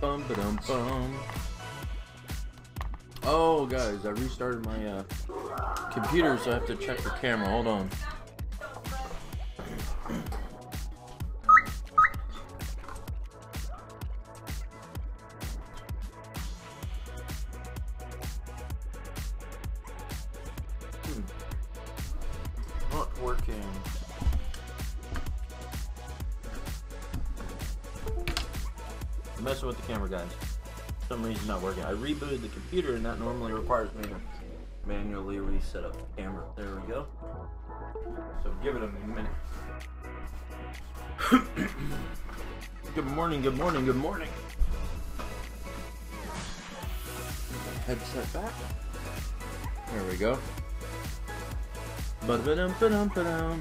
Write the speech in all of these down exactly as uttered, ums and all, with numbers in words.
Bum ba-dum bum. Oh guys, I restarted my uh, computer, so I have to check the camera. Hold on. I rebooted the computer, and that normally requires me to manually reset up the camera. There we go. So give it a minute. Good morning, good morning, good morning. Headset back. There we go. Ba-da-dum, ba-dum, ba-dum.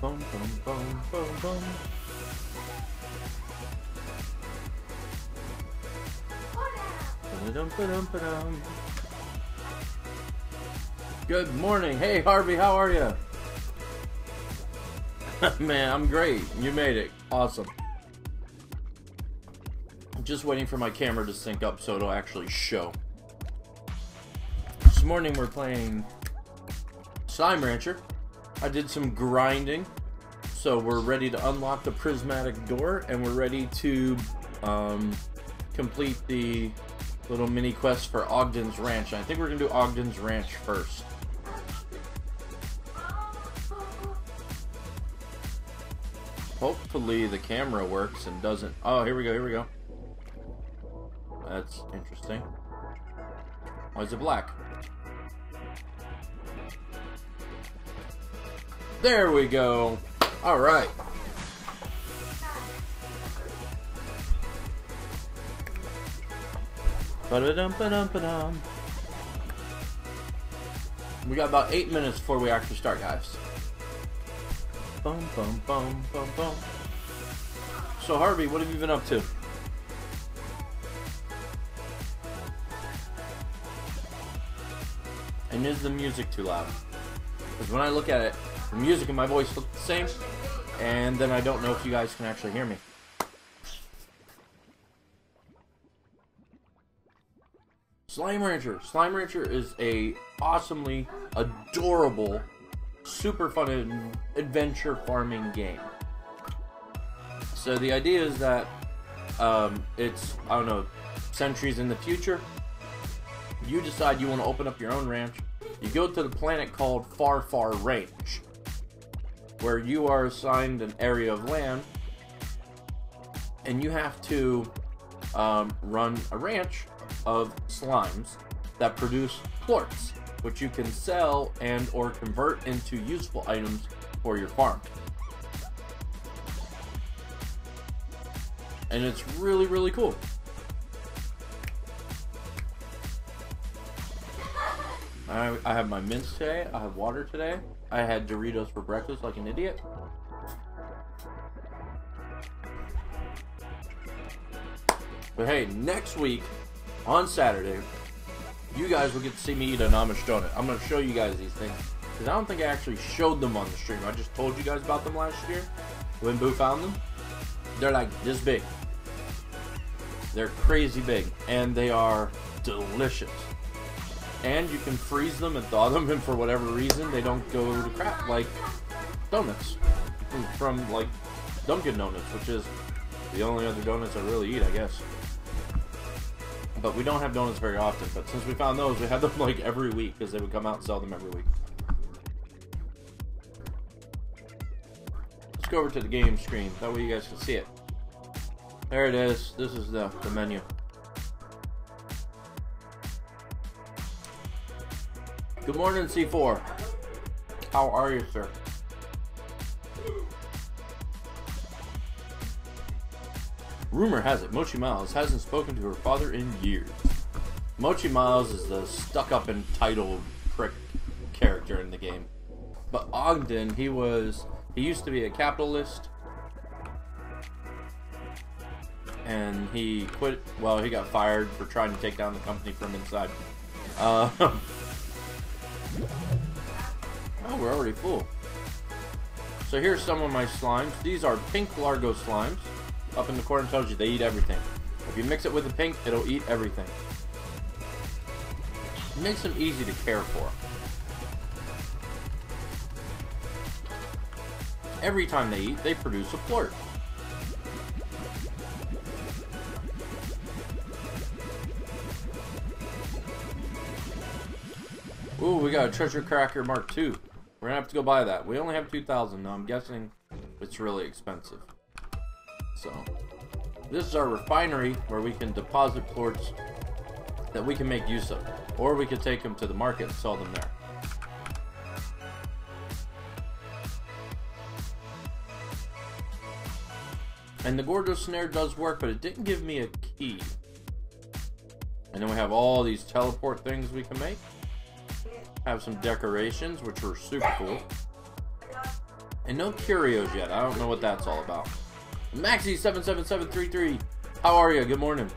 Boom, boom, boom, boom, boom. Good morning. Hey, Harvey, how are you? Man, I'm great. You made it. Awesome. I'm just waiting for my camera to sync up so it'll actually show. This morning we're playing Slime Rancher. I did some grinding, so we're ready to unlock the Prismatic Door, and we're ready to um, complete the little mini quest for Ogden's Ranch. And I think we're going to do Ogden's Ranch first. Hopefully the camera works and doesn't... Oh, here we go, here we go. That's interesting. Why is it black? There we go. All right. Ba-da-dum, ba-dum, ba-dum. We got about eight minutes before we actually start, guys. Boom, boom, boom, boom, boom. So Harvey, what have you been up to? And is the music too loud? Because when I look at it, the music and my voice look the same, and then I don't know if you guys can actually hear me. Slime Rancher. Slime Rancher is a awesomely adorable, super fun adventure farming game. So the idea is that um, it's, I don't know, centuries in the future. You decide you want to open up your own ranch. You go to the planet called Far Far Range, where you are assigned an area of land, and you have to um, run a ranch of slimes that produce plorts, which you can sell and or convert into useful items for your farm. And it's really, really cool. I, I have my mints today, I have water today. I had Doritos for breakfast like an idiot. But hey, next week, on Saturday, you guys will get to see me eat an Amish donut. I'm going to show you guys these things, because I don't think I actually showed them on the stream. I just told you guys about them last year when Boo found them. They're like this big. They're crazy big, and they are delicious. And you can freeze them and thaw them, and for whatever reason, they don't go to crap like donuts. From, like, Dunkin' Donuts, which is the only other donuts I really eat, I guess. But we don't have donuts very often, but since we found those, we had them, like, every week, because they would come out and sell them every week. Let's go over to the game screen. That way you guys can see it. There it is. This is the, the menu. Good morning, C four. How are you, sir? Rumor has it Mochi Miles hasn't spoken to her father in years. Mochi Miles is the stuck-up entitled prick character in the game. But Ogden, he was... He used to be a capitalist. And he quit... Well, he got fired for trying to take down the company from inside. Uh... Oh, we're already full. So here's some of my slimes. These are pink Largo slimes. Up in the corner tells you they eat everything. If you mix it with the pink, it'll eat everything. It makes them easy to care for. Every time they eat, they produce a flirt. Ooh, we got a Treasure Cracker Mark two. We're gonna have to go buy that. We only have two thousand, though. I'm guessing it's really expensive. So, this is our refinery where we can deposit plorts that we can make use of. Or we could take them to the market and sell them there. And the Gordo Snare does work, but it didn't give me a key. And then we have all these teleport things we can make. Have some decorations, which were super cool. And no curios yet. I don't know what that's all about. Maxi seven seven seven three three, how are you? Good morning.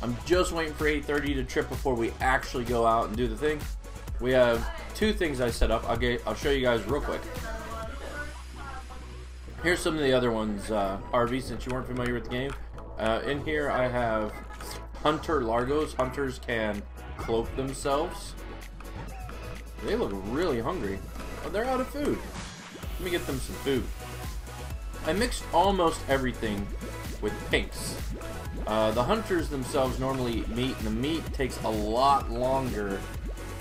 I'm just waiting for eight thirty to trip before we actually go out and do the thing. We have two things I set up. I'll, get, I'll show you guys real quick. Here's some of the other ones, uh, R V, since you weren't familiar with the game. Uh, in here I have Hunter Largos. Hunters can cloak themselves. They look really hungry. Oh, they're out of food. Let me get them some food. I mixed almost everything with pinks. Uh, the hunters themselves normally eat meat, and the meat takes a lot longer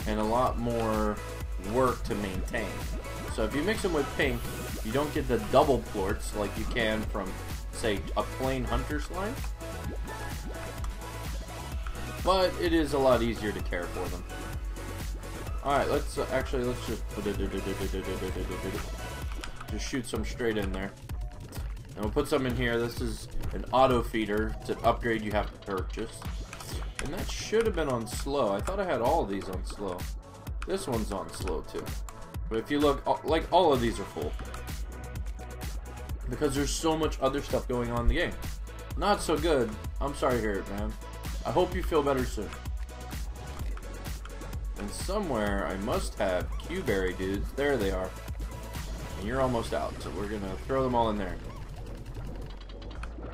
and a lot more work to maintain. So if you mix them with pink, you don't get the double plorts like you can from, say, a plain hunter slime. But it is a lot easier to care for them. Alright, let's uh, actually, let's just just shoot some straight in there. And we'll put some in here. This is an auto feeder. It's an upgrade you have to purchase. And that should have been on slow. I thought I had all of these on slow. This one's on slow too. But if you look, like, all of these are full. Because there's so much other stuff going on in the game. Not so good. I'm sorry to hear it, man. I hope you feel better soon. And somewhere I must have Q-berry dudes. There they are. And you're almost out, so we're gonna throw them all in there.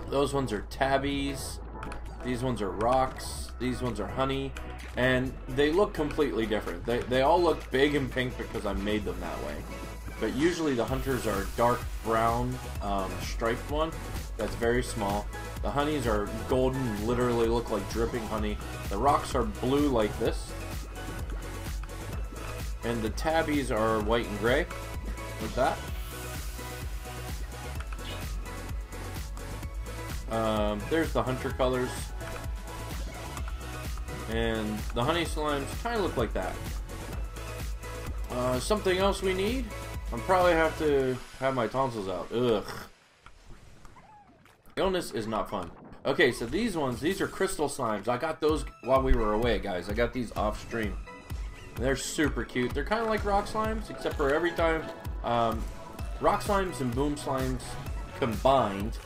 Those ones are tabbies. These ones are rocks. These ones are honey. And they look completely different. They, they all look big and pink because I made them that way. But usually the hunters are dark brown, um, striped one that's very small. The honeys are golden, literally look like dripping honey. The rocks are blue like this. And the tabbies are white and gray, like that. Um, there's the hunter colors. And the honey slimes kind of look like that. Uh, something else we need? I'll probably have to have my tonsils out. Ugh. Illness is not fun. Okay, so these ones, these are crystal slimes. I got those while we were away, guys. I got these off stream. They're super cute. They're kind of like rock slimes, except for every time um, rock slimes and boom slimes combined.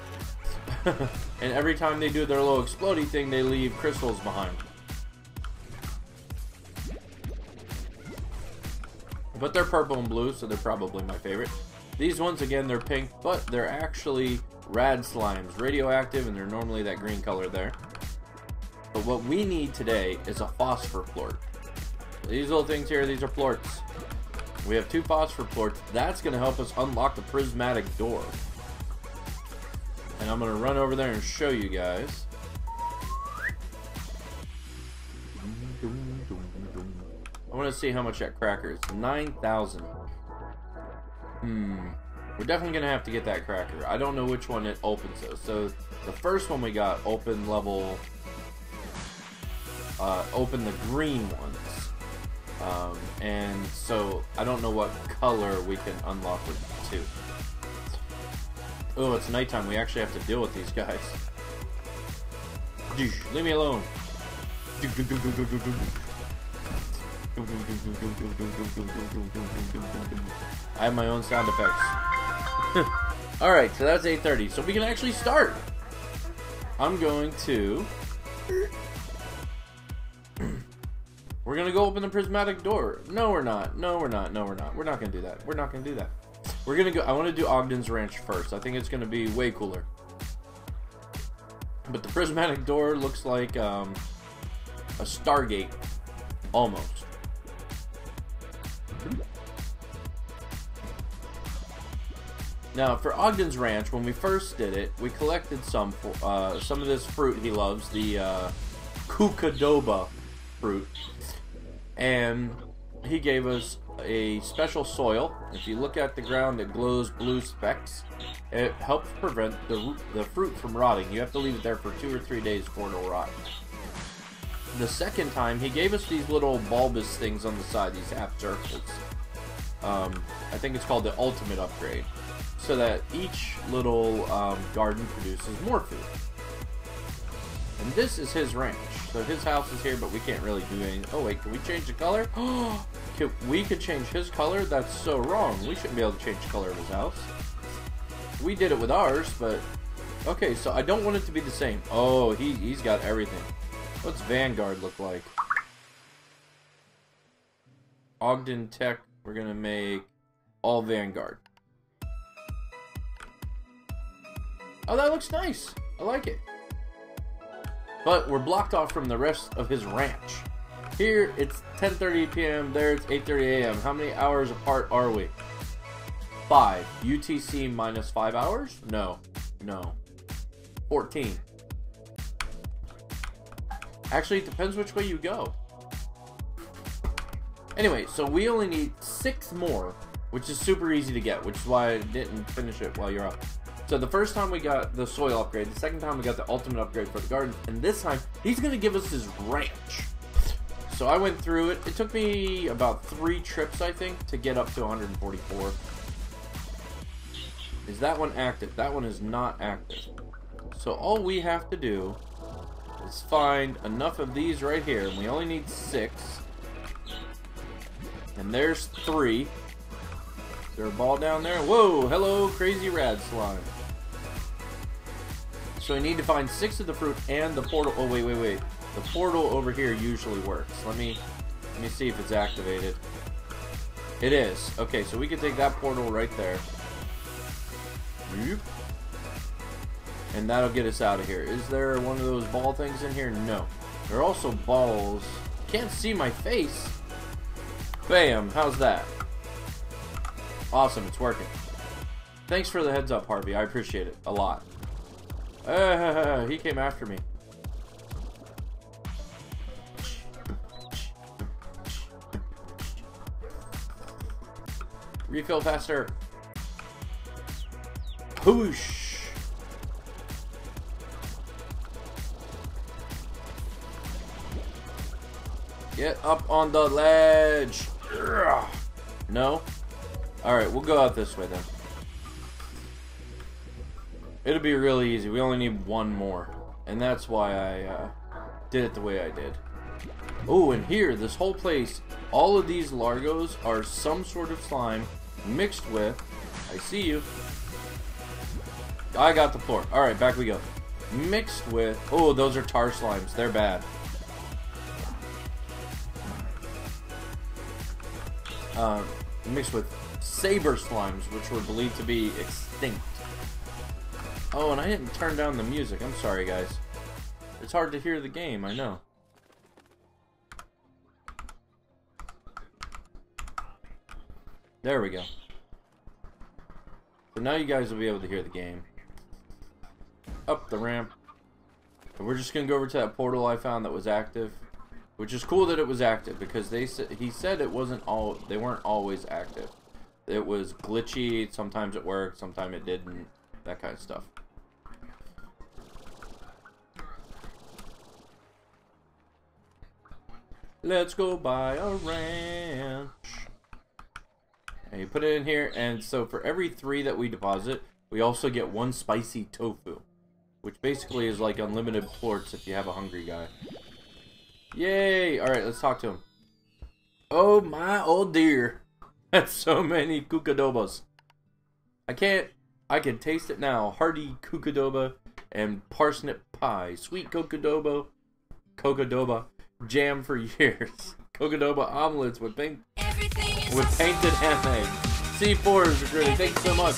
And every time they do their little explodey thing, they leave crystals behind. But they're purple and blue, so they're probably my favorite. These ones, again, they're pink, but they're actually rad slimes, radioactive, and they're normally that green color there. But what we need today is a phosphor plort. These little things here, these are plorts. We have two phosphor plorts. That's going to help us unlock the prismatic door. And I'm going to run over there and show you guys. I want to see how much that cracker is. nine thousand. Hmm. We're definitely going to have to get that cracker. I don't know which one it opens though. So the first one we got opened level... Uh, opened the green ones. Um, and so I don't know what color we can unlock with two. Oh, it's nighttime. We actually have to deal with these guys. Doosh, leave me alone. Doosh, doosh, doosh, doosh, doosh, doosh. I have my own sound effects. Alright, so that's eight thirty. So we can actually start. I'm going to We're gonna go open the prismatic door. No, we're not. No, we're not. No, we're not. We're not gonna do that. We're not gonna do that. We're gonna go. I want to do Ogden's Ranch first. I think it's gonna be way cooler. But the prismatic door looks like um, a Stargate, almost. Now, for Ogden's Ranch, when we first did it, we collected some uh, some of this fruit he loves, the uh, Kookadoba fruit, and he gave us a special soil. If you look at the ground, it glows blue specks. It helps prevent the, the fruit from rotting. You have to leave it there for two or three days for it to rot. The second time, he gave us these little bulbous things on the side, these half circles. Um, I think it's called the ultimate upgrade, so that each little um, garden produces more food. And this is his ranch. So his house is here, but we can't really do anything. Oh wait, can we change the color? Can, we could change his color? That's so wrong. We shouldn't be able to change the color of his house. We did it with ours, but... Okay, so I don't want it to be the same. Oh, he, he's got everything. What's Vanguard look like? Ogden Tech, we're gonna make all Vanguard. Oh, that looks nice. I like it. But we're blocked off from the rest of his ranch. Here, it's ten thirty p m There, it's eight thirty a m How many hours apart are we? Five. U T C minus five hours? No. No. fourteen. Actually, it depends which way you go. Anyway, so we only need six more, which is super easy to get, which is why I didn't finish it while you're up. So the first time we got the soil upgrade, the second time we got the ultimate upgrade for the garden, and this time, he's going to give us his ranch. So I went through it. It took me about three trips, I think, to get up to one hundred forty-four. Is that one active? That one is not active. So all we have to do is find enough of these right here, and we only need six. And there's three. Is there a ball down there? Whoa! Hello, crazy rad slime. So I need to find six of the fruit and the portal. Oh wait, wait, wait. The portal over here usually works. Let me let me see if it's activated. It is. Okay, so we can take that portal right there. And that'll get us out of here. Is there one of those ball things in here? No. There are also balls. Can't see my face. Bam. How's that? Awesome. It's working. Thanks for the heads up, Harvey. I appreciate it a lot. Uh, he came after me. Refill faster. Whoosh. Get up on the ledge. No. Alright, we'll go out this way then. It'll be really easy. We only need one more. And that's why I uh, did it the way I did. Oh, and here, this whole place, all of these Largos are some sort of slime mixed with... I see you. I got the floor. Alright, back we go. Mixed with... Oh, those are tar slimes. They're bad. Uh, mixed with saber slimes, which were believed to be extinct. Oh, and I didn't turn down the music. I'm sorry, guys. It's hard to hear the game, I know. There we go. So now you guys will be able to hear the game. Up the ramp. And we're just going to go over to that portal I found that was active. Which is cool that it was active, because they said he said it wasn't all they weren't always active. It was glitchy, sometimes it worked, sometimes it didn't, that kind of stuff. Let's go buy a ranch. And you put it in here, and so for every three that we deposit, we also get one spicy tofu. Which basically is like unlimited plorts if you have a hungry guy. Yay! Alright, let's talk to him. Oh my, oh dear. That's so many Kookadobas. I can't... I can taste it now. Hearty Kookadoba and parsnip pie. Sweet Kookadoba. Kookadoba. Jam for years. Kookadoba omelets with paint with painted ham eggs. C four is recruiting. Thanks so much.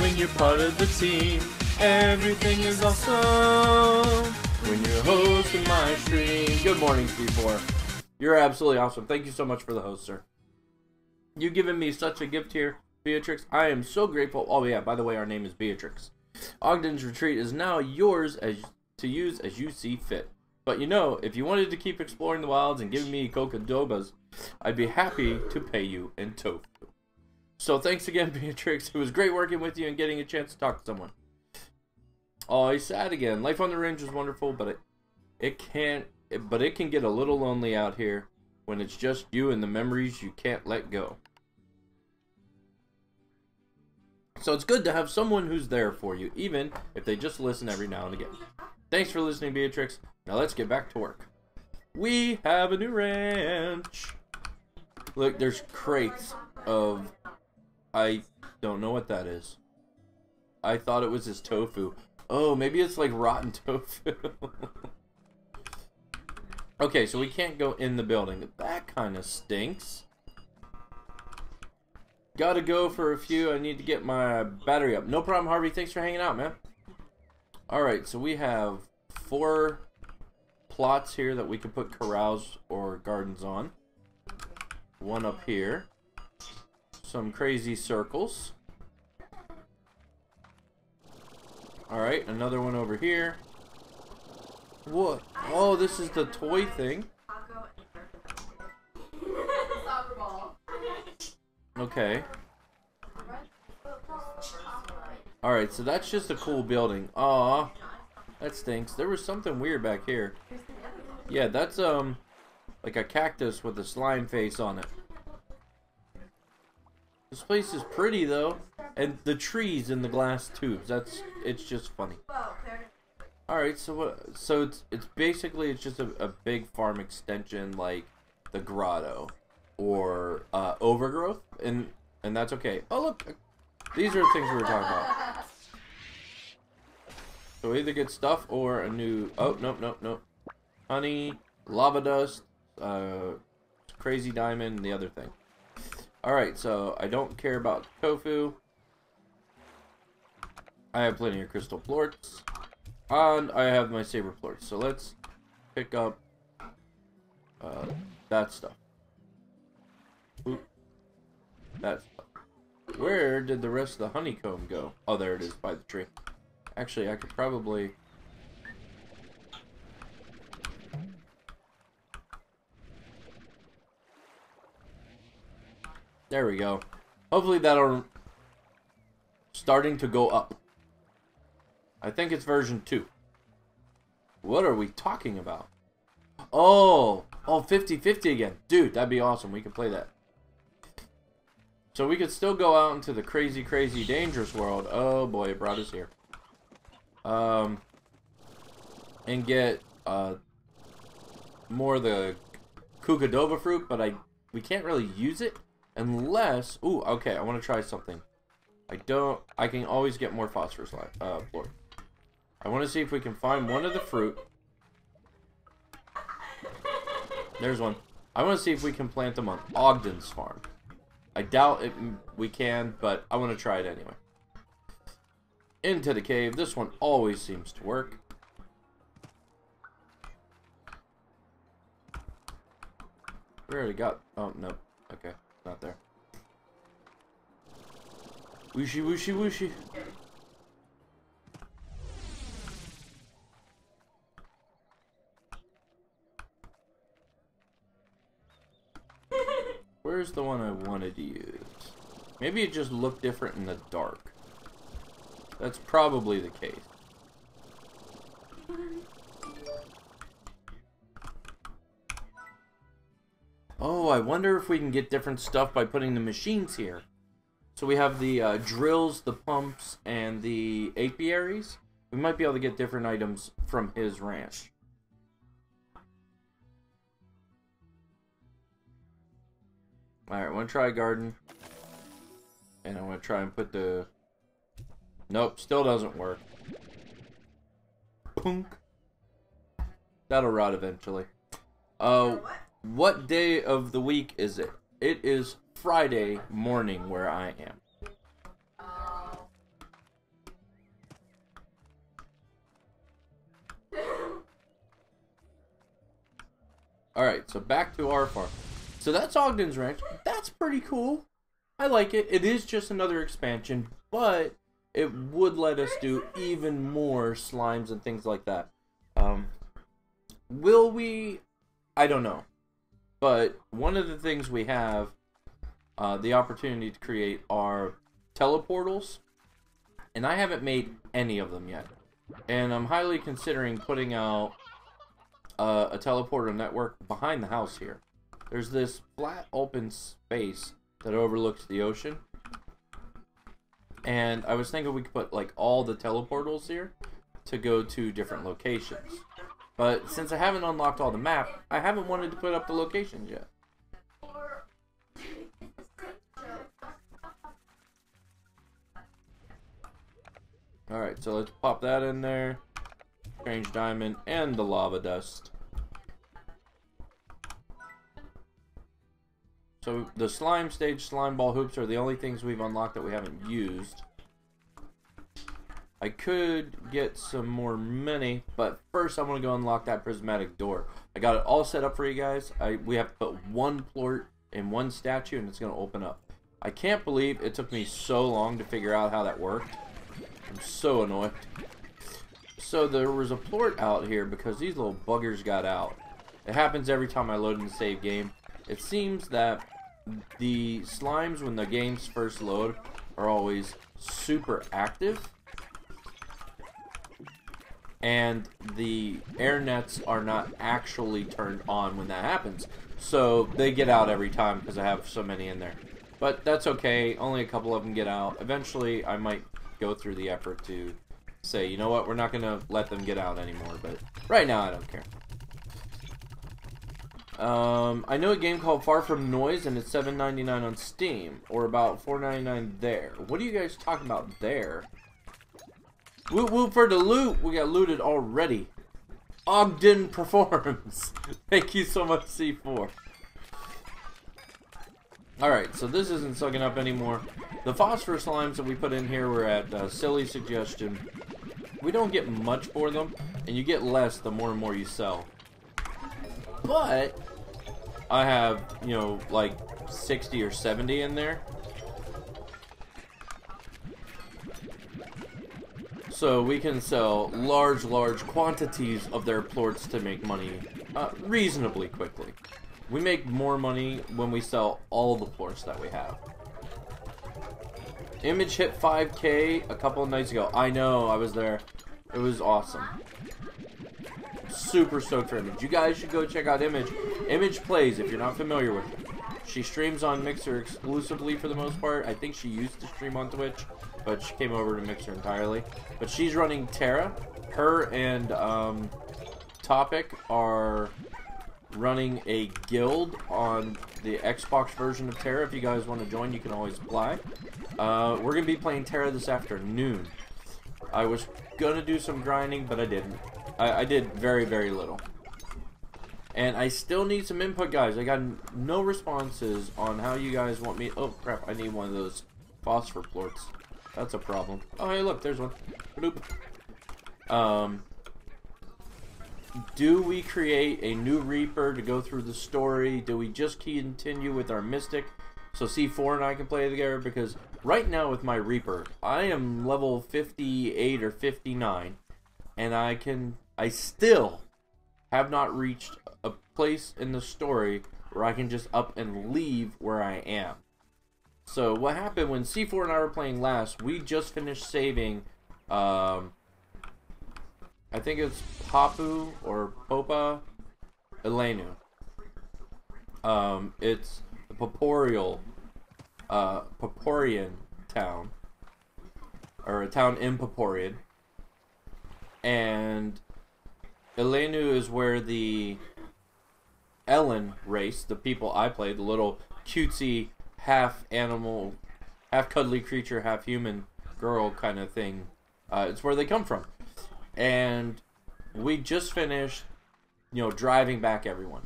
When you're part of the team, everything is awesome. When you're hosting my stream. Good morning, C four. You're absolutely awesome. Thank you so much for the host, sir. You've given me such a gift here, Beatrix. I am so grateful. Oh, yeah, by the way, our name is Beatrix. Ogden's Retreat is now yours as to use as you see fit. But you know, if you wanted to keep exploring the wilds and giving me Kokodobas, I'd be happy to pay you in tofu. So thanks again, Beatrix. It was great working with you and getting a chance to talk to someone. Oh, he's sad again. Life on the range is wonderful, but it, it can't. It, but it can get a little lonely out here when it's just you and the memories you can't let go. So it's good to have someone who's there for you, even if they just listen every now and again. Thanks for listening, Beatrix. Now let's get back to work. We have a new ranch. Look, there's crates of... I don't know what that is. I thought it was his tofu. Oh, maybe it's like rotten tofu. Okay, so we can't go in the building. That kind of stinks. Gotta go for a few. I need to get my battery up. No problem, Harvey. Thanks for hanging out, man. Alright, so we have four plots here that we can put corrals or gardens on. One up here. Some crazy circles. Alright, another one over here. What? Oh, this is the toy thing. Okay. Alright, so that's just a cool building. Aw. That stinks. There was something weird back here. Yeah, that's um like a cactus with a slime face on it. This place is pretty though. And the trees in the glass tubes. That's it's just funny. Alright, so what so it's it's basically it's just a, a big farm extension like the grotto. Or uh, overgrowth, and and that's okay. Oh look, these are the things we were talking about. So we either get stuff or a new. Oh nope nope nope. Honey, lava dust, uh, crazy diamond, and the other thing. All right, so I don't care about tofu. I have plenty of crystal plorts, and I have my saber plorts. So let's pick up uh, that stuff. Oop. That's where did the rest of the honeycomb go? Oh, there it is by the tree. Actually, I could probably. There we go. Hopefully that'll starting to go up. I think it's version two. What are we talking about? Oh, oh, fifty fifty again, dude. That'd be awesome. We could play that. So we could still go out into the crazy, crazy, dangerous world. Oh boy, it brought us here. Um, and get uh more of the Kookadoba fruit, but I we can't really use it unless. Ooh, okay. I want to try something. I don't. I can always get more phosphorus light. Uh, Lord. I want to see if we can find one of the fruit. There's one. I want to see if we can plant them on Ogden's farm. I doubt it we can, but I want to try it anyway. Into the cave. This one always seems to work. We already got... Oh, no. Okay. Not there. Wooshie, wooshie, wooshie. Where's the one I wanted to use? Maybe it just looked different in the dark. That's probably the case. Oh, I wonder if we can get different stuff by putting the machines here. So we have the uh, drills, the pumps, and the apiaries. We might be able to get different items from his ranch. Alright, I want to try a garden. And I want to try and put the... Nope, still doesn't work. Punk. That'll rot eventually. Oh, uh, What day of the week is it? It is Friday morning where I am. Alright, so back to our farm. So that's Ogden's Ranch. That's pretty cool. I like it. It is just another expansion, but it would let us do even more slimes and things like that. Um, will we? I don't know. But one of the things we have uh, the opportunity to create are teleportals. And I haven't made any of them yet. And I'm highly considering putting out Uh, a teleporter network behind the house here. There's this flat open space that overlooks the ocean, and I was thinking we could put like all the teleportals here to go to different locations. But since I haven't unlocked all the map, I haven't wanted to put up the locations yet. Alright, so let's pop that in there. Strange diamond and the lava dust. So the slime stage, slime ball hoops are the only things we've unlocked that we haven't used. I could get some more mini, but first I'm going to go unlock that prismatic door. I got it all set up for you guys. I we have to put one plort in one statue and it's going to open up. I can't believe it took me so long to figure out how that worked. I'm so annoyed. So there was a plort out here because these little buggers got out. It happens every time I load in the save game. It seems that the slimes, when the game's first load, are always super active. And the air nets are not actually turned on when that happens. So they get out every time because I have so many in there. But that's okay. Only a couple of them get out. Eventually, I might go through the effort to say, you know what, we're not gonna let them get out anymore, but right now I don't care. Um, I know a game called Far From Noise, and it's seven ninety-nine on Steam, or about four ninety-nine there. What are you guys talking about there? Woot woot for the loot! We got looted already. Ogden performs. Thank you so much, C four. Alright, so this isn't sucking up anymore. The phosphor slimes that we put in here were at uh, Silly's suggestion. We don't get much for them, and you get less the more and more you sell. But I have, you know, like sixty or seventy in there. So we can sell large, large quantities of their plorts to make money uh, reasonably quickly. We make more money when we sell all the plorts that we have. Image hit five K a couple of nights ago. I know, I was there. It was awesome. Super stoked for Image. You guys should go check out Image. Image plays, if you're not familiar with her. She streams on Mixer exclusively for the most part. I think she used to stream on Twitch, but she came over to Mixer entirely. But she's running Terra. Her and um, Topic are running a guild on the Xbox version of Terra. If you guys want to join, you can always apply. Uh, we're going to be playing Terra this afternoon. I was going to do some grinding, but I didn't. I, I did very, very little. And I still need some input, guys. I got no responses on how you guys want me... Oh, crap. I need one of those phosphor plorts. That's a problem. Oh, hey, look. There's one. Bloop. Um, do we create a new Reaper to go through the story? Do we just continue with our Mystic so C four and I can play together? Because right now with my Reaper, I am level fifty-eight or fifty-nine, and I can I still have not reached a place in the story where I can just up and leave where I am. So what happened when C four and I were playing last, we just finished saving um, I think it's Papu or Popa Elinu. Um, it's the Poporial uh, Poporian town, or a town in Poporian, and Elinu is where the Ellen race, the people I play, the little cutesy half animal, half cuddly creature, half human girl kind of thing, uh, it's where they come from. And we just finished, you know, driving back everyone.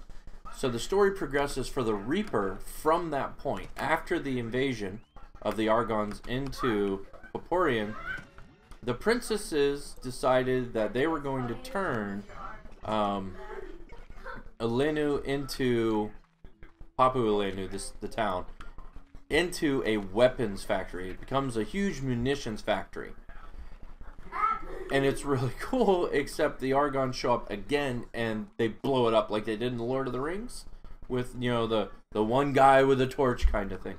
So the story progresses for the Reaper from that point, after the invasion of the Argons into Poporian. The princesses decided that they were going to turn um, Elinu into Papu Elinu, this the town, into a weapons factory. It becomes a huge munitions factory, and it's really cool. Except the Argons show up again, and they blow it up like they did in the Lord of the Rings, with you know the the one guy with a torch kind of thing.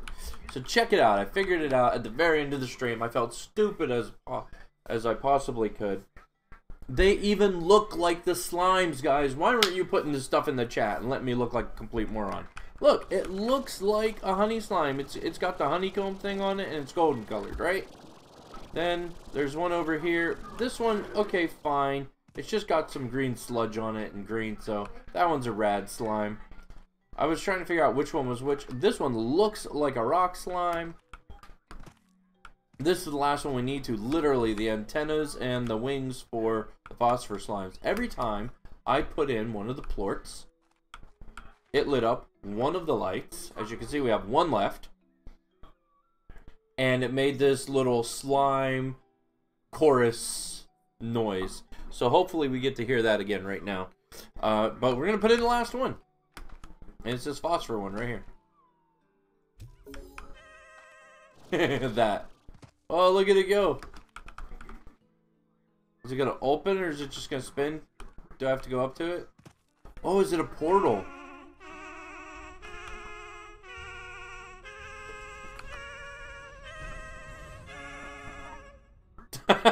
So check it out. I figured it out at the very end of the stream. I felt stupid as uh, as I possibly could. They even look like the slimes, guys. Why weren't you putting this stuff in the chat and let me look like a complete moron? Look, it looks like a honey slime. It's it's got the honeycomb thing on it, and it's golden colored, right? Then there's one over here. This one, okay, fine. It's just got some green sludge on it and green, so that one's a rad slime. I was trying to figure out which one was which. This one looks like a rock slime. This is the last one we need to, literally the antennas and the wings for the phosphor slimes. Every time I put in one of the plorts, it lit up one of the lights. As you can see, we have one left, and it made this little slime chorus noise. So hopefully we get to hear that again right now, uh, but we're gonna put in the last one, and it's this phosphor one right here. That, oh, look at it go. Is it gonna open, or is it just gonna spin? Do I have to go up to it? Oh, is it a portal?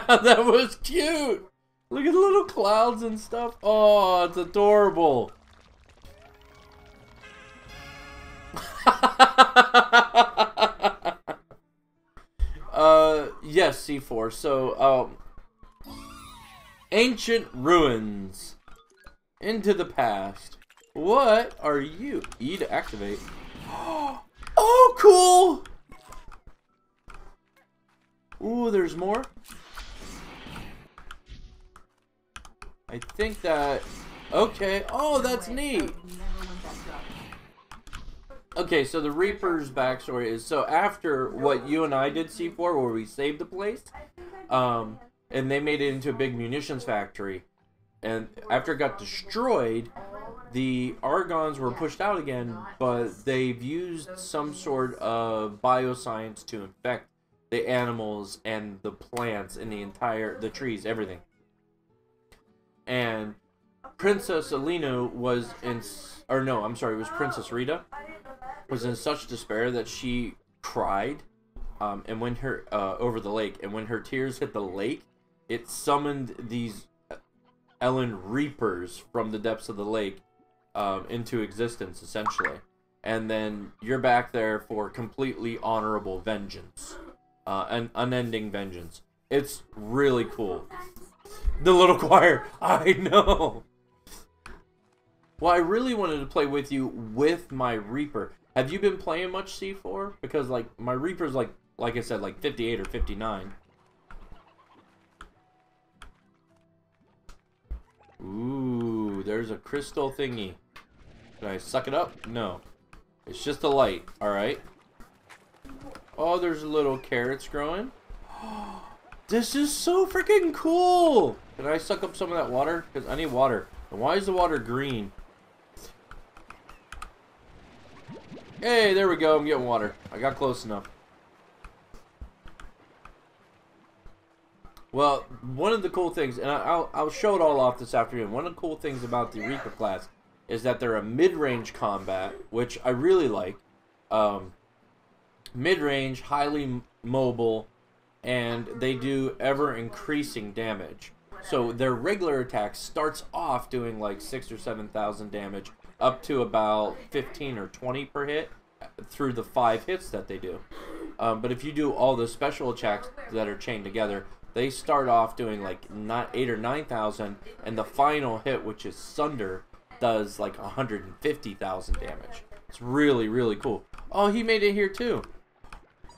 That was cute! Look at the little clouds and stuff. Oh, it's adorable. uh, yes, C four. So, um... ancient ruins. Into the past. What are you? E to activate. Oh, cool! Ooh, there's more. I think that... Okay. Oh, that's neat. Okay, so the Reaper's backstory is... So after what you and I did, C four, where we saved the place, um, and they made it into a big munitions factory, and after it got destroyed, the Argons were pushed out again, but they've used some sort of bioscience to infect the animals and the plants and the entire... the trees, everything. And Princess Elinu was in, or no, I'm sorry, it was Princess Rita, was in such despair that she cried, um, and when her uh, over the lake, and when her tears hit the lake, it summoned these Ellen Reapers from the depths of the lake um, into existence, essentially. And then you're back there for completely honorable vengeance, uh, an unending vengeance. It's really cool. The little choir. I know. Well, I really wanted to play with you with my Reaper. Have you been playing much, C four? Because like my Reaper's like like I said, like fifty-eight or fifty-nine. Ooh, there's a crystal thingy. Did I suck it up? No. It's just a light, alright. Oh, there's little carrots growing. This is so freaking cool! Can I suck up some of that water? Because I need water. And why is the water green? Hey, there we go. I'm getting water. I got close enough. Well, one of the cool things, and I'll, I'll show it all off this afternoon, one of the cool things about the Reaper class is that they're a mid-range combat, which I really like. Um, mid-range, highly mobile, and they do ever-increasing damage. So their regular attack starts off doing like six or seven thousand damage, up to about fifteen or twenty per hit through the five hits that they do. Um, but if you do all the special attacks that are chained together, they start off doing like eight or nine thousand, and the final hit, which is Sunder, does like one hundred fifty thousand damage. It's really, really cool. Oh, he made it here too.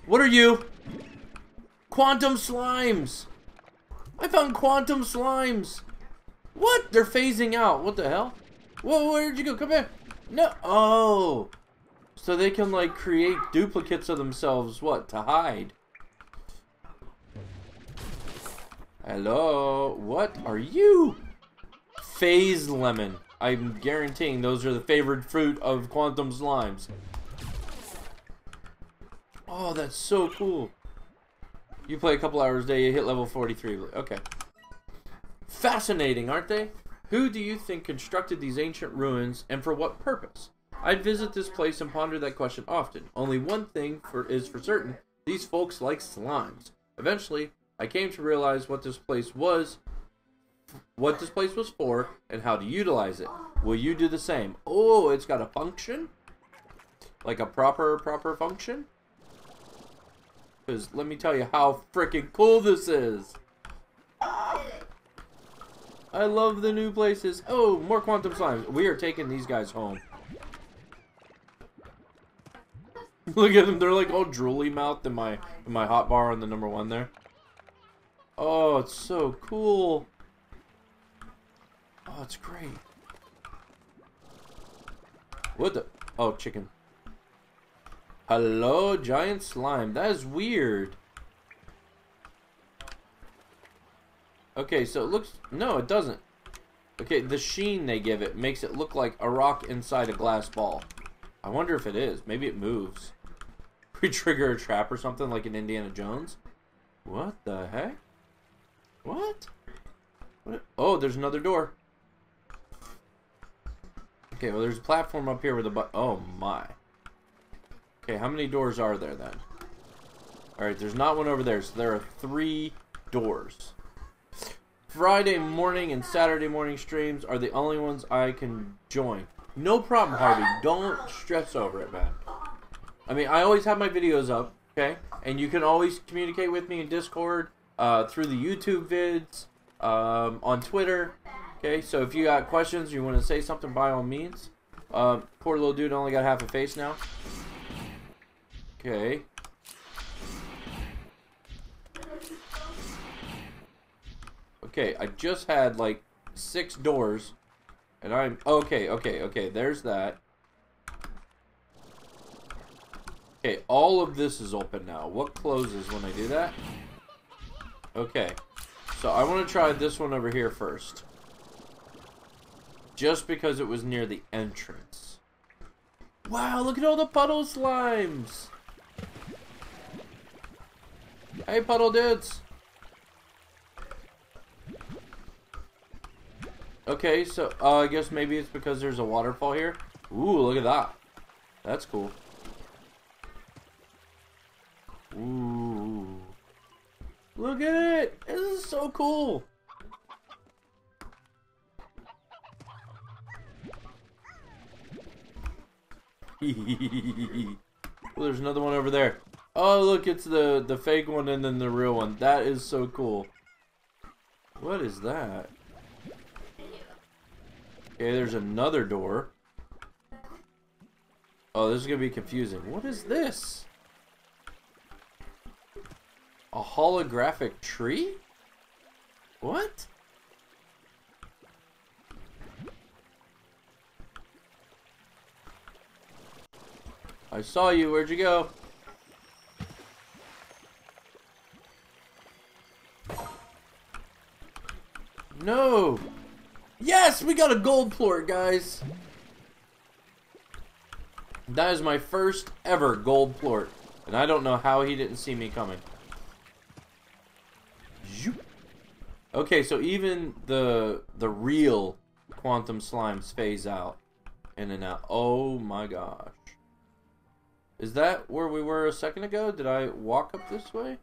What are you? Quantum slimes! I found quantum slimes! What? They're phasing out. What the hell? Whoa, where'd you go? Come back. No. Oh. So they can like create duplicates of themselves. What? To hide. Hello. What are you? Phase lemon. I'm guaranteeing those are the favorite fruit of quantum slimes. Oh, that's so cool. You play a couple hours a day, you hit level forty-three. Okay. Fascinating, aren't they? Who do you think constructed these ancient ruins, and for what purpose? I'd visit this place and ponder that question often. Only one thing for, is for certain. These folks like slimes. Eventually, I came to realize what this place was, what this place was for, and how to utilize it. Will you do the same? Oh, it's got a function? Like a proper, proper function? Because let me tell you how freaking cool this is. I love the new places. Oh, more quantum slimes. We are taking these guys home. Look at them. They're like all drooly mouthed in my in my hot bar on the number one there. Oh, it's so cool. Oh, it's great. What the? Oh, chicken. Hello, giant slime. That is weird. Okay, so it looks... No, it doesn't. Okay, the sheen they give it makes it look like a rock inside a glass ball. I wonder if it is. Maybe it moves. We trigger a trap or something like in Indiana Jones. What the heck? What? What? Oh, there's another door. Okay, well, there's a platform up here with a button. Oh, my. Okay, how many doors are there then? Alright, there's not one over there, so there are three doors. Friday morning and Saturday morning streams are the only ones I can join. No problem, Harvey. Don't stress over it, man. I mean, I always have my videos up, okay? And you can always communicate with me in Discord, uh, through the YouTube vids, um, on Twitter, okay? So if you got questions, you want to say something, by all means. Uh, poor little dude only got half a face now. Okay. Okay, I just had like six doors, and I'm okay. Okay, okay. There's that. Okay, all of this is open now. What closes when I do that? Okay, so I want to try this one over here first, just because it was near the entrance. Wow! Look at all the puddle slimes. Hey, puddle dudes. Okay, so uh, I guess maybe it's because there's a waterfall here. Ooh, look at that. That's cool. Ooh. Look at it. This is so cool. Well, there's another one over there. Oh, look, it's the, the fake one and then the real one. That is so cool. What is that? Okay, there's another door. Oh, this is going to be confusing. What is this? A holographic tree? What? I saw you. Where'd you go? No! Yes, we got a gold plort, guys. That is my first ever gold plort, and I don't know how he didn't see me coming. Okay, so even the the real quantum slimes phase out in and out. Oh my gosh, is that where we were a second ago? Did I walk up this way?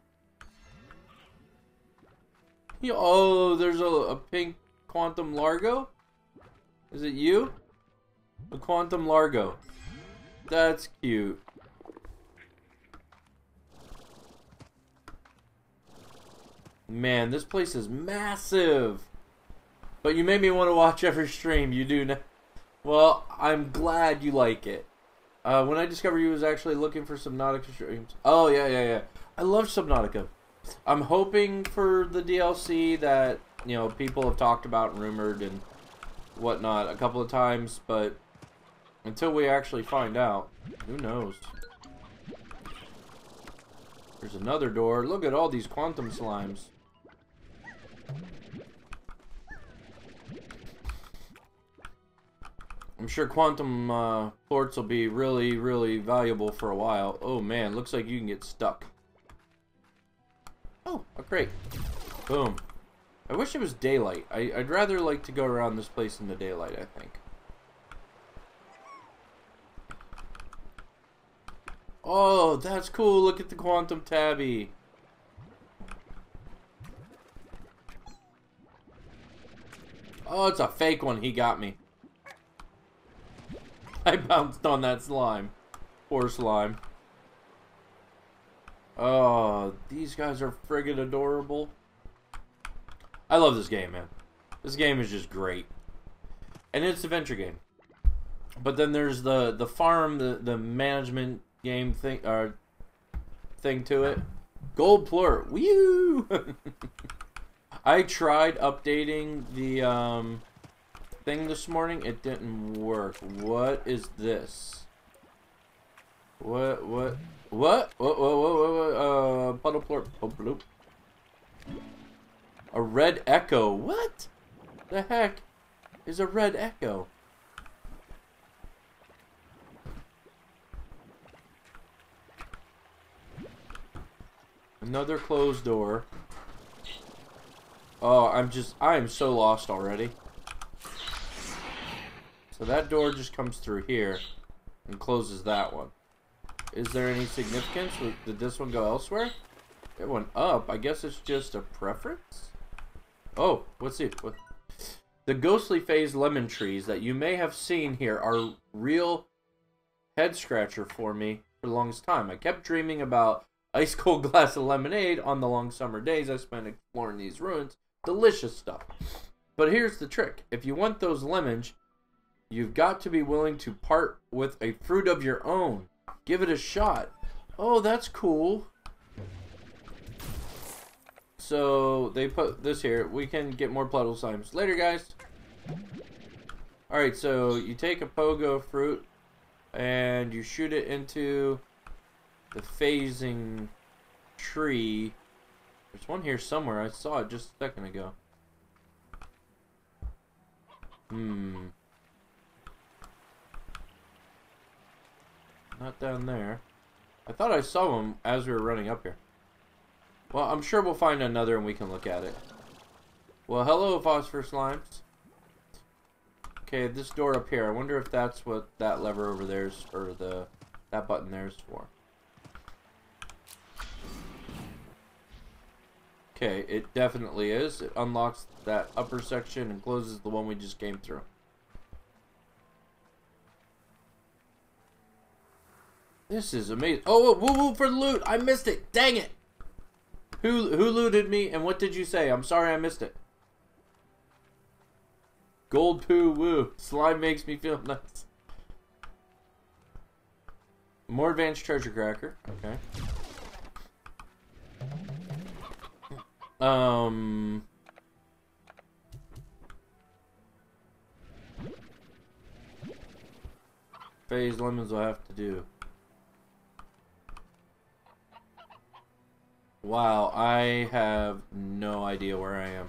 Oh, there's a, a pink. Quantum Largo? Is it you? A Quantum Largo. That's cute. Man, this place is massive. But you made me want to watch every stream. You do now. Well, I'm glad you like it. Uh, when I discovered you was actually looking for Subnautica streams. Oh, yeah, yeah, yeah. I love Subnautica. I'm hoping for the D L C that... You know, people have talked about, rumored, and whatnot a couple of times, but Until we actually find out. Who knows? There's another door. Look at all these quantum slimes. I'm sure quantum uh, ports will be really, really valuable for a while. Oh man, looks like you can get stuck. Oh, oh great. Boom. I wish it was daylight. I, I'd rather like to go around this place in the daylight, I think. Oh, that's cool. Look at the quantum tabby. Oh, it's a fake one. He got me. I bounced on that slime. Poor slime. Oh, these guys are friggin' adorable. I love this game, man. This game is just great. And it's an adventure game. But then there's the, the farm, the, the management game thing, uh, thing to it. Gold Plur. Woo! I tried updating the um, thing this morning. It didn't work. What is this? What, what, what? What, what, what, what, what? Uh, Puddle Plur. Oh, bloop. A red echo. What the heck is a red echo? Another closed door. Oh, I'm just, I am so lost already. So that door just comes through here and closes that one. Is there any significance? Did this one go elsewhere? It went up. I guess it's just a preference? Oh, let's see. What? The ghostly phase lemon trees that you may have seen here are real head scratcher for me for the longest time. I kept dreaming about ice cold glass of lemonade on the long summer days I spent exploring these ruins. Delicious stuff. But here's the trick. If you want those lemons, you've got to be willing to part with a fruit of your own. Give it a shot. Oh, that's cool. So, they put this here. We can get more puddle slimes. Later, guys. Alright, so you take a pogo fruit and you shoot it into the phasing tree. There's one here somewhere. I saw it just a second ago. Hmm. Not down there. I thought I saw him as we were running up here. Well, I'm sure we'll find another and we can look at it. Well, hello, phosphor slimes. Okay, this door up here. I wonder if that's what that lever over there's, or the that button there's for. Okay, it definitely is. It unlocks that upper section and closes the one we just came through. This is amazing. Oh, woo woo for the loot! I missed it! Dang it! Who, who looted me, and what did you say? I'm sorry I missed it. Gold poo woo. Slime makes me feel nuts. More advanced treasure cracker. Okay. Um... Phase lemons will have to do. Wow, I have no idea where I am.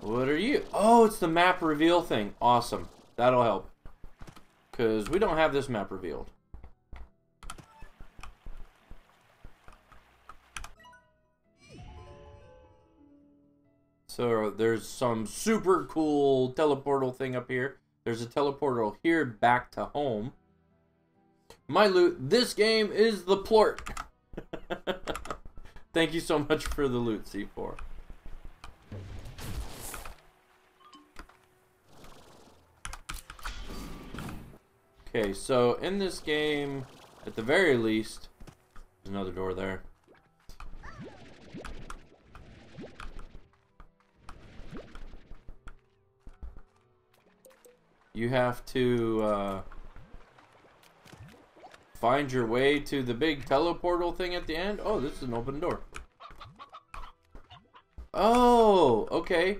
What are you? Oh, it's the map reveal thing. Awesome. That'll help. Because we don't have this map revealed. So there's some super cool teleportal thing up here. There's a teleporter here back to home. My loot. This game is the plort. Thank you so much for the loot, C four. Okay, so in this game, at the very least, there's another door there. You have to uh, find your way to the big teleportal thing at the end. Oh, this is an open door. Oh, okay.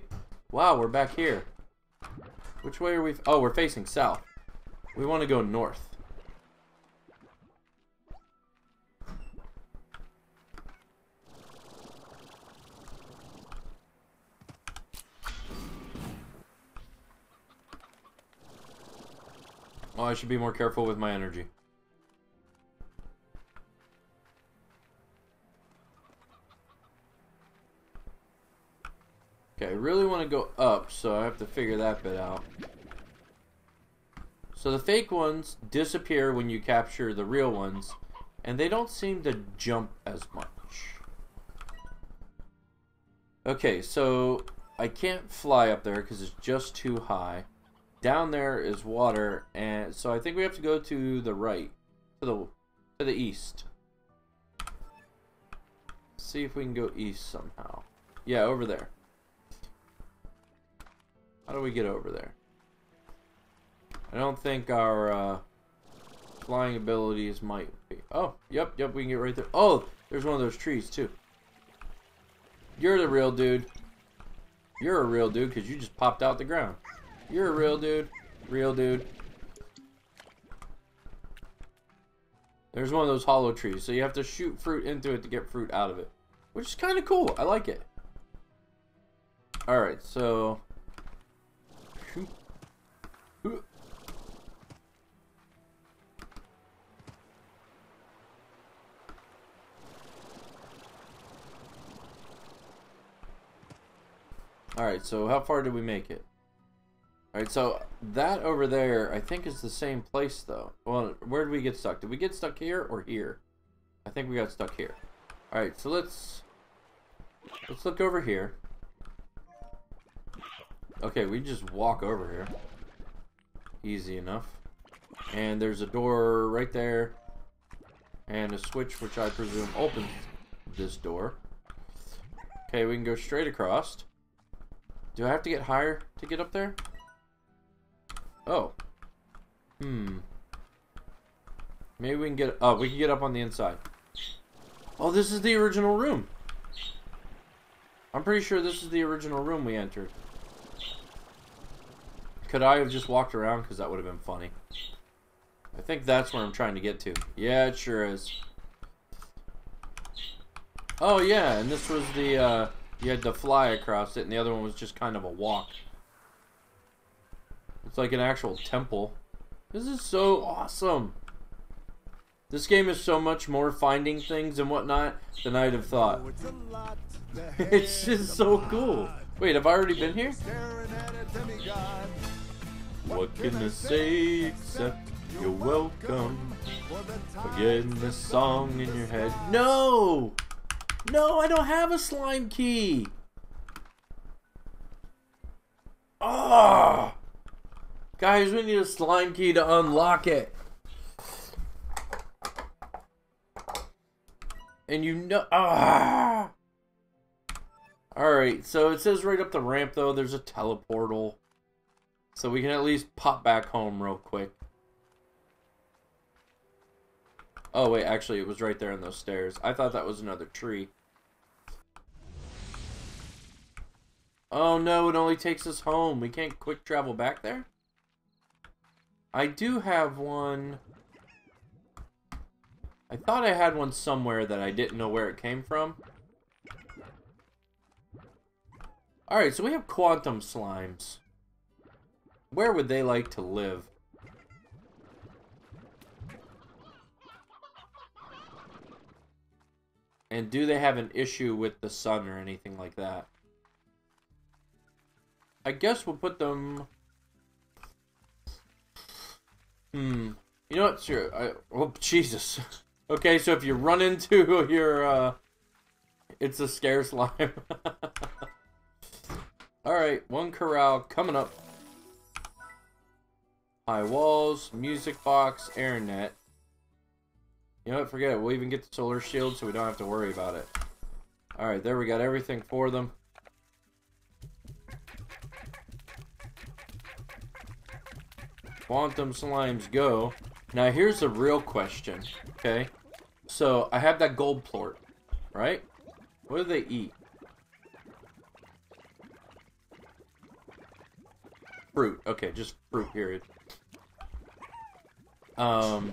Wow, we're back here. Which way are we? Oh, we're facing south. We want to go north. Oh, I should be more careful with my energy. Okay, I really want to go up, so I have to figure that bit out. So the fake ones disappear when you capture the real ones, and they don't seem to jump as much. Okay, so I can't fly up there because it's just too high. Down there is water, and so I think we have to go to the right, to the to the east. See if we can go east somehow. Yeah, over there. How do we get over there? I don't think our uh, flying abilities might be. Oh, yep, yep, we can get right there. Oh, there's one of those trees too. You're the real dude. You're a real dude because you just popped out the ground. You're a real dude. Real dude. There's one of those hollow trees, so you have to shoot fruit into it to get fruit out of it, which is kind of cool. I like it. Alright, so... Alright, so how far did we make it? Alright, so that over there, I think is the same place though. Well, where did we get stuck? Did we get stuck here or here? I think we got stuck here. Alright, so let's let's look over here. Okay, we just walk over here. Easy enough. And there's a door right there. And a switch which I presume opens this door. Okay, we can go straight across. Do I have to get higher to get up there? Oh. Hmm. Maybe we can get... Oh, we can get up on the inside. Oh, this is the original room. I'm pretty sure this is the original room we entered. Could I have just walked around? Because that would have been funny. I think that's where I'm trying to get to. Yeah, it sure is. Oh, yeah. And this was the... Uh, you had to fly across it, and the other one was just kind of a walk. It's like an actual temple. This is so awesome. This game is so much more finding things and whatnot than I'd have thought. It's just so cool. Wait, have I already been here? What can I say except you're welcome? Forgetting this song in your head. No! No, I don't have a slime key! Oh! Guys, we need a slime key to unlock it. And you know... Ah! Alright, so it says right up the ramp, though, there's a teleportal. So we can at least pop back home real quick. Oh, wait, actually, it was right there on those stairs. I thought that was another tree. Oh, no, it only takes us home. We can't quick travel back there? I do have one. I thought I had one somewhere that I didn't know where it came from. Alright, so we have quantum slimes. Where would they like to live? And do they have an issue with the sun or anything like that? I guess we'll put them... Hmm. You know what? Sure. I... Oh, Jesus. Okay, so if you run into your... Uh... It's a scare slime. Alright, one corral coming up. High walls, music box, air net. You know what? Forget it. We'll even get the solar shield so we don't have to worry about it. Alright, there we got everything for them. Quantum slimes go. Now here's the real question, okay? So I have that gold plort, right? What do they eat? fruit. Okay, just fruit, period. Um...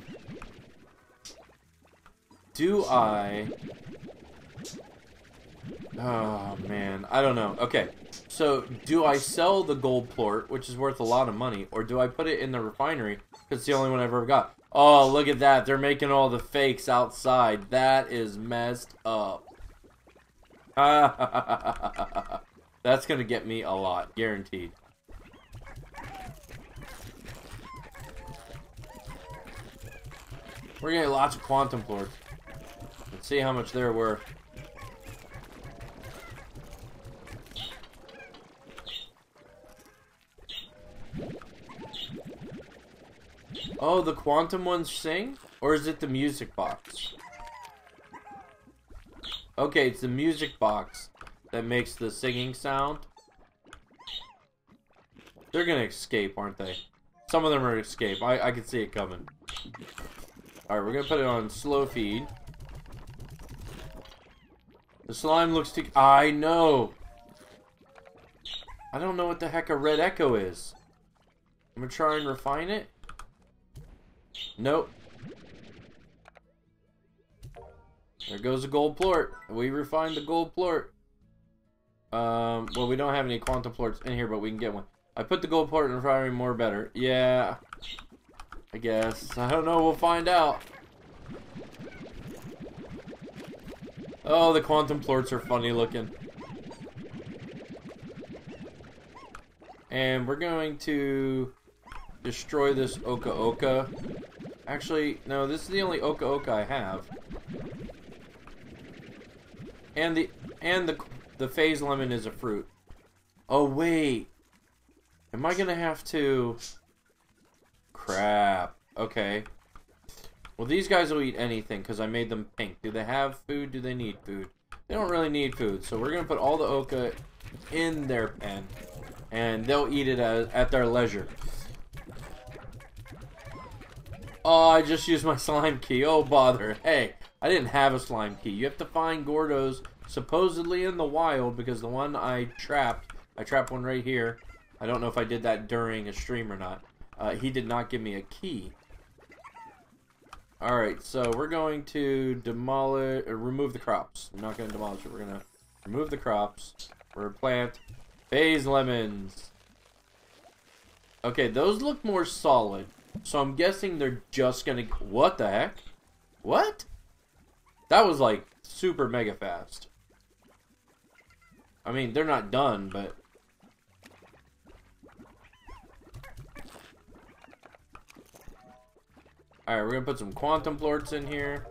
Do I... Oh, man. I don't know. Okay. So, do I sell the gold plort, which is worth a lot of money, or do I put it in the refinery? Because it's the only one I've ever got. Oh, look at that. They're making all the fakes outside. That is messed up. That's going to get me a lot. Guaranteed. We're getting lots of quantum plorts. Let's see how much there were. Oh, the quantum ones sing? Or is it the music box? Okay, it's the music box that makes the singing sound. They're gonna escape, aren't they? Some of them are escape. I, I can see it coming. Alright, we're gonna put it on slow feed. The slime looks to... I know! I don't know what the heck a red echo is. I'm gonna try and refine it. Nope. There goes the gold plort. We refined the gold plort. Um, well, we don't have any quantum plorts in here, but we can get one. I put the gold plort in refinery more better. Yeah. I guess. I don't know. We'll find out. Oh, the quantum plorts are funny looking. And we're going to destroy this Oka Oka. Actually, no, this is the only Oka Oka I have. And the and the the phase lemon is a fruit. Oh wait, am I gonna have to? Crap. Okay. Well, these guys will eat anything because I made them pink. Do they have food? Do they need food? They don't really need food, so we're gonna put all the Oka in their pen, and they'll eat it as, at their leisure. Oh, I just used my slime key. Oh, bother. Hey, I didn't have a slime key. You have to find Gordos supposedly in the wild because the one I trapped, I trapped one right here. I don't know if I did that during a stream or not. Uh, he did not give me a key. Alright, so we're going to demolish, or remove the crops. We're not going to demolish it. We're going to remove the crops. We're going to plant phase lemons. Okay, those look more solid. So I'm guessing they're just gonna... What the heck? What? That was like super mega fast. I mean, they're not done, but... Alright, we're gonna put some quantum plorts in here.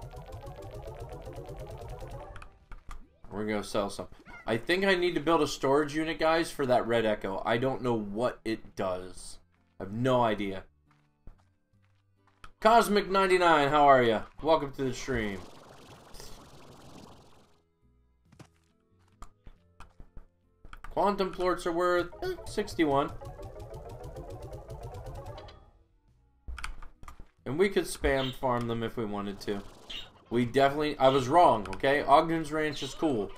We're gonna sell some. I think I need to build a storage unit, guys, for that red echo. I don't know what it does. I have no idea. Cosmic ninety-nine, how are you? Welcome to the stream. Quantum plorts are worth sixty-one. And we could spam farm them if we wanted to. We definitely... I was wrong, okay? Ogden's Ranch is cool.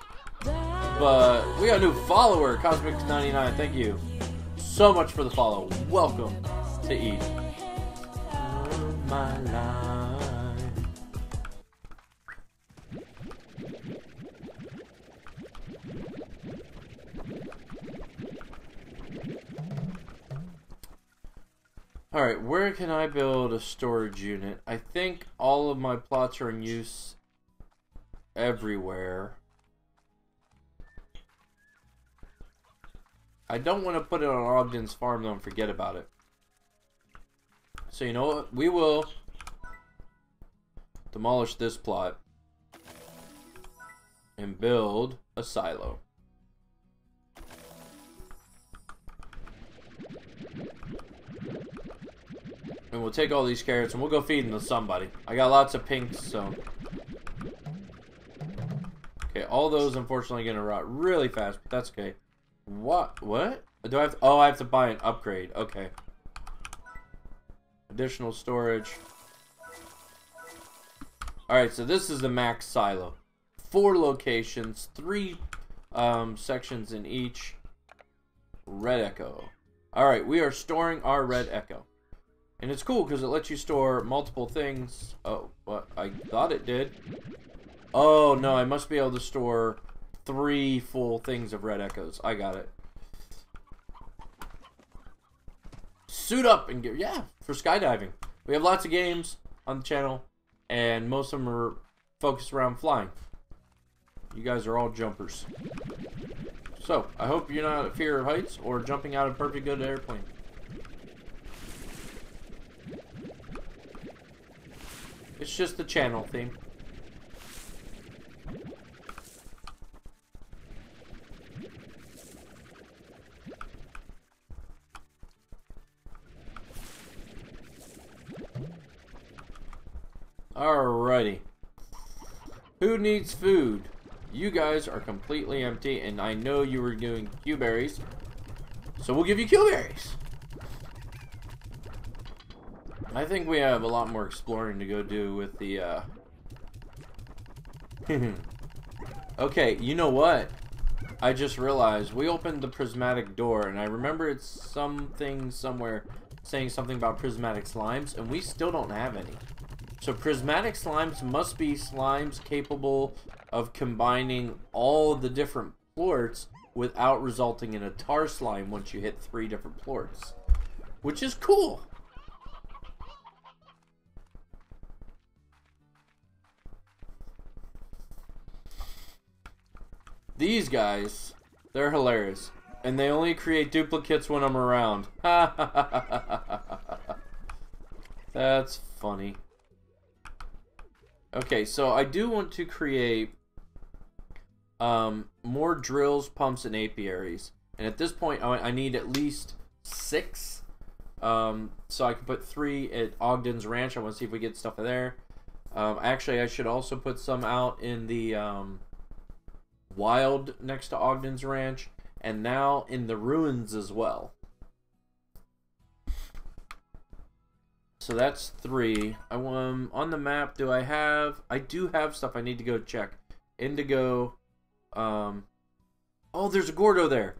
But we got a new follower, Cosmic ninety-nine. Thank you so much for the follow. Welcome to Eden. My life. All right, where can I build a storage unit? I think all of my plots are in use everywhere. I don't want to put it on Ogden's farm though and forget about it. So you know what? We will demolish this plot and build a silo. And we'll take all these carrots and we'll go feed them to somebody. I got lots of pinks, so... Okay, all those unfortunately are gonna rot really fast, but that's okay. What? What? Do I have to... Oh, I have to buy an upgrade. Okay. Additional storage. Alright, so this is the max silo. Four locations, three um, sections in each. Red Echo. Alright, we are storing our red echo. And it's cool because it lets you store multiple things. Oh, but I thought it did. Oh, no, I must be able to store three full things of red echoes. I got it. Suit up and get... Yeah, for skydiving. We have lots of games on the channel, and most of them are focused around flying. You guys are all jumpers. So, I hope you're not at fear of heights or jumping out of a perfect good airplane. It's just the channel theme. Alrighty. Who needs food? You guys are completely empty, and I know you were doing Q berries, so we'll give you Q berries. I think we have a lot more exploring to go do with the. Uh... Okay, you know what? I just realized we opened the prismatic door, and I remember it's something somewhere saying something about prismatic slimes, and we still don't have any. So prismatic slimes must be slimes capable of combining all the different plorts without resulting in a tar slime once you hit three different plorts, which is cool. These guys, they're hilarious, and they only create duplicates when I'm around. That's funny. Okay, so I do want to create um, more drills, pumps, and apiaries. And at this point, I need at least six. Um, so I can put three at Ogden's Ranch. I want to see if we get stuff there. Um, actually, I should also put some out in the um, wild next to Ogden's Ranch. And now in the ruins as well. So that's three. I um, on the map, do I have... I do have stuff I need to go check. Indigo. Um, oh, there's a Gordo there.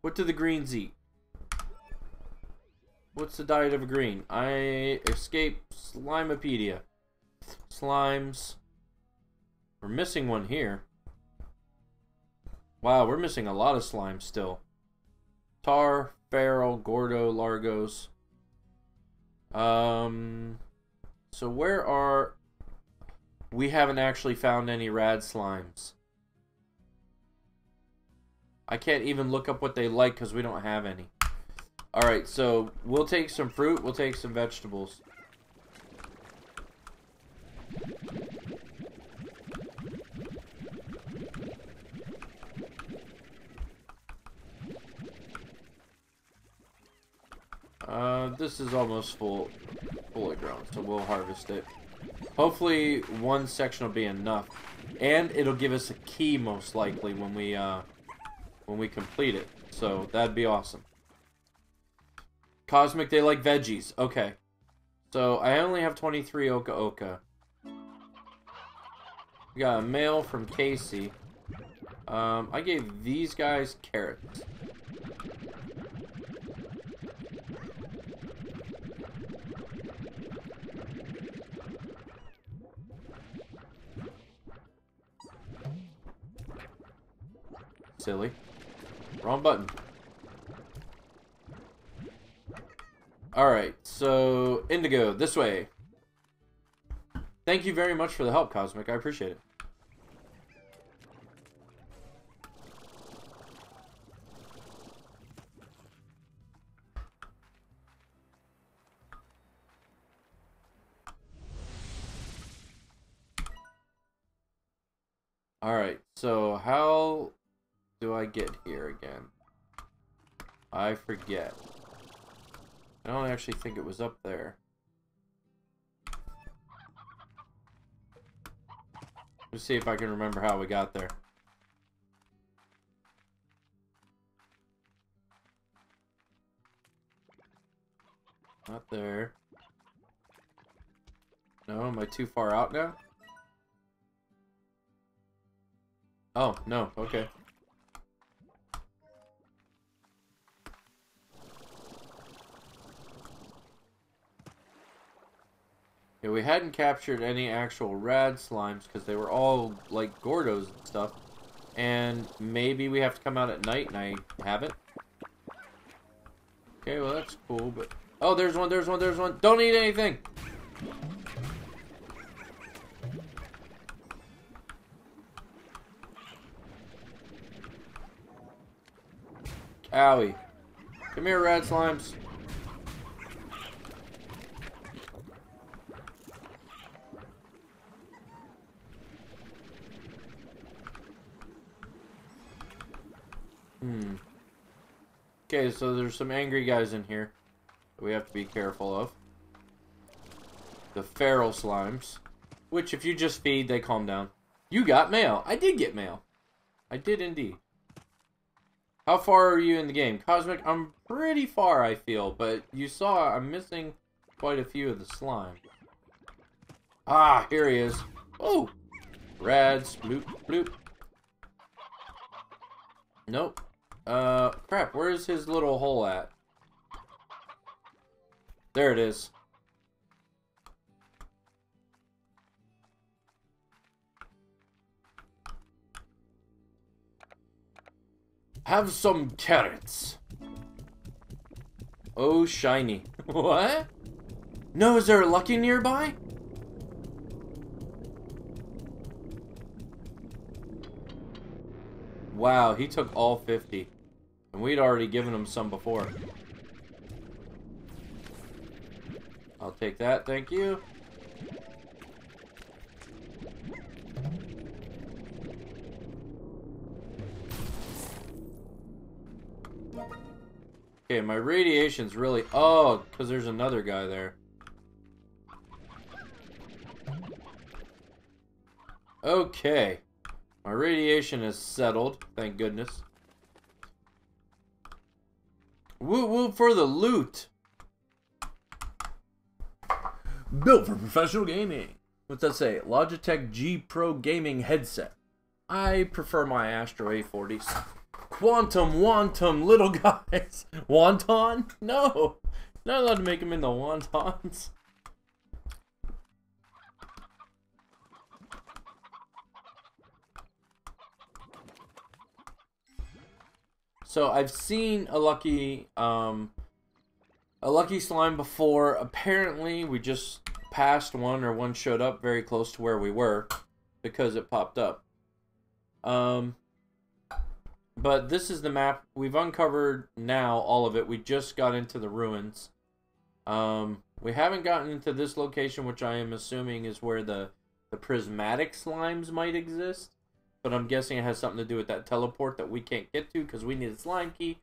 What do the greens eat? What's the diet of a green? I escape Slimepedia. Slimes. We're missing one here. Wow, we're missing a lot of slimes still. Tar, Feral, Gordo, Largos. Um, so where are, we haven't actually found any rad slimes. I can't even look up what they like because we don't have any. Alright, so we'll take some fruit, we'll take some vegetables. Uh, this is almost full, fully grown, so we'll harvest it. Hopefully, one section will be enough, and it'll give us a key most likely when we uh, when we complete it. So that'd be awesome. Cosmic, they like veggies. Okay, so I only have twenty-three Oka Oka. We got a mail from Casey. Um, I gave these guys carrots. Silly. Wrong button. Alright, so Indigo, this way. Thank you very much for the help, Cosmic. I appreciate it. Alright, so how... do I get here again? I forget. I don't actually think it was up there. Let's see if I can remember how we got there. Not there. No, am I too far out now? Oh, no, okay. Yeah, we hadn't captured any actual rad slimes because they were all like Gordos and stuff. And maybe we have to come out at night, and I haven't. Okay, well that's cool, but... Oh, there's one, there's one, there's one! Don't eat anything! Owie. Come here, rad slimes. Hmm. Okay, so there's some angry guys in here that we have to be careful of. The feral slimes. Which, if you just feed, they calm down. You got mail. I did get mail. I did indeed. How far are you in the game? Cosmic, I'm pretty far, I feel, but you saw I'm missing quite a few of the slime. Ah, here he is. Oh! Rad, bloop, bloop. Nope. Uh, crap, where's his little hole at? There it is. Have some carrots. Oh, shiny. What? No, is there a lucky nearby? Wow, he took all fifty. And we'd already given him some before. I'll take that, thank you. Okay, my radiation's really... Oh, because there's another guy there. Okay. My radiation is settled, thank goodness. Woo woo for the loot! Built for professional gaming. What's that say? Logitech G Pro Gaming Headset. I prefer my Astro A forties. Quantum, wontum, little guys. Wonton? No. Not allowed to make them into wontons. So I've seen a lucky, um, a lucky slime before. Apparently we just passed one, or one showed up very close to where we were because it popped up. Um... But this is the map. We've uncovered now all of it. We just got into the ruins. Um, we haven't gotten into this location, which I am assuming is where the, the prismatic slimes might exist. But I'm guessing it has something to do with that teleport that we can't get to because we need a slime key.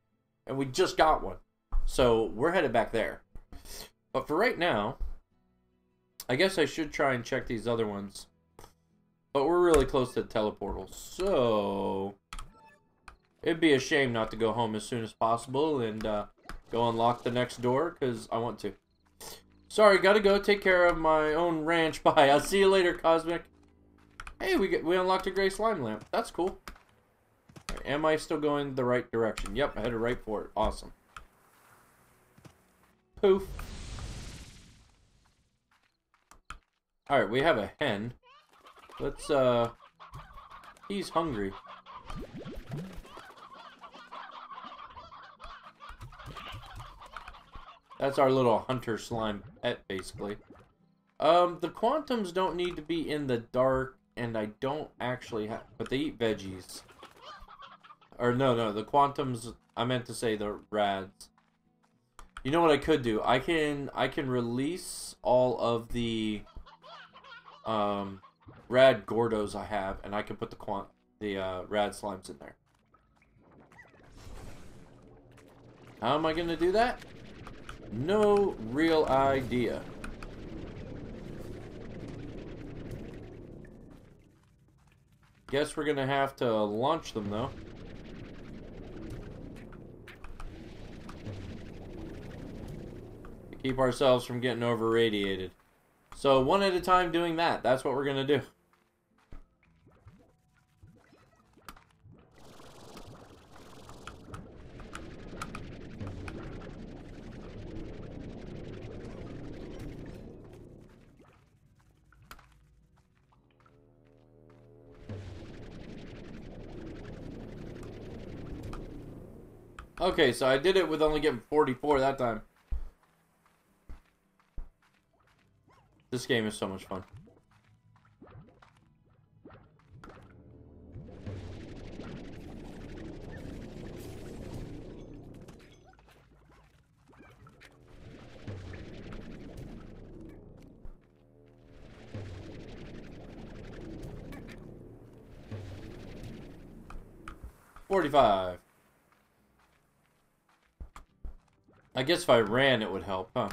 And we just got one. So we're headed back there. But for right now, I guess I should try and check these other ones. But we're really close to the teleportal. So... It'd be a shame not to go home as soon as possible and uh, go unlock the next door, because I want to. Sorry, gotta go take care of my own ranch. Bye. I'll see you later, Cosmic. Hey, we get, we unlocked a gray slime lamp. That's cool. Right, am I still going the right direction? Yep, I headed right for it. Awesome. Poof. Alright, we have a hen. Let's, uh... He's hungry. That's our little hunter slime pet, basically. Um, the quantums don't need to be in the dark, and I don't actually have... But they eat veggies. Or, no, no, the quantums... I meant to say the rads. You know what I could do? I can I can release all of the um, rad gordos I have, and I can put the, quant, the uh, rad slimes in there. How am I going to do that? No real idea. Guess we're gonna have to launch them though. To keep ourselves from getting overradiated. So one at a time doing that. That's what we're gonna do. Okay, so I did it with only getting forty-four that time. This game is so much fun. forty-five. I guess if I ran, it would help, huh?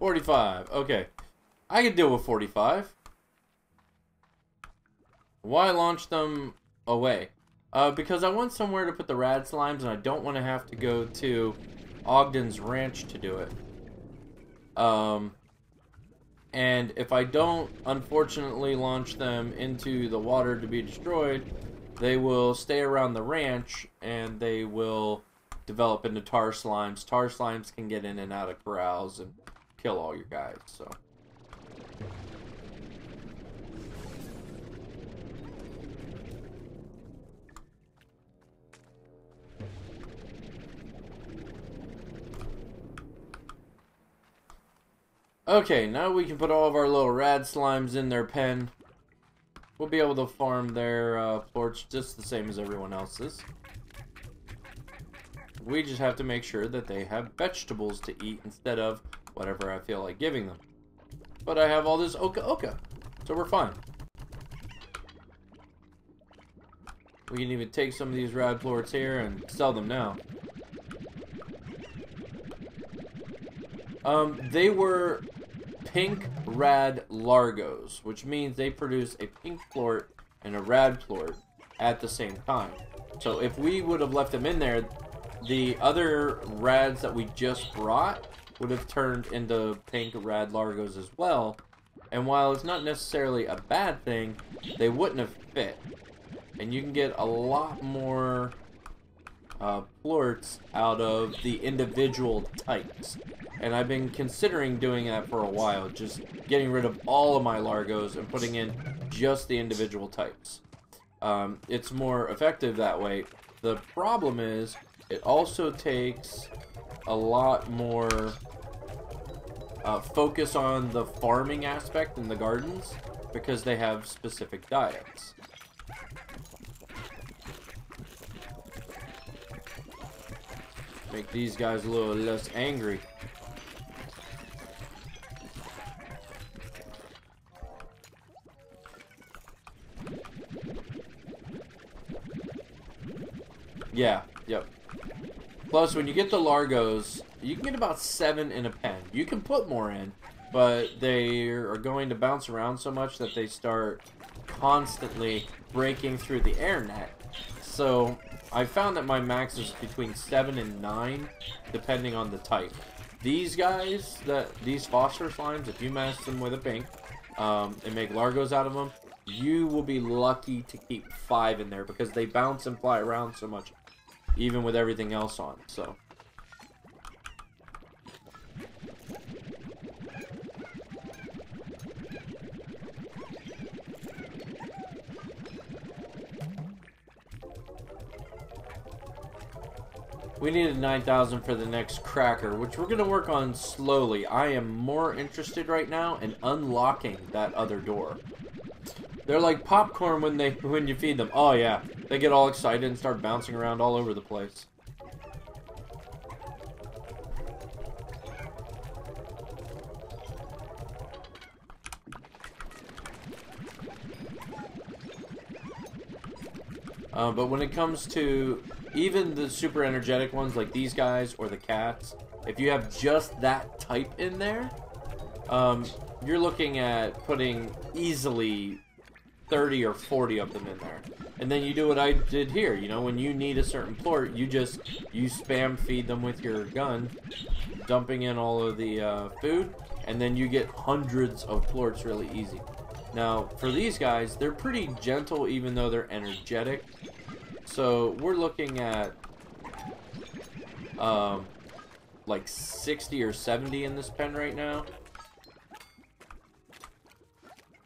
forty-five. Okay. I can deal with forty-five. Why launch them away? Uh, because I want somewhere to put the rad slimes, and I don't want to have to go to Ogden's Ranch to do it. Um, and if I don't, unfortunately, launch them into the water to be destroyed, they will stay around the ranch, and they will develop into tar slimes. Tar slimes can get in and out of corrals and kill all your guys, so... Okay, now we can put all of our little rad slimes in their pen. We'll be able to farm their uh, porch just the same as everyone else's. We just have to make sure that they have vegetables to eat instead of whatever I feel like giving them. But I have all this oka oka, so we're fine. We can even take some of these rad plorts here and sell them now. Um, they were... pink rad largos, which means they produce a pink plort and a rad plort at the same time. So if we would have left them in there, the other rads that we just brought would have turned into pink rad largos as well. And while it's not necessarily a bad thing, they wouldn't have fit. And you can get a lot more uh, plorts out of the individual types. And I've been considering doing that for a while, just getting rid of all of my largos and putting in just the individual types. Um, it's more effective that way. The problem is, it also takes a lot more uh, focus on the farming aspect in the gardens, because they have specific diets. Make these guys a little less angry. Yeah, yep. Plus, when you get the largos, you can get about seven in a pen. You can put more in, but they are going to bounce around so much that they start constantly breaking through the air net. So, I found that my max is between seven and nine, depending on the type. These guys, that these phosphor slimes, if you mash them with a pink um, and make largos out of them, you will be lucky to keep five in there because they bounce and fly around so much, even with everything else on, so. We needed nine thousand for the next cracker, which we're gonna work on slowly. I am more interested right now in unlocking that other door. They're like popcorn when they when you feed them. Oh yeah, they get all excited and start bouncing around all over the place. Uh, but when it comes to even the super energetic ones like these guys or the cats, if you have just that type in there, um, you're looking at putting easily thirty or forty of them in there. And then you do what I did here, you know, when you need a certain plort, you just, you spam feed them with your gun, dumping in all of the uh, food, and then you get hundreds of plorts really easy. Now, for these guys, they're pretty gentle even though they're energetic. So, we're looking at um, like sixty or seventy in this pen right now.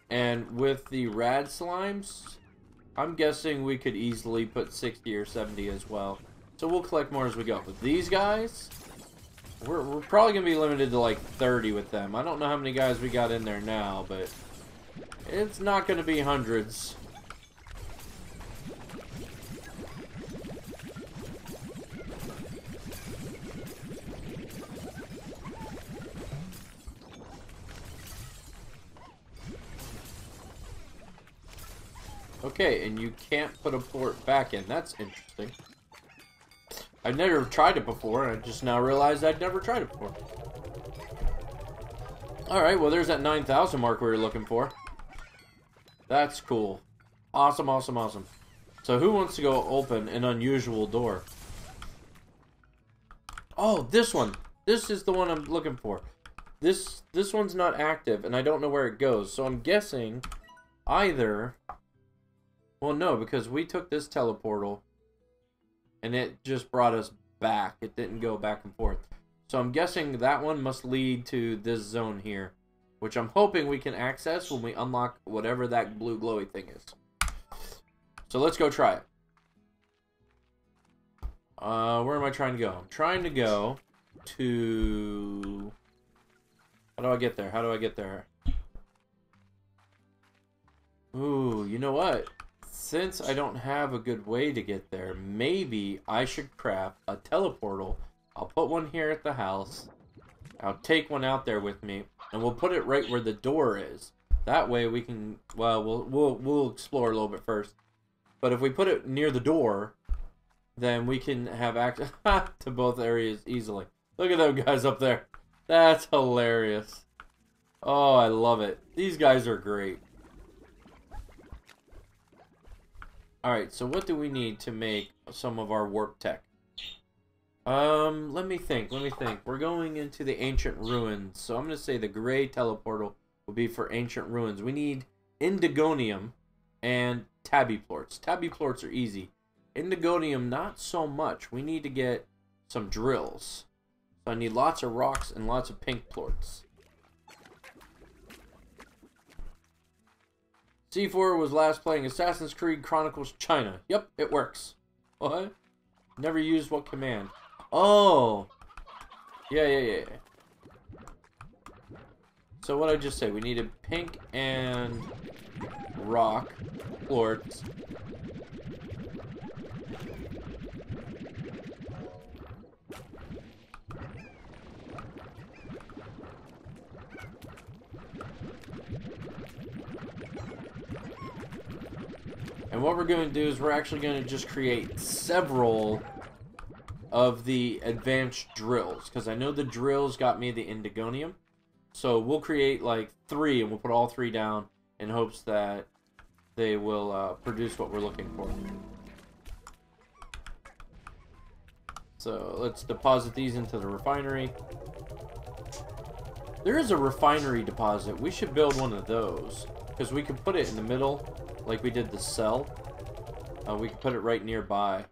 And with the rad slimes, I'm guessing we could easily put sixty or seventy as well. So we'll collect more as we go. But these guys, we're, we're probably going to be limited to like thirty with them. I don't know how many guys we got in there now, but it's not going to be hundreds. Okay, and you can't put a port back in. That's interesting. I've never tried it before, and I just now realized I'd never tried it before. Alright, well there's that nine thousand mark we were looking for. That's cool. Awesome, awesome, awesome. So who wants to go open an unusual door? Oh, this one! This is the one I'm looking for. This, this one's not active, and I don't know where it goes, so I'm guessing either... Well, no, because we took this teleportal, and it just brought us back. It didn't go back and forth. So I'm guessing that one must lead to this zone here, which I'm hoping we can access when we unlock whatever that blue glowy thing is. So let's go try it. Uh, where am I trying to go? I'm trying to go to... How do I get there? How do I get there? Ooh, you know what? Since I don't have a good way to get there, maybe I should craft a teleportal. I'll put one here at the house. I'll take one out there with me, and we'll put it right where the door is. That way we can, well, we'll we'll, we'll explore a little bit first. But if we put it near the door, then we can have access to both areas easily. Look at those guys up there. That's hilarious. Oh, I love it. These guys are great. Alright, so what do we need to make some of our warp tech? Um, let me think, let me think. We're going into the ancient ruins, so I'm going to say the gray teleportal will be for ancient ruins. We need indigonium and tabiplorts. Tabiplorts are easy. Indigonium, not so much. We need to get some drills. So I need lots of rocks and lots of pink plorts. C four was last playing Assassin's Creed Chronicles China. Yep, it works. What? Never used what command? Oh! Yeah, yeah, yeah. So what I just said, we needed pink and rock plorts. And what we're going to do is we're actually going to just create several of the advanced drills. Because I know the drills got me the indigonium. So we'll create like three and we'll put all three down in hopes that they will uh, produce what we're looking for. So let's deposit these into the refinery. There is a refinery deposit. We should build one of those. Because we could put it in the middle... Like we did the cell. Uh, we can put it right nearby.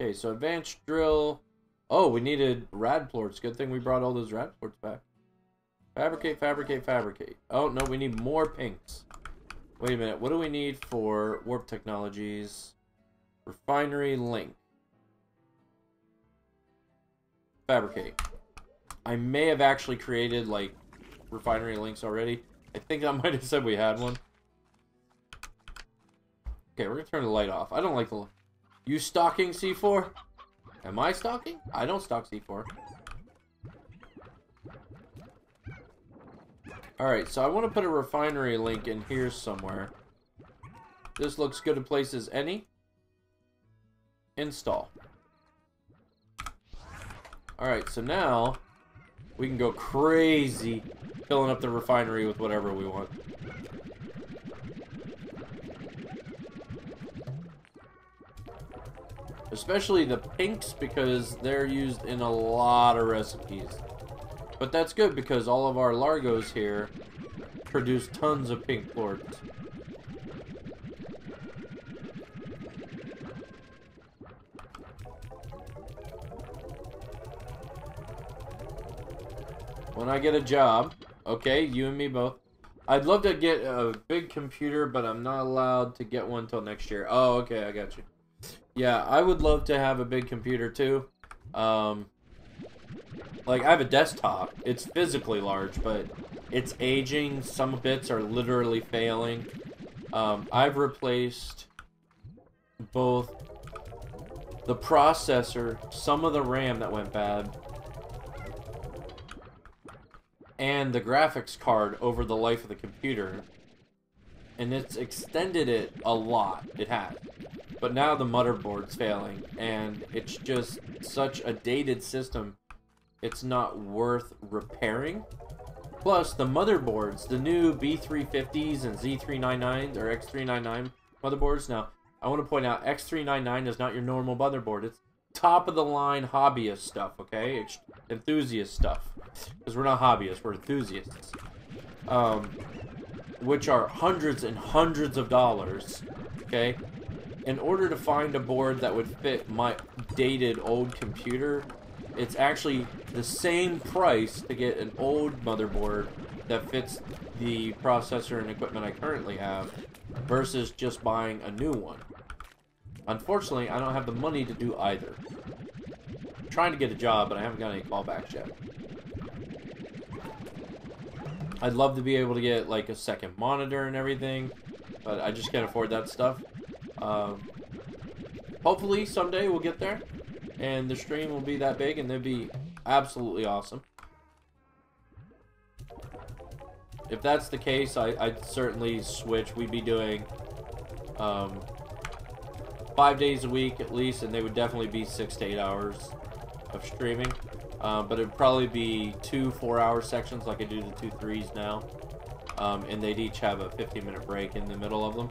Okay, so advanced drill. Oh, we needed rad plorts. Good thing we brought all those rad plorts back. Fabricate, fabricate, fabricate. Oh, no, we need more pinks. Wait a minute. What do we need for warp technologies? Refinery link. Fabricate. I may have actually created, like, refinery links already. I think I might have said we had one. Okay, we're going to turn the light off. I don't like the light. You stalking C four? Am I stalking? I don't stalk C four. Alright, so I want to put a refinery link in here somewhere. This looks good a place as any. Install. Alright, so now we can go crazy. Filling up the refinery with whatever we want. Especially the pinks because they're used in a lot of recipes. But that's good because all of our Largos here produce tons of pink plorts. when I get a job, okay, you and me both, I'd love to get a big computer, but I'm not allowed to get one till next year. Oh, okay, I got you. Yeah, I would love to have a big computer too. Um, like, I have a desktop. It's physically large, but it's aging. Some bits are literally failing. Um, I've replaced both the processor, some of the RAM that went bad, and the graphics card over the life of the computer, and it's extended it a lot, it had. But now the motherboard's failing, and it's just such a dated system, it's not worth repairing. Plus, the motherboards, the new B three fifties and Z three ninety-nines, or X three ninety-nine motherboards, now, I want to point out, X three ninety-nine is not your normal motherboard, it's top-of-the-line hobbyist stuff, okay? It's enthusiast stuff. Because we're not hobbyists, we're enthusiasts. Um, which are hundreds and hundreds of dollars, okay? In order to find a board that would fit my dated old computer, it's actually the same price to get an old motherboard that fits the processor and equipment I currently have, versus just buying a new one. Unfortunately, I don't have the money to do either. I'm trying to get a job, but I haven't got any callbacks yet. I'd love to be able to get, like, a second monitor and everything, but I just can't afford that stuff. Um, hopefully, someday we'll get there, and the stream will be that big, and that'd be absolutely awesome. If that's the case, I, I'd certainly switch. We'd be doing, um... five days a week at least, and they would definitely be six to eight hours of streaming, um, but it'd probably be two four-hour sections like I do the two threes now, um, and they'd each have a fifteen minute break in the middle of them.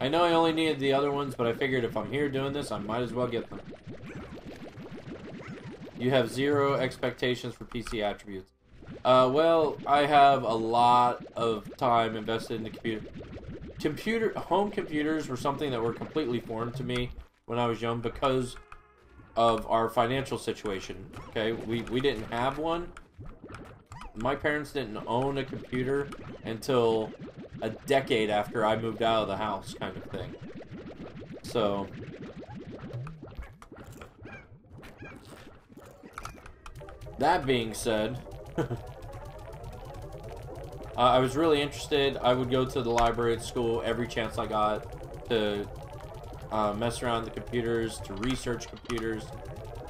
I know I only needed the other ones, but I figured if I'm here doing this, I might as well get them. You have zero expectations for P C attributes. Uh, well, I have a lot of time invested in the computer. Computer, home computers were something that were completely foreign to me when I was young because of our financial situation, okay? We, we didn't have one. My parents didn't own a computer until a decade after I moved out of the house, kind of thing. So... that being said... uh, I was really interested. I would go to the library at school every chance I got to uh, mess around with the computers, to research computers.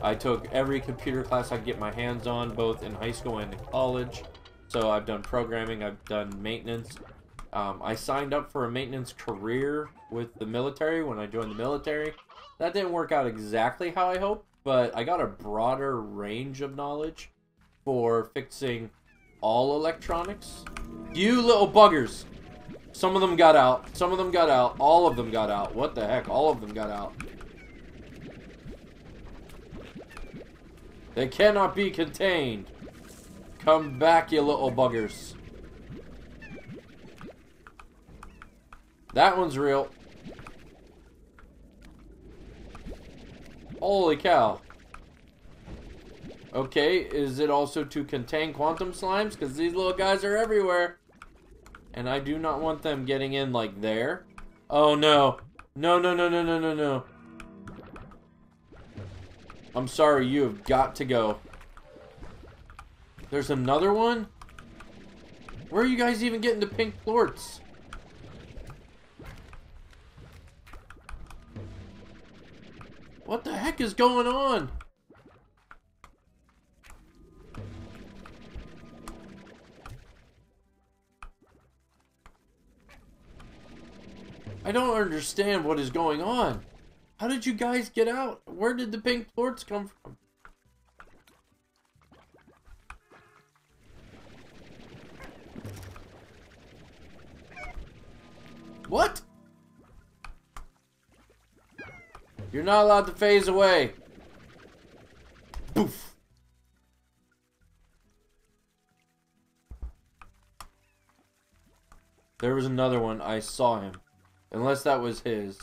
I took every computer class I could get my hands on, both in high school and in college. So I've done programming, I've done maintenance. Um, I signed up for a maintenance career with the military when I joined the military. That didn't work out exactly how I hoped, but I got a broader range of knowledge for fixing all electronics. You little buggers! Some of them got out. Some of them got out. All of them got out. What the heck? All of them got out. They cannot be contained. Come back, you little buggers. That one's real. Holy cow. Okay, is it also to contain quantum slimes? Because these little guys are everywhere. And I do not want them getting in like there. Oh no. No, no, no, no, no, no, no. I'm sorry, you have got to go. There's another one? Where are you guys even getting the pink plorts? What the heck is going on? I don't understand what is going on. How did you guys get out? Where did the pink plorts come from? What? You're not allowed to phase away. Poof. There was another one. I saw him. Unless that was his.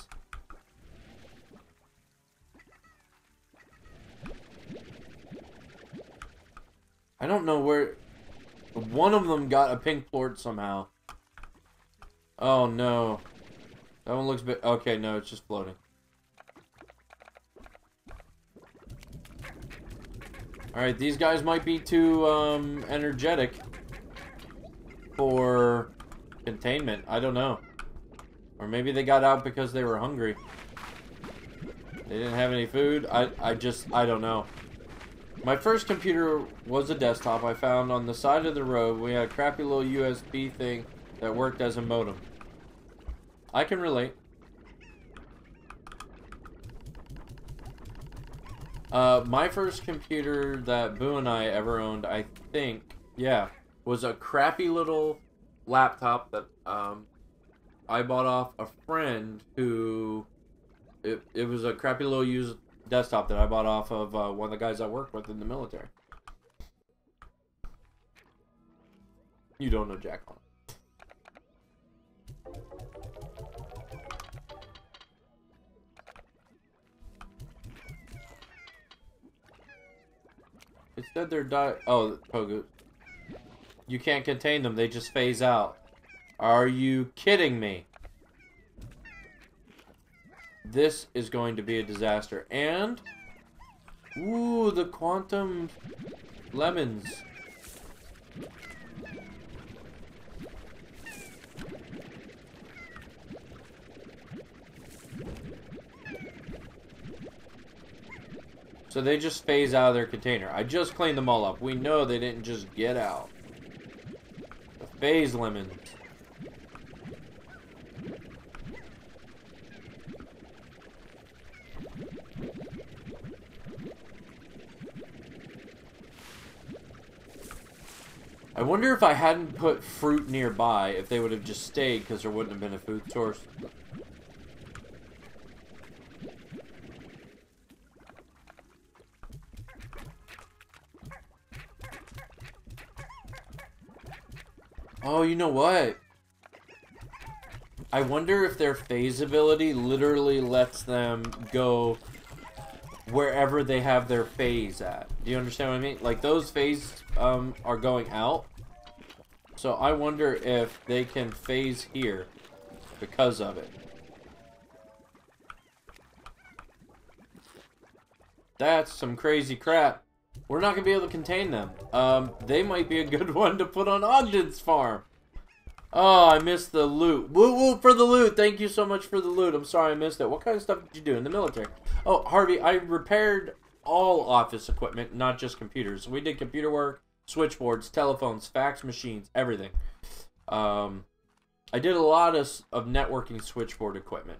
I don't know where... One of them got a pink plort somehow. Oh, no. That one looks bit... Okay, no, it's just floating. Alright, these guys might be too, um, energetic for containment. I don't know. Or maybe they got out because they were hungry. They didn't have any food. I, I just... I don't know. My first computer was a desktop I found on the side of the road. We had a crappy little U S B thing that worked as a modem. I can relate. Uh, my first computer that Boo and I ever owned, I think, yeah, was a crappy little laptop that um, I bought off a friend who... It, it was a crappy little used desktop that I bought off of uh, one of the guys I worked with in the military. You don't know Jack on it. It said they're di- Oh, Pogu. You can't contain them, they just phase out. Are you kidding me? This is going to be a disaster. And... Ooh, the quantum lemons. So they just phase out of their container. I just cleaned them all up. We know they didn't just get out. The phase lemons. I wonder if I hadn't put fruit nearby, if they would have just stayed, because there wouldn't have been a food source. Oh, you know what? I wonder if their phase ability literally lets them go wherever they have their phase at. Do you understand what I mean? Like, those phase um, are going out. So I wonder if they can phase here because of it. That's some crazy crap. We're not going to be able to contain them. Um, they might be a good one to put on Ogden's farm. Oh, I missed the loot. Woo woo for the loot. Thank you so much for the loot. I'm sorry I missed it. What kind of stuff did you do in the military? Oh, Harvey, I repaired all office equipment, not just computers. We did computer work. Switchboards, telephones, fax machines, everything. Um, I did a lot of, of networking switchboard equipment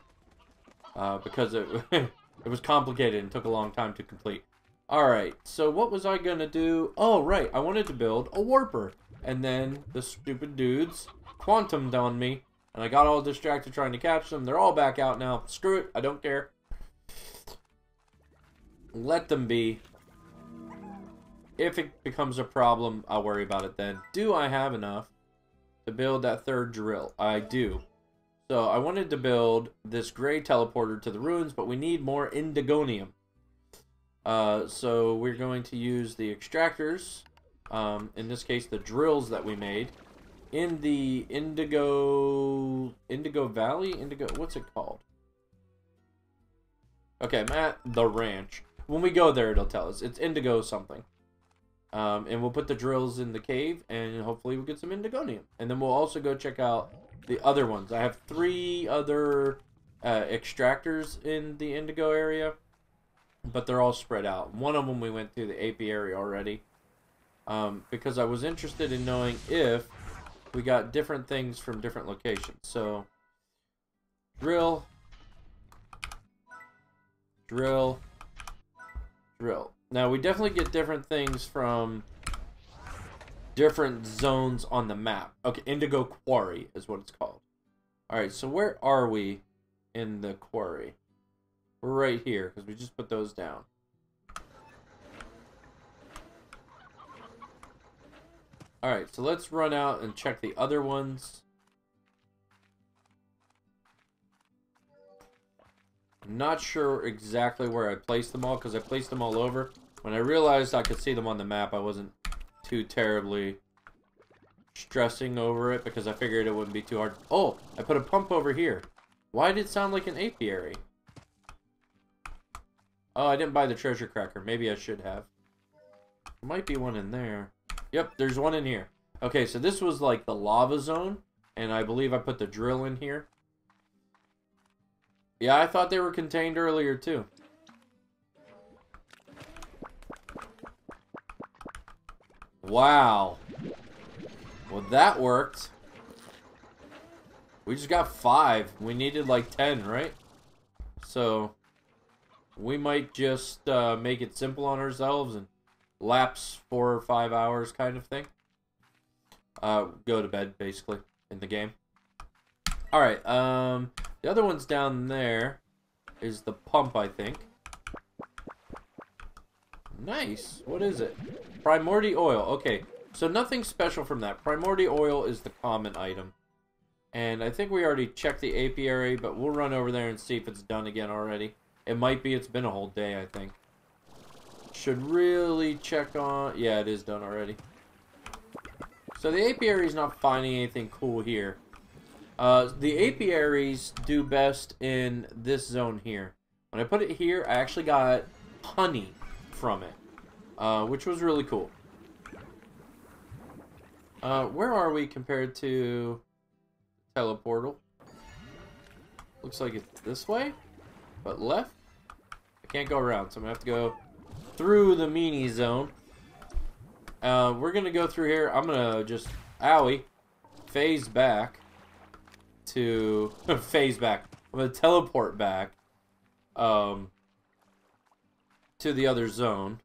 uh, because it, it was complicated and took a long time to complete. Alright, so what was I going to do? Oh, right, I wanted to build a warper. And then the stupid dudes quantumed on me, and I got all distracted trying to catch them. They're all back out now. Screw it, I don't care. Let them be. If it becomes a problem, I'll worry about it then. Do I have enough to build that third drill? I do. So I wanted to build this gray teleporter to the ruins, but we need more indigonium. Uh, so we're going to use the extractors, um, in this case the drills that we made, in the Indigo... Indigo Valley? Indigo... What's it called? Okay, I'm at the ranch. When we go there, it'll tell us. It's Indigo something. Um, and we'll put the drills in the cave, and hopefully we'll get some indigonium. And then we'll also go check out the other ones. I have three other uh, extractors in the indigo area, but they're all spread out. One of them we went through the apiary already, um, because I was interested in knowing if we got different things from different locations. So, drill, drill, drill. Now, we definitely get different things from different zones on the map. Okay, Indigo Quarry is what it's called. Alright, so where are we in the quarry? We're right here, because we just put those down. Alright, so let's run out and check the other ones. Not sure exactly where I placed them all, because I placed them all over. When I realized I could see them on the map, I wasn't too terribly stressing over it because I figured it wouldn't be too hard. Oh, I put a pump over here. Why did it sound like an apiary? Oh, I didn't buy the treasure cracker. Maybe I should have. There might be one in there. Yep, there's one in here. Okay, so this was like the lava zone, and I believe I put the drill in here. Yeah, I thought they were contained earlier too. Wow. Well, that worked. We just got five. We needed like ten, right? So we might just uh, make it simple on ourselves and lapse four or five hours kind of thing. Uh, go to bed, basically, in the game. Alright, um, the other one's down there is the pump, I think. Nice. What is it? Primordial oil. Okay, so nothing special from that. Primordial oil is the common item. And I think we already checked the apiary, but we'll run over there and see if it's done again already. It might be. It's been a whole day, I think. Should really check on... Yeah, it is done already. So the apiary's not finding anything cool here. Uh, the apiaries do best in this zone here. When I put it here, I actually got honey from it, uh, which was really cool. Uh, where are we compared to teleportal? Looks like it's this way, but left. I can't go around, so I'm gonna have to go through the mini zone. Uh, we're gonna go through here. I'm gonna just owie phase back to phase back. I'm gonna teleport back um, to the other zone,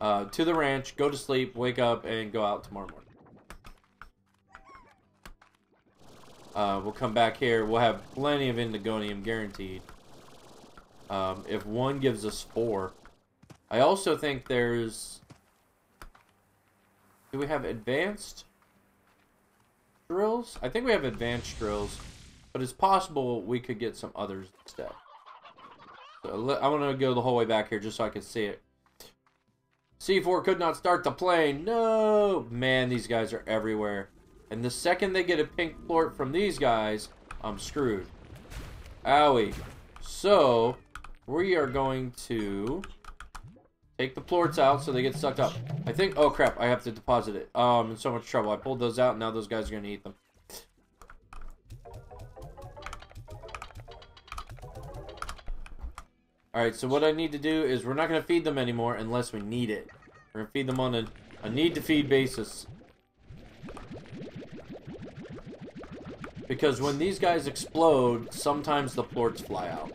uh, to the ranch. Go to sleep, wake up, and go out tomorrow morning. Uh, we'll come back here. We'll have plenty of Indigonium guaranteed. Um, if one gives us four, I also think there's. Do we have advanced drills? I think we have advanced drills, but it's possible we could get some others instead. So I want to go the whole way back here just so I can see it. C four could not start the plane. No! Man, these guys are everywhere. And the second they get a pink plort from these guys, I'm screwed. Owie. So, we are going to... take the plorts out so they get sucked up. I think, oh crap, I have to deposit it. Um, I'm in so much trouble. I pulled those out, and now those guys are gonna eat them. Alright, so what I need to do is we're not gonna feed them anymore unless we need it. We're gonna feed them on a, a need-to-feed basis. Because when these guys explode, sometimes the plorts fly out.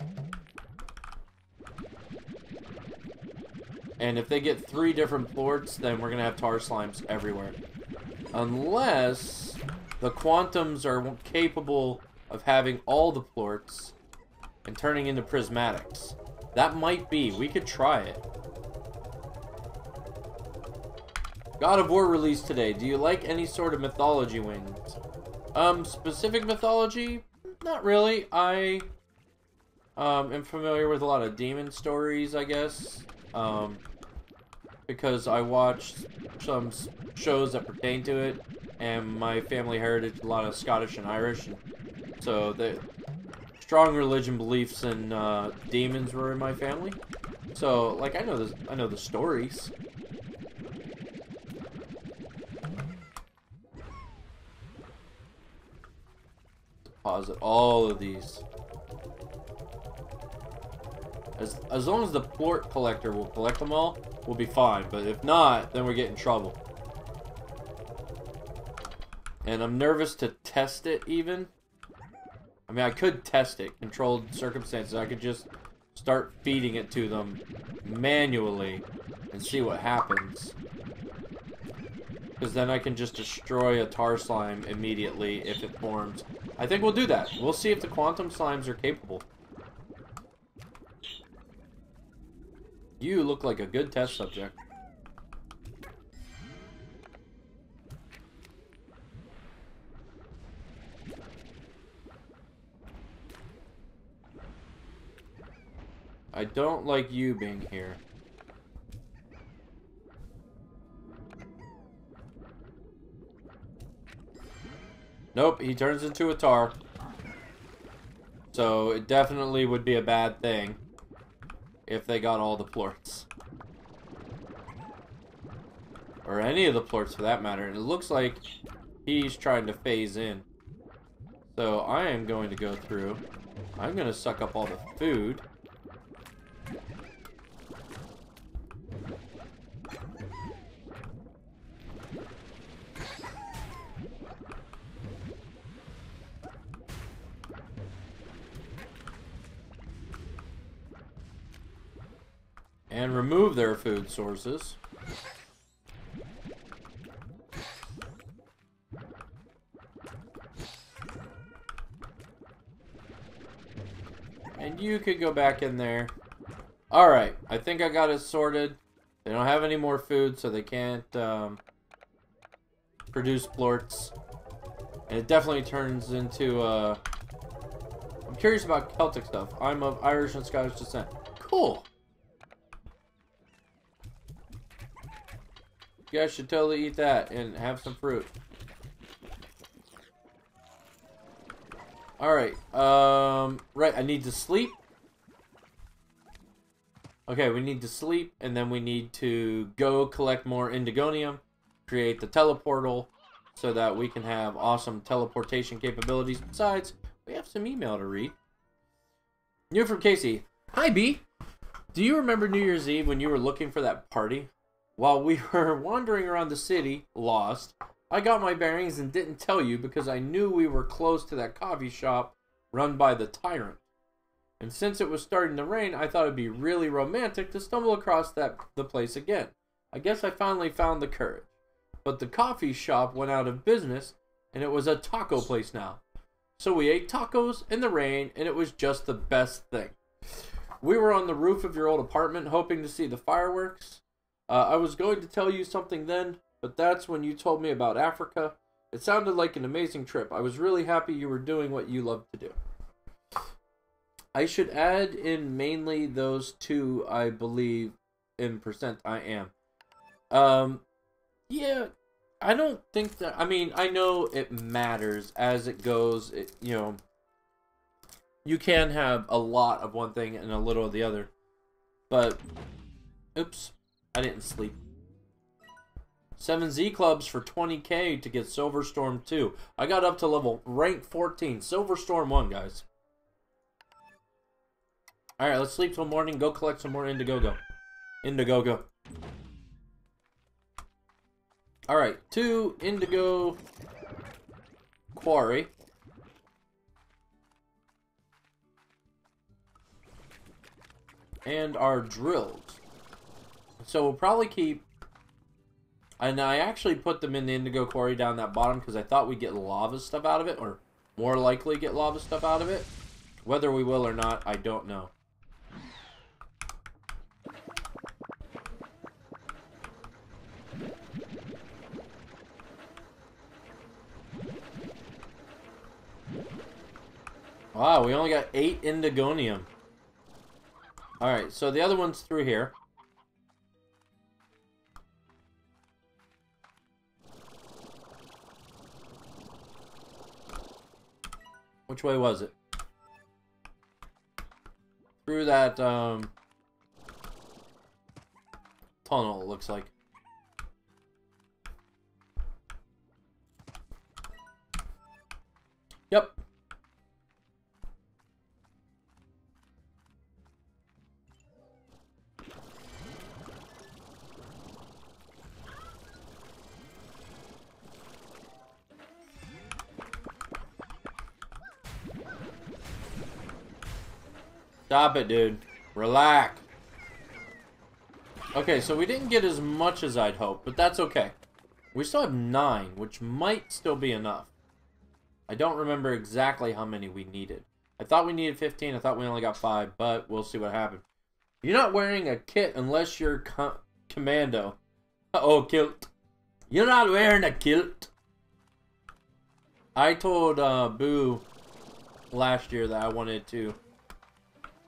And if they get three different plorts, then we're going to have tar slimes everywhere. Unless the quantums are capable of having all the plorts and turning into prismatics. That might be. We could try it. God of War released today. Do you like any sort of mythology wings? Um, specific mythology? Not really. I um, am familiar with a lot of demon stories, I guess. Um, because I watched some shows that pertain to it, and my family heritage, a lot of Scottish and Irish, and so the strong religion beliefs and uh, demons were in my family. So, like, I know the I know the stories. Deposit all of these. As, as long as the plort collector will collect them all, we'll be fine. But if not, then we get in trouble. And I'm nervous to test it even. I mean, I could test it. Controlled circumstances. I could just start feeding it to them manually and see what happens. Because then I can just destroy a tar slime immediately if it forms. I think we'll do that. We'll see if the quantum slimes are capable. You look like a good test subject. I don't like you being here. Nope, he turns into a tar. So it definitely would be a bad thing if they got all the plorts. Or any of the plorts for that matter. And it looks like he's trying to phase in. So I am going to go through. I'm going to suck up all the food. And remove their food sources. And you could go back in there. Alright, I think I got it sorted. They don't have any more food, so they can't um, produce plorts. And it definitely turns into... Uh, I'm curious about Celtic stuff. I'm of Irish and Scottish descent. Cool! You guys should totally eat that and have some fruit. Alright, um, right, I need to sleep. Okay, we need to sleep, and then we need to go collect more Indigonium, create the teleportal, so that we can have awesome teleportation capabilities. Besides, we have some email to read. New from Casey. Hi, B. Do you remember New Year's Eve when you were looking for that party? While we were wandering around the city, lost, I got my bearings and didn't tell you because I knew we were close to that coffee shop run by the tyrant. And since it was starting to rain, I thought it'd be really romantic to stumble across that the place again. I guess I finally found the courage. But the coffee shop went out of business, and it was a taco place now. So we ate tacos in the rain, and it was just the best thing. We were on the roof of your old apartment hoping to see the fireworks. Uh, I was going to tell you something then, but that's when you told me about Africa. It sounded like an amazing trip. I was really happy you were doing what you love to do. I should add in mainly those two, I believe, in percent I am. Um, yeah, I don't think that... I mean, I know it matters as it goes. It, you know, you can have a lot of one thing and a little of the other. But, oops. I didn't sleep. seven Z clubs for twenty K to get Silver Storm two. I got up to level rank fourteen. Silver Storm one, guys. Alright, let's sleep till morning. Go collect some more Indiegogo. Indiegogo. Alright, to Indigo Quarry. And our drills. So we'll probably keep, and I actually put them in the Indigo Quarry down that bottom because I thought we'd get lava stuff out of it, or more likely get lava stuff out of it. Whether we will or not, I don't know. Wow, we only got eight Indigonium. Alright, so the other one's through here. Which way was it? Through that um, tunnel, it looks like. Yep. Stop it, dude. Relax. Okay, so we didn't get as much as I'd hoped, but that's okay. We still have nine, which might still be enough. I don't remember exactly how many we needed. I thought we needed fifteen. I thought we only got five, but we'll see what happens. You're not wearing a kit unless you're com commando. Uh-oh, kilt. You're not wearing a kilt. I told uh, Boo last year that I wanted to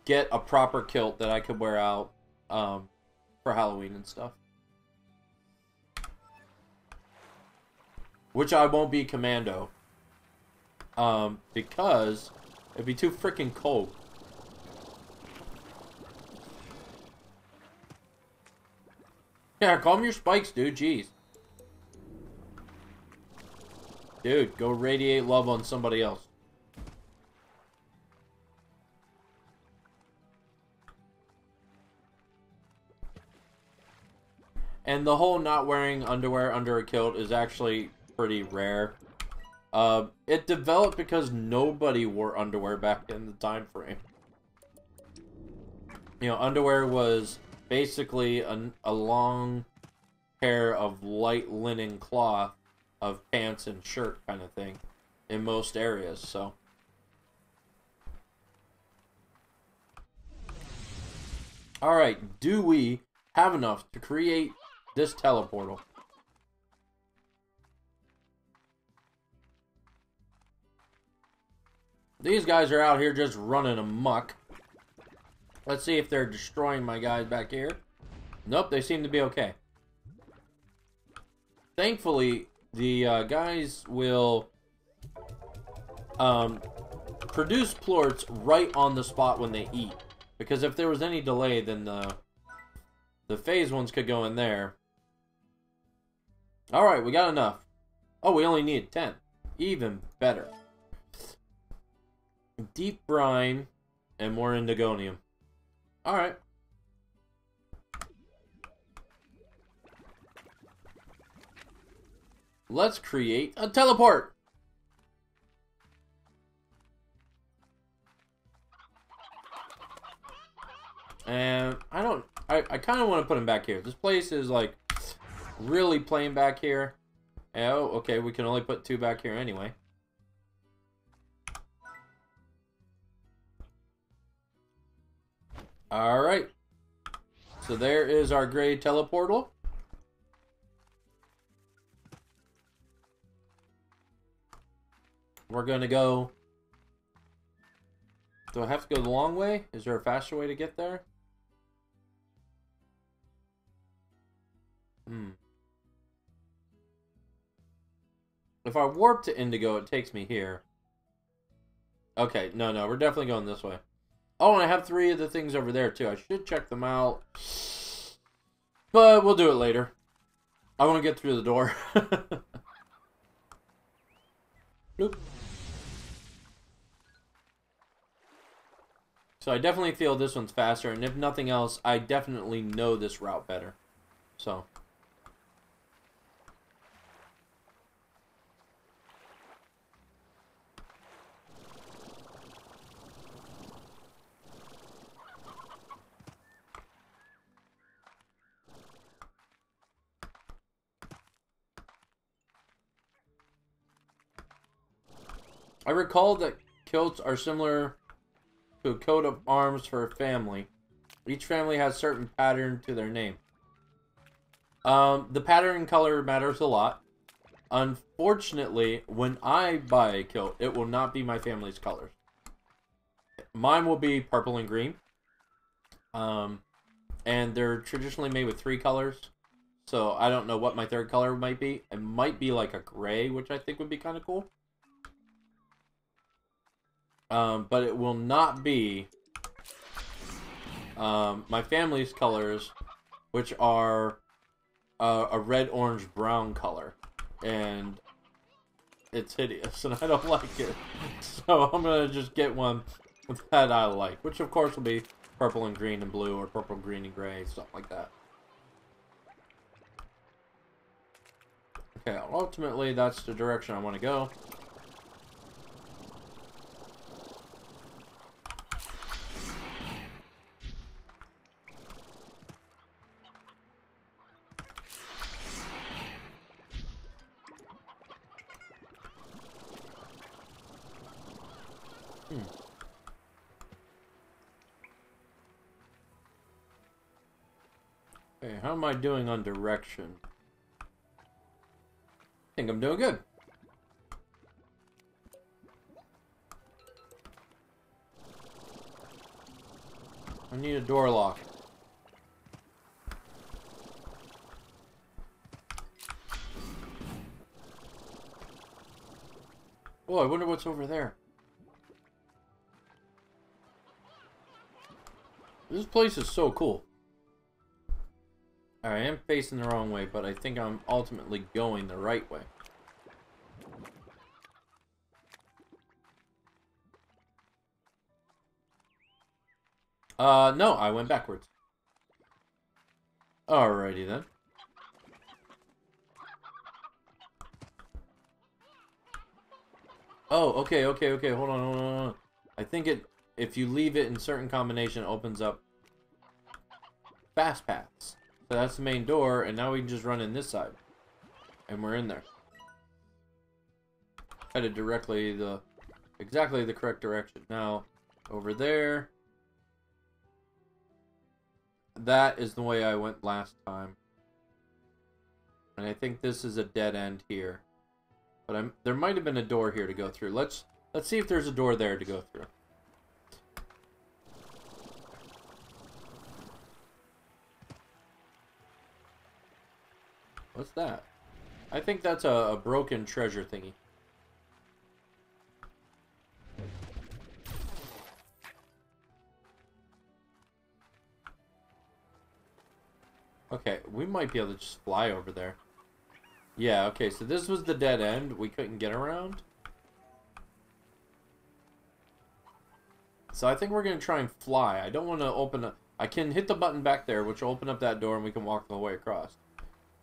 get a proper kilt that I could wear out um, for Halloween and stuff. Which I won't be commando. Um, because it'd be too freaking cold. Yeah, calm your spikes, dude. Jeez. Dude, go radiate love on somebody else. And the whole not wearing underwear under a kilt is actually pretty rare. Uh, it developed because nobody wore underwear back in the time frame. You know, underwear was basically an, a long pair of light linen cloth of pants and shirt kind of thing in most areas, so. Alright, do we have enough to create this teleportal? These guys are out here just running amok. Let's see if they're destroying my guys back here. Nope, they seem to be okay. Thankfully, the uh, guys will um, produce plorts right on the spot when they eat. Because if there was any delay, then the, the phase ones could go in there. Alright, we got enough. Oh, we only need ten. Even better. Deep brine and more indigonium. Alright. Let's create a teleport. And I don't I, I kinda wanna put him back here. This place is like really plain back here. Oh, okay, we can only put two back here anyway. Alright, so there is our gray teleportal. We're going to go... Do I have to go the long way? Is there a faster way to get there? Hmm. If I warp to Indigo, it takes me here. Okay, no, no, we're definitely going this way. Oh, and I have three of the things over there, too. I should check them out. But we'll do it later. I want to get through the door. Nope. So I definitely feel this one's faster. And if nothing else, I definitely know this route better. So... I recall that kilts are similar to a coat of arms for a family. Each family has certain pattern to their name. Um, the pattern color matters a lot. Unfortunately, when I buy a kilt, it will not be my family's colors. Mine will be purple and green. Um, and they're traditionally made with three colors. So I don't know what my third color might be. It might be like a gray, which I think would be kind of cool. Um, but it will not be um, my family's colors, which are uh, a red, orange, brown color, and it's hideous, and I don't like it. So I'm gonna just get one that I like, which of course will be purple and green and blue, or purple, green, and gray, something like that. Okay, ultimately that's the direction I want to go. How am I doing on direction? I think I'm doing good. I need a door lock. Oh, I wonder what's over there. This place is so cool. Alright, I am facing the wrong way, but I think I'm ultimately going the right way. Uh, no, I went backwards. Alrighty then. Oh, okay, okay, okay, hold on, hold on, hold on. I think it, if you leave it in certain combination, it opens up fast paths. So that's the main door, and now we can just run in this side. And we're in there. Headed directly the, exactly the correct direction. Now, over there. That is the way I went last time. And I think this is a dead end here. But I'm, there might have been a door here to go through. Let's let's see if there's a door there to go through. What's that? I think that's a, a broken treasure thingy. Okay, we might be able to just fly over there. Yeah, okay, so this was the dead end. We couldn't get around. So I think we're going to try and fly. I don't want to open up... I can hit the button back there, which will open up that door, and we can walk the way across.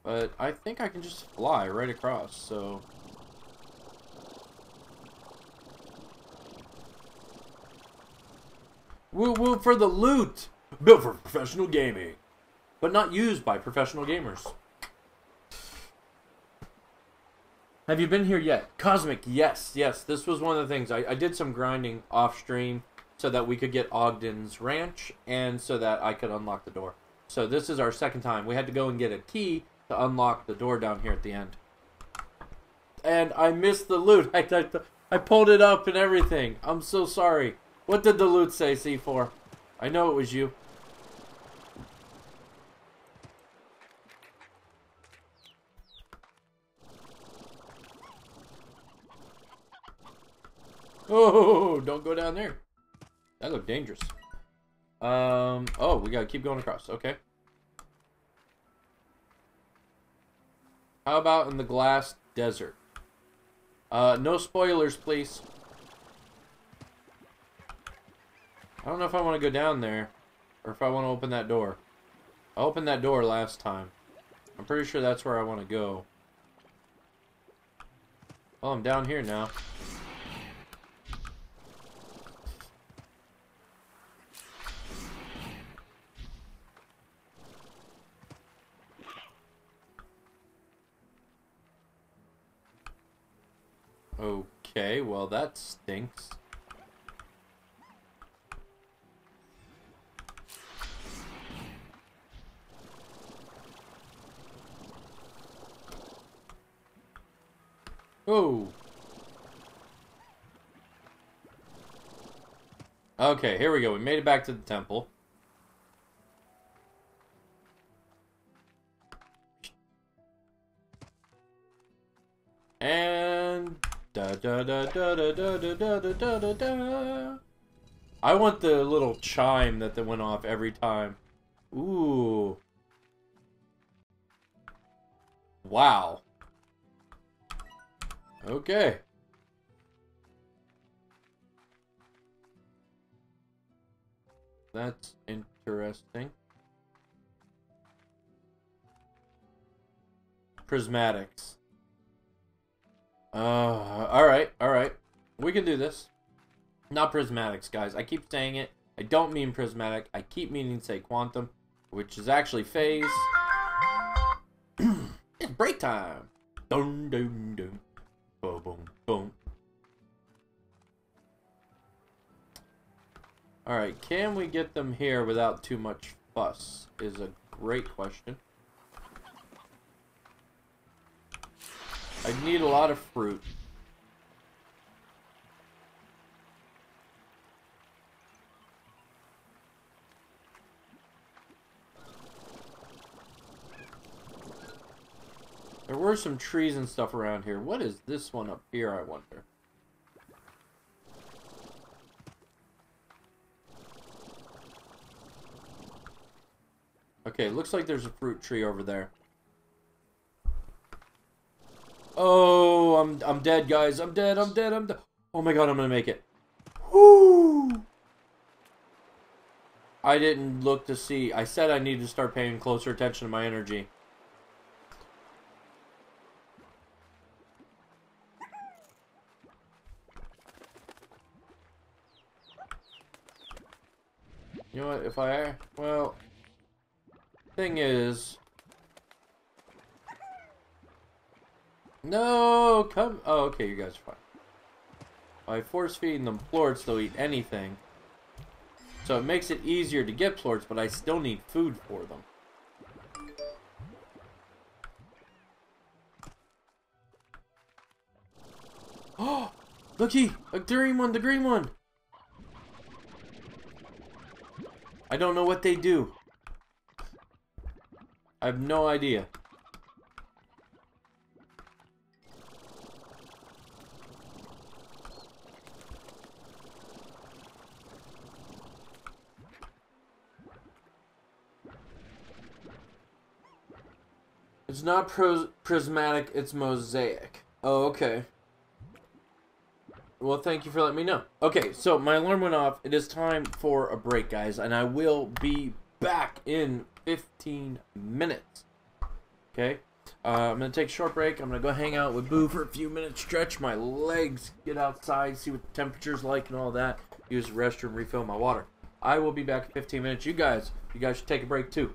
But I think I can just fly right across, so... Woo-woo for the loot! Built for professional gaming! But not used by professional gamers. Have you been here yet? Cosmic, yes, yes. This was one of the things. I, I did some grinding off stream so that we could get Ogden's Ranch and so that I could unlock the door. So this is our second time. We had to go and get a key to unlock the door down here at the end. And I missed the loot. I, I, I pulled it up and everything. I'm so sorry. What did the loot say, C four? I know it was you. Oh, don't go down there. That looked dangerous. Um, oh, we gotta keep going across. Okay. How about in the glass desert? Uh, no spoilers, please. I don't know if I want to go down there or if I want to open that door. I opened that door last time. I'm pretty sure that's where I want to go. Well, I'm down here now. Okay, well that stinks. Whoa. Okay, here we go. We made it back to the temple. And... Da, da, da, da, da, da, da, da, da, da. I want the little chime that, that went off every time. Ooh. Wow. Okay. That's interesting. Prismatics. Uh, alright, alright. We can do this. Not prismatics, guys. I keep saying it. I don't mean prismatic. I keep meaning to say quantum, which is actually phase. It's break time. Dun, dun, dun. Boom, boom, boom. Alright, can we get them here without too much fuss? Is a great question. I need a lot of fruit. There were some trees and stuff around here. What is this one up here, I wonder? Okay, looks like there's a fruit tree over there. Oh, I'm I'm dead, guys. I'm dead. I'm dead. I'm dead. Oh my god, I'm gonna make it. Woo! I didn't look to see. I said I needed to start paying closer attention to my energy. You know what, if I, well, thing is, no, come, oh, okay, you guys are fine. By force feeding them plorts, they'll eat anything. So it makes it easier to get plorts, but I still need food for them. Oh, looky, a green one, the green one. I don't know what they do. I have no idea. It's not pros prismatic, it's mosaic. Oh, okay. Well, thank you for letting me know. Okay, so my alarm went off. It is time for a break, guys, and I will be back in fifteen minutes. Okay? Uh, I'm going to take a short break. I'm going to go hang out with Boo for a few minutes, stretch my legs, get outside, see what the temperature's like and all that, use the restroom, refill my water. I will be back in fifteen minutes. You guys, you guys should take a break, too.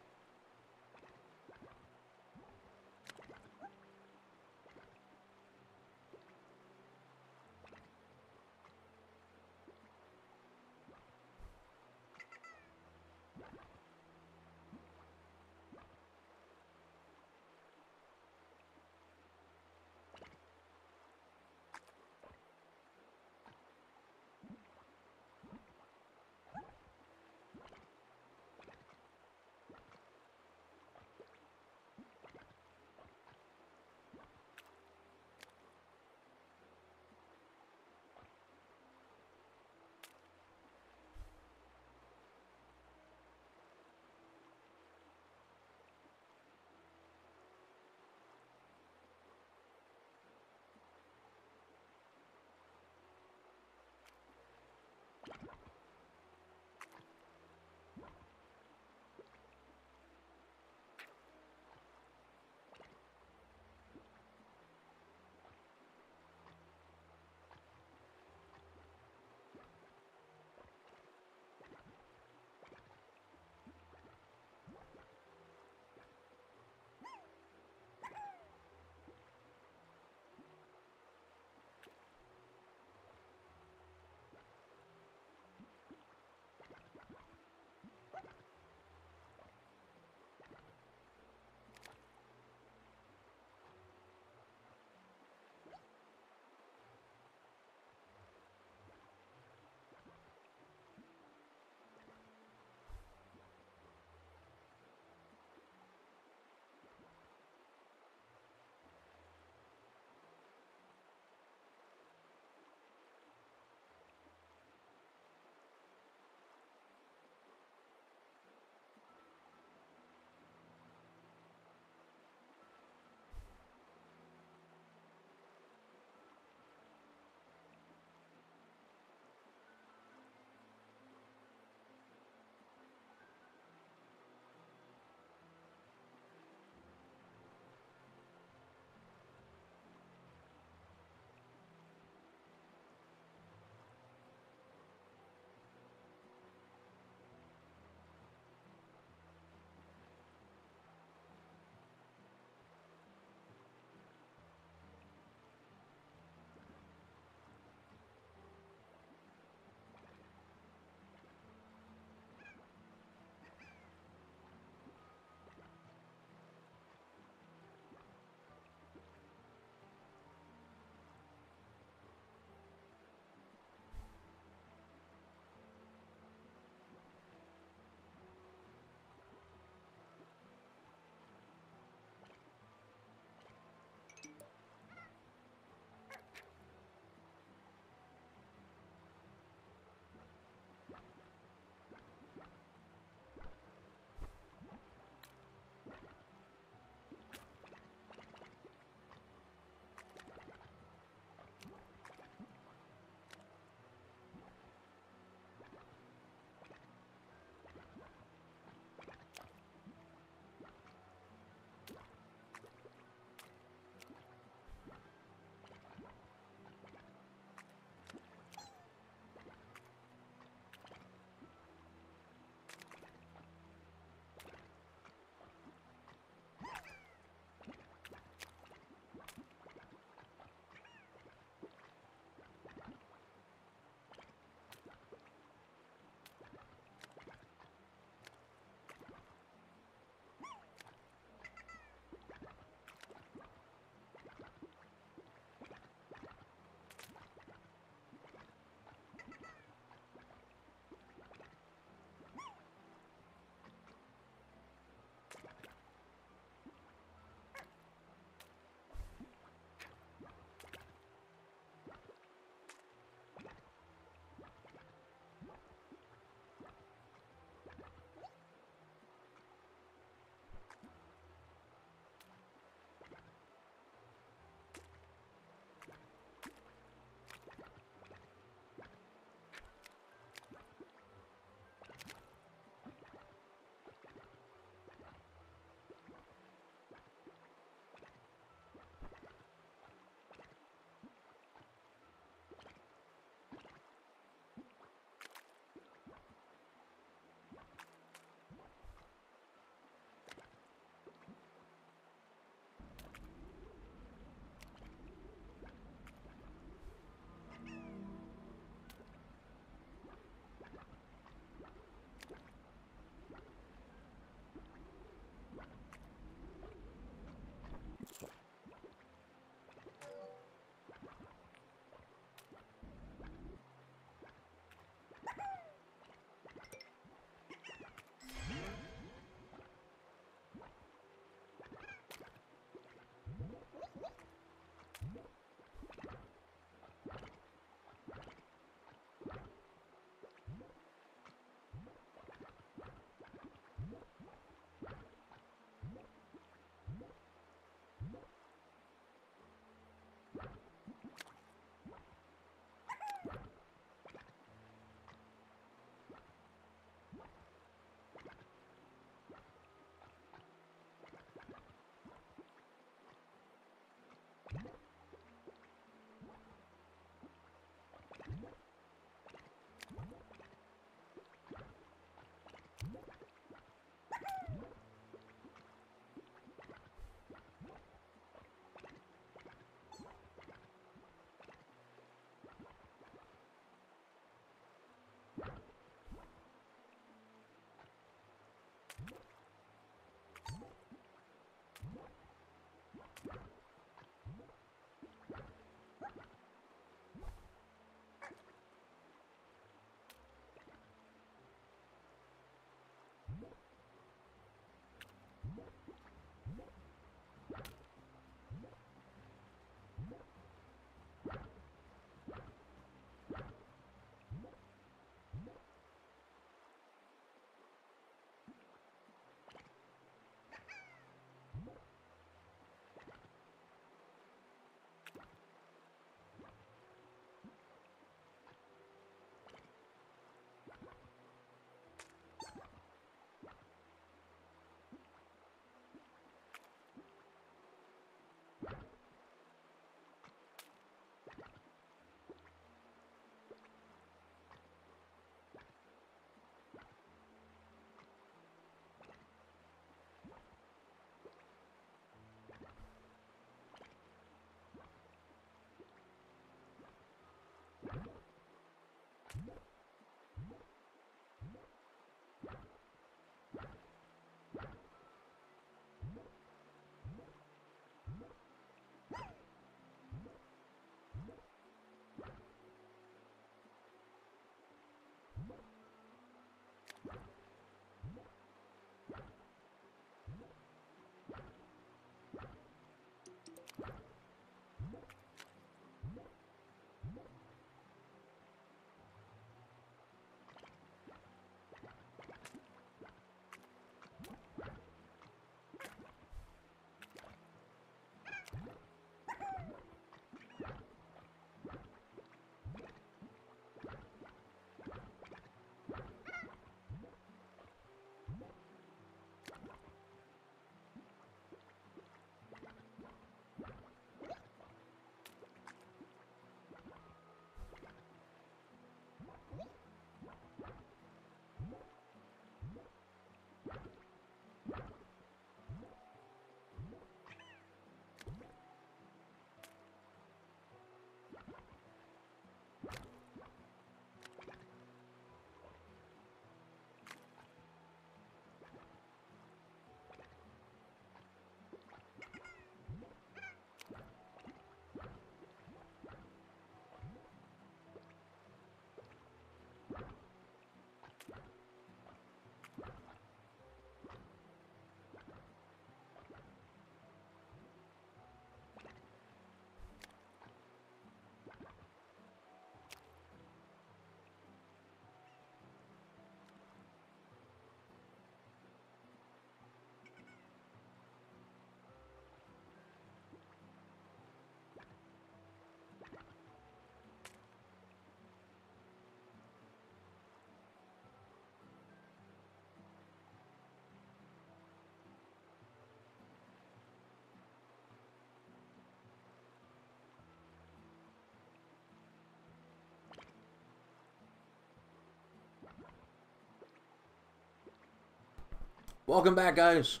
Welcome back, guys.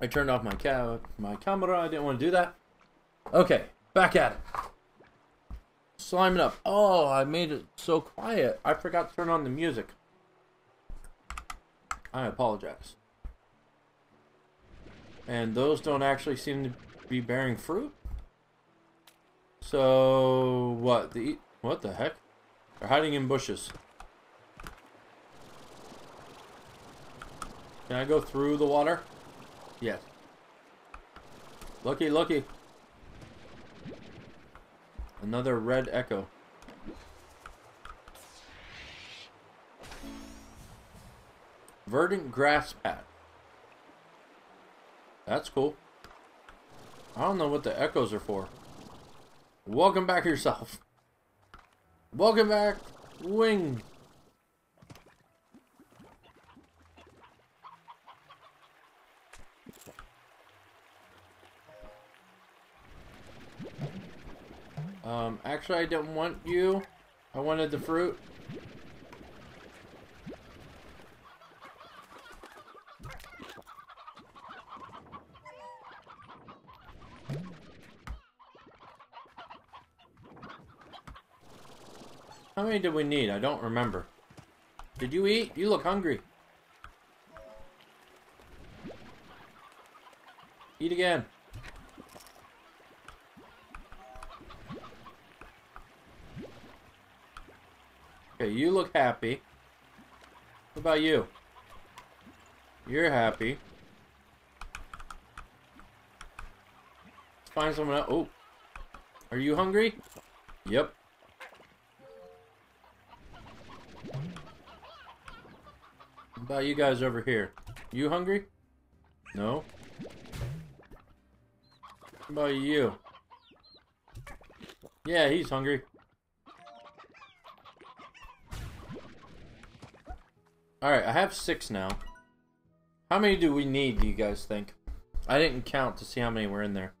I turned off my ca my camera. I didn't want to do that. Okay, back at it. Sliming up. Oh, I made it so quiet. I forgot to turn on the music. I apologize. And those don't actually seem to be bearing fruit. So what? The what the heck? They're hiding in bushes. Can I go through the water? Yes. Lucky, lucky. Another red echo. Verdant grass patch. That's cool. I don't know what the echoes are for. Welcome back yourself. Welcome back, Wing. Um, actually, I didn't want you. I wanted the fruit. How many did we need? I don't remember. Did you eat? You look hungry. Eat again. Okay, you look happy. What about you? You're happy. Let's find someone else. Oh. Are you hungry? Yep. What about you guys over here? You hungry? No. What about you? Yeah, he's hungry. Alright, I have six now. How many do we need, do you guys think? I didn't count to see how many were in there.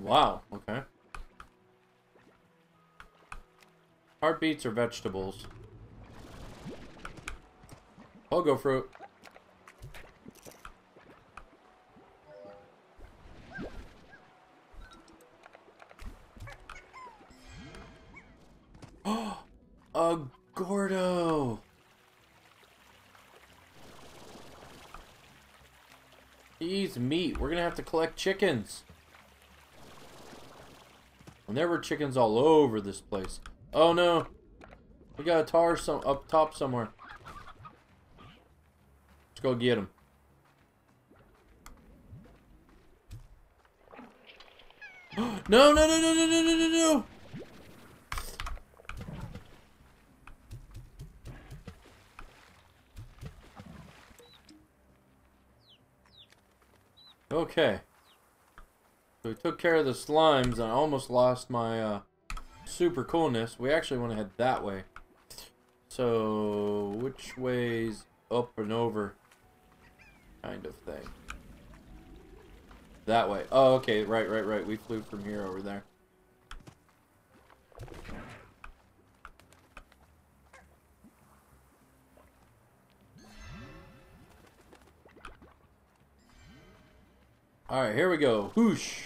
Wow, okay. Heartbeats or vegetables? I'll go fruit. A Gordo! He eats meat. We're gonna have to collect chickens. And there were chickens all over this place. Oh no! We got a tar some up top somewhere. Let's go get him. No, no, no, no, no, no, no, no, no! Okay, so we took care of the slimes and I almost lost my uh, super coolness. We actually want to head that way. So which way's up and over kind of thing? That way. Oh, okay, right, right, right. We flew from here over there. All right, here we go. Whoosh.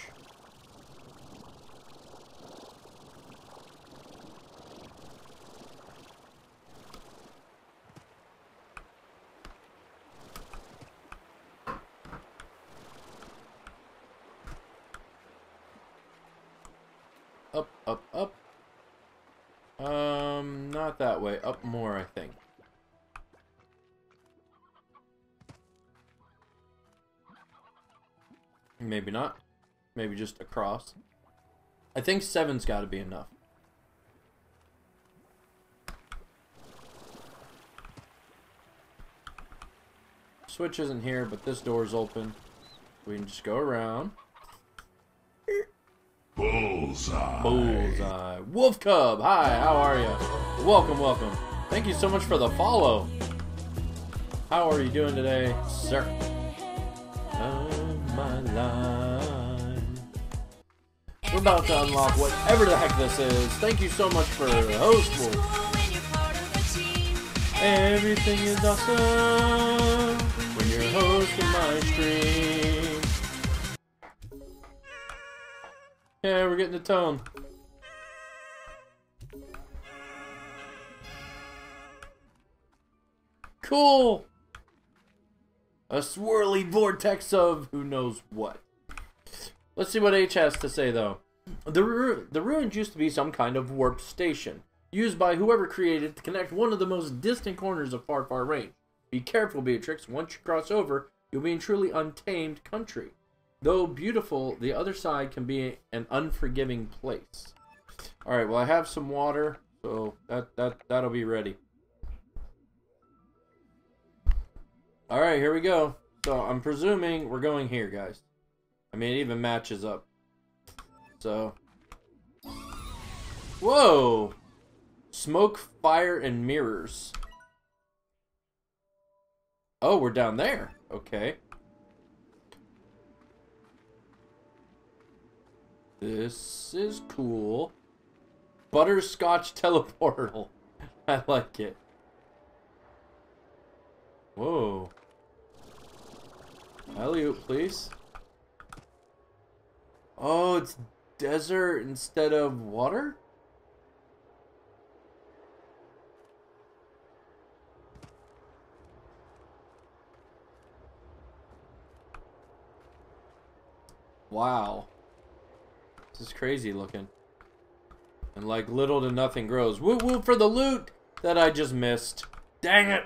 Up, up, up. Um, not that way. Up more, I think. Maybe not. Maybe just across. I think seven's got to be enough. Switch isn't here, but this door's open. We can just go around. Bullseye. Bullseye. Wolf Cub, hi, how are you? Welcome, welcome. Thank you so much for the follow. How are you doing today, sir? My line. We're about to unlock whatever the heck this is. Thank you so much for hosting. Everything is awesome when you're hosting my stream. Yeah, we're getting the tone. Cool! A swirly vortex of who knows what. Let's see what H has to say, though. The, ru the ruins used to be some kind of warp station, used by whoever created it to connect one of the most distant corners of Far Far Range. Be careful, Beatrix. Once you cross over, you'll be in truly untamed country. Though beautiful, the other side can be an unforgiving place. Alright, well, I have some water, so that, that, that'll be ready. Alright, here we go. So, I'm presuming we're going here, guys. I mean, it even matches up. So. Whoa! Smoke, fire, and mirrors. Oh, we're down there. Okay. This is cool. Butterscotch teleportal. I like it. Whoa. Alley-oop, please. Oh, it's desert instead of water? Wow. This is crazy looking. And like little to nothing grows. Woo woo for the loot that I just missed. Dang it!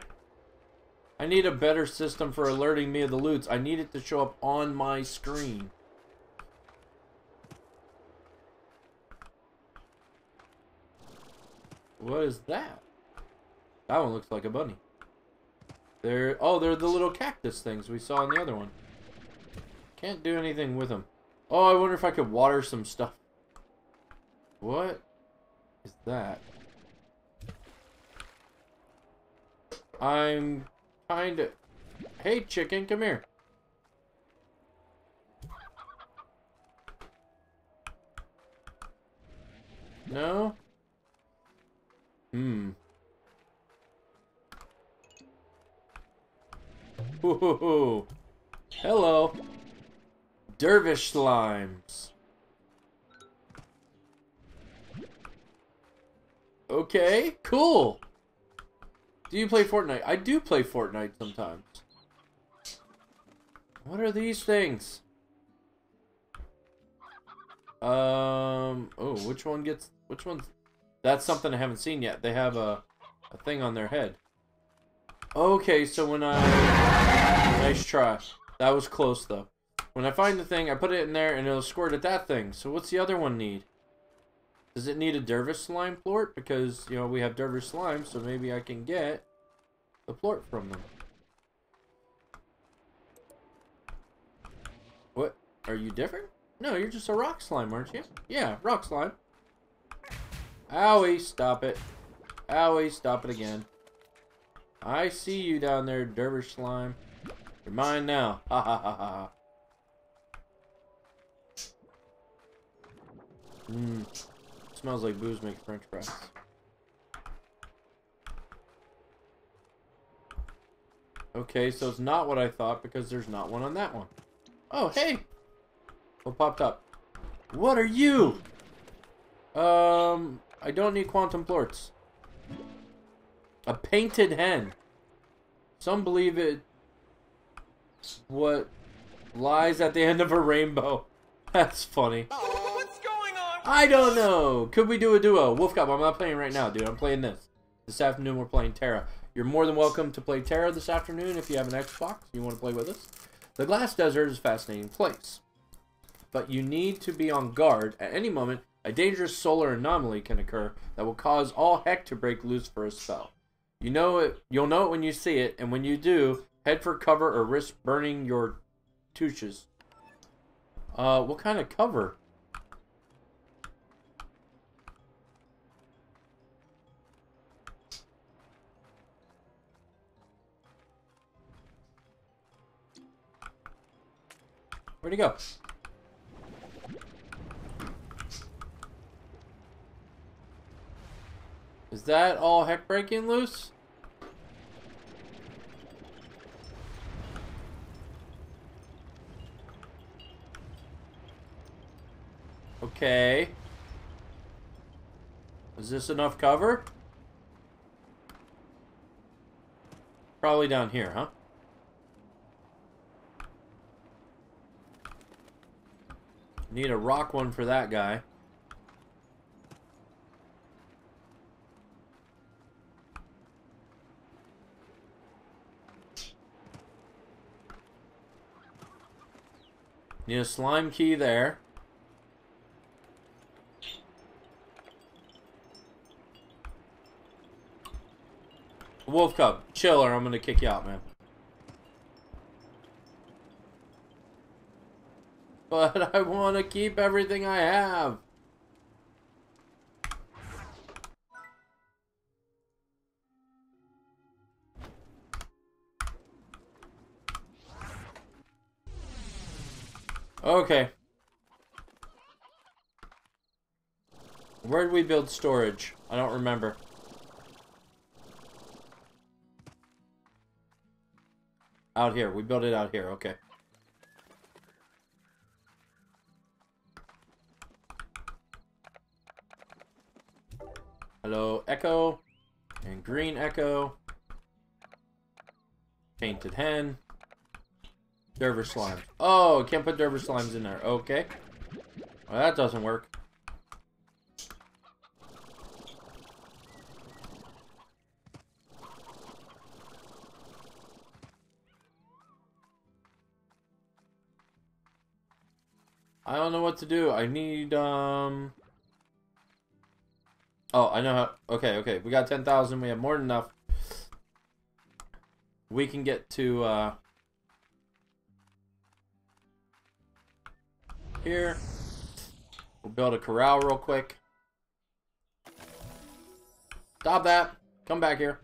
I need a better system for alerting me of the loots. I need it to show up on my screen. What is that? That one looks like a bunny. They're, oh, they're the little cactus things we saw in the other one. Can't do anything with them. Oh, I wonder if I could water some stuff. What is that? I'm kind of... Hey, chicken, come here. No? Hmm. Ooh, hello. Dervish slimes. Okay, cool. Do you play Fortnite? I do play Fortnite sometimes. What are these things? Um, oh, which one gets, which one's... That's something I haven't seen yet. They have a, a thing on their head. Okay, so when I... Nice try. That was close, though. When I find the thing, I put it in there, and it'll squirt at that thing. So what's the other one need? Does it need a dervish slime plort? Because, you know, we have dervish slime, so maybe I can get the plort from them. What? Are you different? No, you're just a rock slime, aren't you? Yeah, rock slime. Owie, stop it. Owie, stop it again. I see you down there, dervish slime. You're mine now. Ha ha ha ha. Mmm. Smells like booze makes French fries. Okay, so it's not what I thought because there's not one on that one. Oh, hey! What popped up? What are you? Um... I don't need quantum plorts. A painted hen. Some believe it. What lies at the end of a rainbow. That's funny. Oh, what's going on? I don't know. Could we do a duo? Wolf Cop, I'm not playing right now, dude. I'm playing this. This afternoon we're playing Terra. You're more than welcome to play Terra this afternoon if you have an Xbox. You want to play with us? The Glass Desert is a fascinating place. But you need to be on guard at any moment. A dangerous solar anomaly can occur that will cause all heck to break loose for a spell. You know it, you'll know it when you see it, and when you do, head for cover or risk burning your touches. Uh, what kind of cover? Where'd he go? Is that all heck breaking loose? Okay. Is this enough cover? Probably down here, huh? Need a rock one for that guy. Need a slime key there. Wolf cub, chill or I'm gonna kick you out, man. But I wanna keep everything I have. Okay. Where did we build storage? I don't remember. Out here. We built it out here. Okay. Hello, Echo. And green Echo. Painted hen. Derver slime. Oh, can't put derver slimes in there. Okay. Well, that doesn't work. I don't know what to do. I need, um... oh, I know how... Okay, okay. We got ten thousand. We have more than enough. We can get to, uh... here. We'll build a corral real quick. Stop that. Come back here.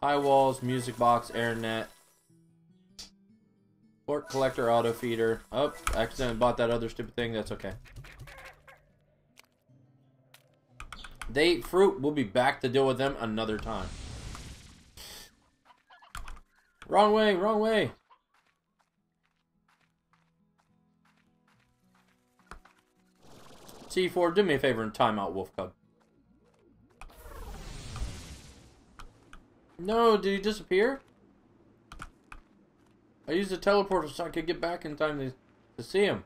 High walls, music box, air net. Fork collector, auto feeder. Oh, I accidentally bought that other stupid thing. That's okay. They ate fruit. We'll be back to deal with them another time. Wrong way, wrong way. C four, do me a favor and time out, Wolf Cub. No, did he disappear? I used the teleporter so I could get back in time to, to see him.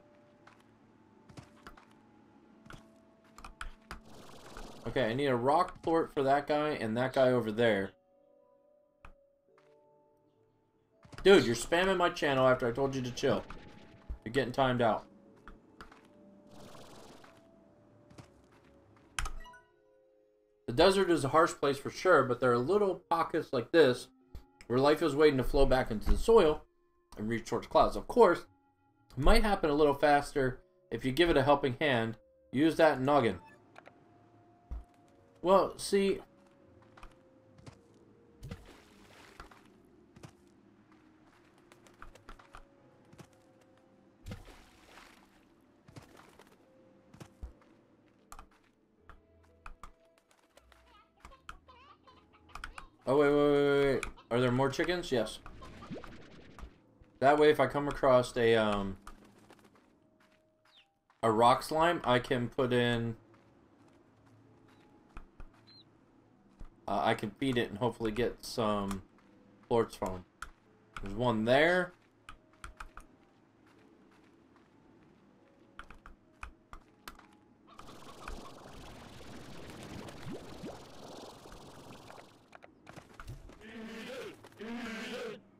Okay, I need a rock port for that guy and that guy over there. Dude, you're spamming my channel after I told you to chill. You're getting timed out. The desert is a harsh place for sure, but there are little pockets like this where life is waiting to flow back into the soil and reach towards clouds. Of course, it might happen a little faster if you give it a helping hand. Use that noggin. Well, see, oh wait, wait, wait, wait, are there more chickens? Yes. That way, if I come across a um a rock slime, I can put in. Uh, I can feed it and hopefully get some plorts from him. There's one there.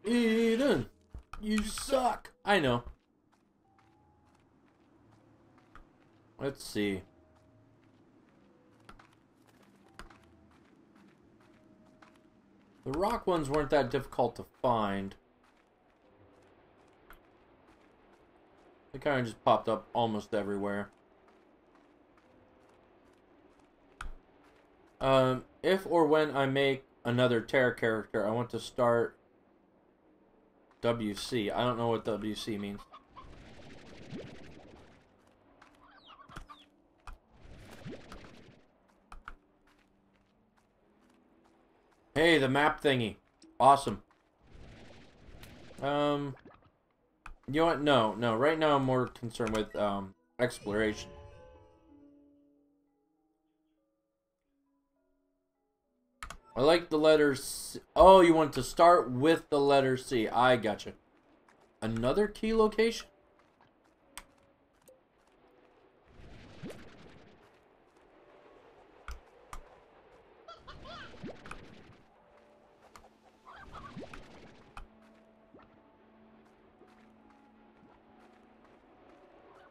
Eden, you suck. I know. Let's see. The rock ones weren't that difficult to find. They kind of just popped up almost everywhere. Um, if or when I make another Terra character, I want to start W C. I don't know what W C means. Hey, the map thingy. Awesome. Um, you know what? No, no. Right now I'm more concerned with um, exploration. I like the letter C. Oh, you want to start with the letter C. I gotcha. Another key location?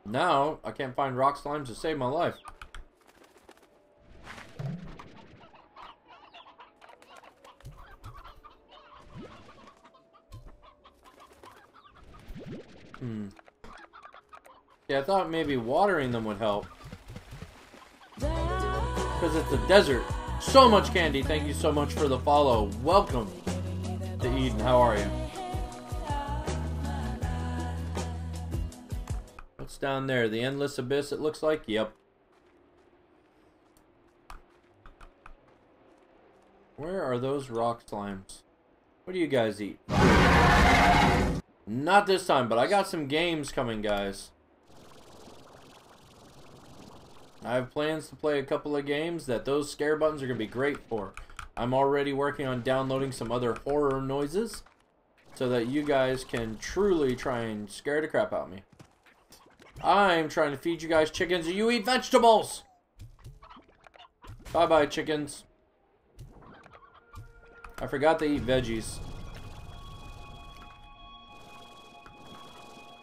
Now, I can't find rock slimes to save my life. Hmm. Yeah, I thought maybe watering them would help. Because it's a desert. So much candy. Thank you so much for the follow. Welcome to Eden. How are you? What's down there? The endless abyss, it looks like? Yep. Where are those rock slimes? What do you guys eat? Not this time, but I got some games coming, guys. I have plans to play a couple of games that those scare buttons are going to be great for. I'm already working on downloading some other horror noises so that you guys can truly try and scare the crap out of me. I'm trying to feed you guys chickens and you eat vegetables! Bye-bye, chickens. I forgot they eat veggies.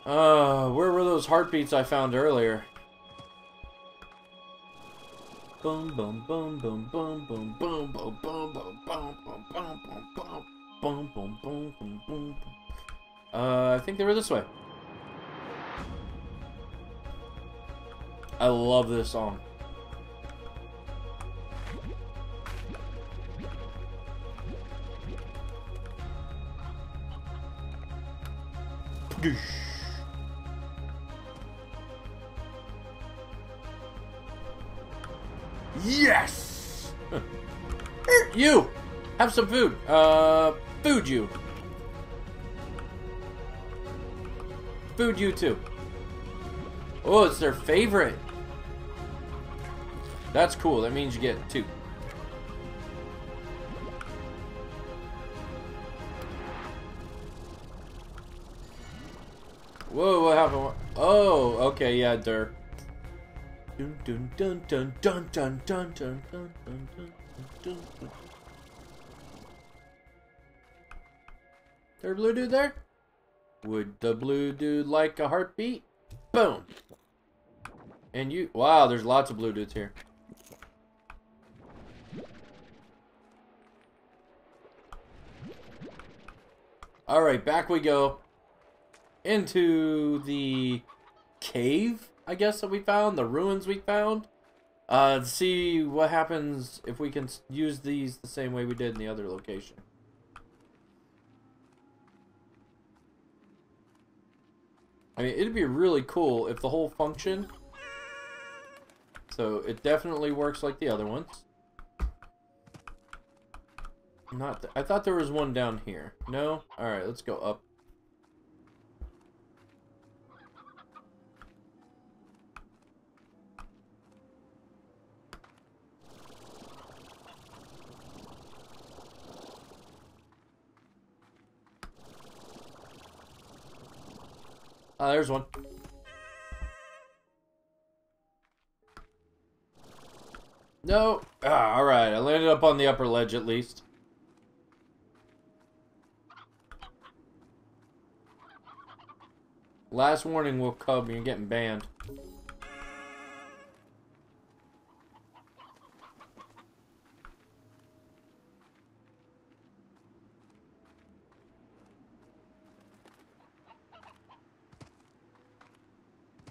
Uh, where were those heartbeats I found earlier? Boom, boom, boom, boom, boom, boom, boom, boom, boom, boom, boom, boom, boom, boom, boom, boom, boom, boom. Uh, I think they were this way. I love this song. Yes! You! Have some food! Uh, food you! Food you too. Oh, it's their favorite! That's cool, that means you get two. Whoa, what happened? Oh, okay, yeah, dirt. Dun dun dun dun dun dun dun dun dun dun dun dun dun. There a blue dude there? Would the blue dude like a heartbeat? Boom! And you, wow, there's lots of blue dudes here. Alright, back we go. Into the cave, I guess, that we found. The ruins we found. Uh, to see what happens if we can use these the same way we did in the other location. I mean, it'd be really cool if the whole function... So, it definitely works like the other ones. Not th- I thought there was one down here. No? Alright, let's go up. Ah, uh, there's one. No. Ah, all right. I landed up on the upper ledge at least. Last warning will come. You're getting banned.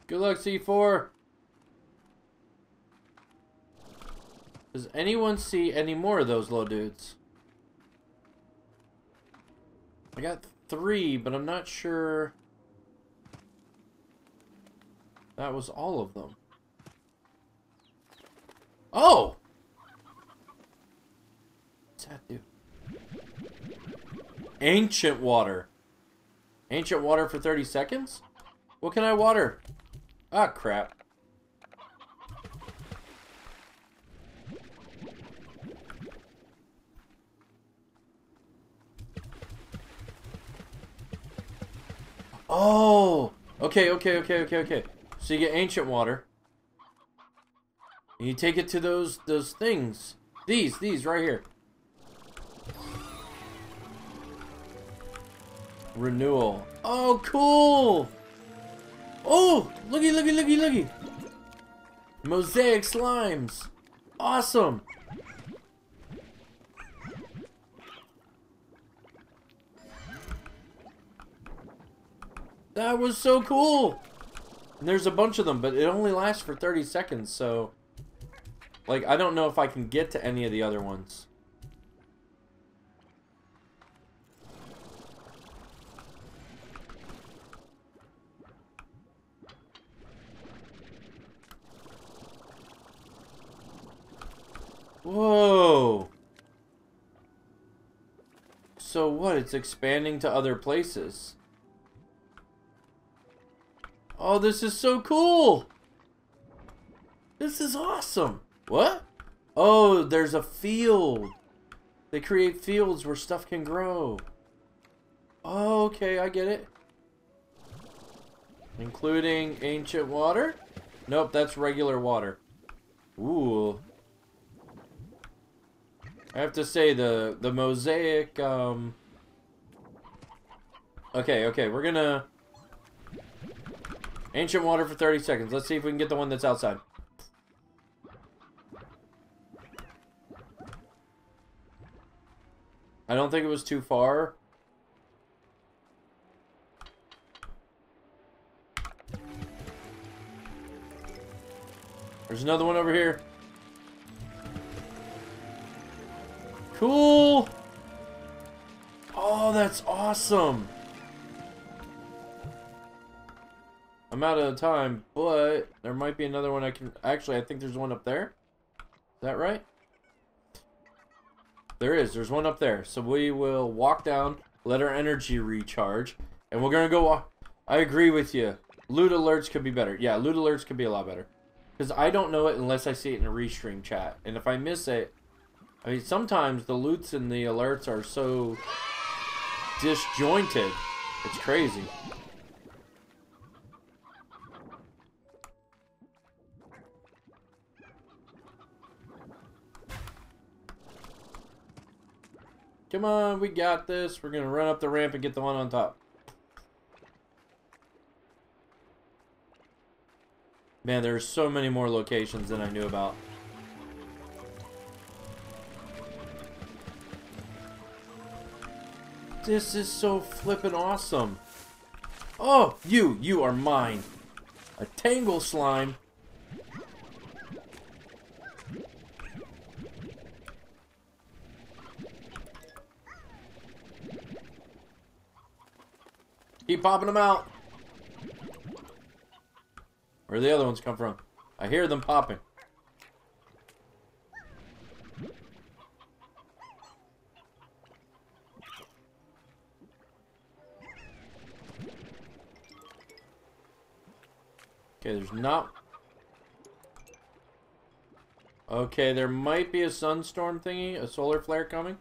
Good luck, C four. Does anyone see any more of those little dudes? I got three, but I'm not sure that was all of them. Oh! What's that dude? Ancient water. Ancient water for thirty seconds? What can I water? Ah, crap. Oh! Okay, okay, okay, okay, okay. So you get ancient water. And you take it to those those things. These, these right here. Renewal. Oh, cool! Oh! Looky, looky, looky, looky! Mosaic slimes! Awesome! That was so cool! And there's a bunch of them, but it only lasts for thirty seconds, so... Like, I don't know if I can get to any of the other ones. Whoa! So what? It's expanding to other places. Oh, this is so cool! This is awesome! What? Oh, there's a field. They create fields where stuff can grow. Oh, okay, I get it. Including ancient water? Nope, that's regular water. Ooh. I have to say the the mosaic um Okay, okay, we're gonna ancient water for thirty seconds. Let's see if we can get the one that's outside. I don't think it was too far. There's another one over here. Cool! Oh, that's awesome! I'm out of time, but there might be another one I can... Actually, I think there's one up there. Is that right? There is. There's one up there. So we will walk down, let our energy recharge, and we're going to go walk... I agree with you. Loot alerts could be better. Yeah, loot alerts could be a lot better. Because I don't know it unless I see it in a Restream chat. And if I miss it... I mean, sometimes the loots and the alerts are so disjointed. It's crazy. Come on, we got this. We're gonna run up the ramp and get the one on top. Man, there's so many more locations than I knew about. This is so flippin' awesome. Oh, you, you are mine. A tangle slime. Keep popping them out. Where do the other ones come from? I hear them popping. Okay, there's not... Okay, there might be a sunstorm thingy, a solar flare coming.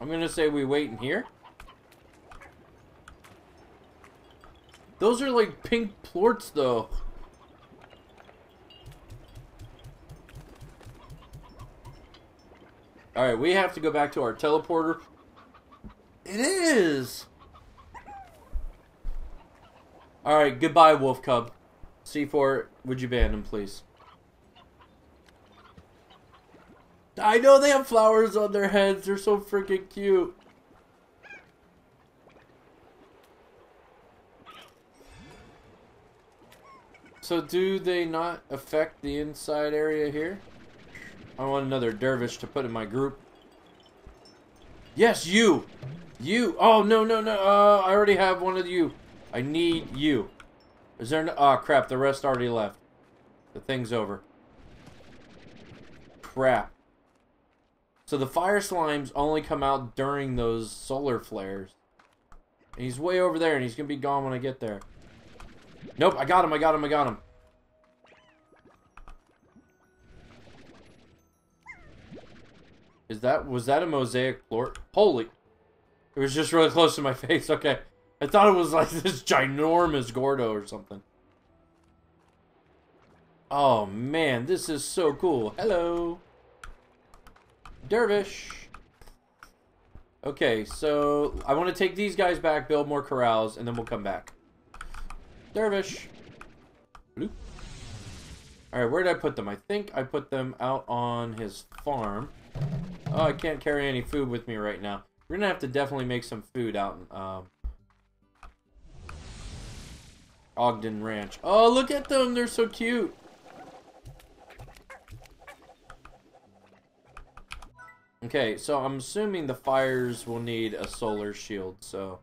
I'm gonna say we wait in here. Those are like pink plorts though. Alright, we have to go back to our teleporter. It is! Alright, goodbye, Wolf Cub. C four, would you ban him, please? I know they have flowers on their heads. They're so freaking cute. So do they not affect the inside area here? I want another dervish to put in my group. Yes, you! You! Oh, no, no, no. Uh, I already have one of you. I need you. Is there no... Oh, crap. The rest already left. The thing's over. Crap. So the fire slimes only come out during those solar flares. And he's way over there, and he's going to be gone when I get there. Nope, I got him, I got him, I got him. Is that... Was that a mosaic floor? Holy... It was just really close to my face. Okay. I thought it was like this ginormous Gordo or something. Oh, man. This is so cool. Hello. Dervish. Okay, so I want to take these guys back, build more corrals, and then we'll come back. Dervish. Alright, where did I put them? I think I put them out on his farm. Oh, I can't carry any food with me right now. We're gonna have to definitely make some food out in um, Ogden Ranch. Oh, look at them! They're so cute! Okay, so I'm assuming the fires will need a solar shield, so...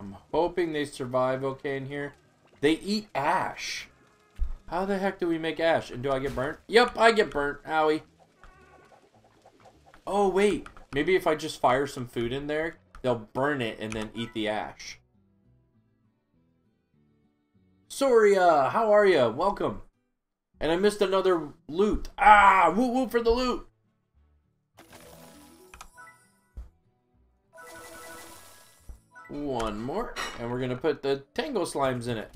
I'm hoping they survive okay in here. They eat ash. How the heck do we make ash? And do I get burnt? Yep, I get burnt. Owie. Oh, wait. Maybe if I just fire some food in there, they'll burn it and then eat the ash. Soria, how are you? Welcome. And I missed another loot. Ah, woo woo for the loot. One more, and we're going to put the Tango Slimes in it.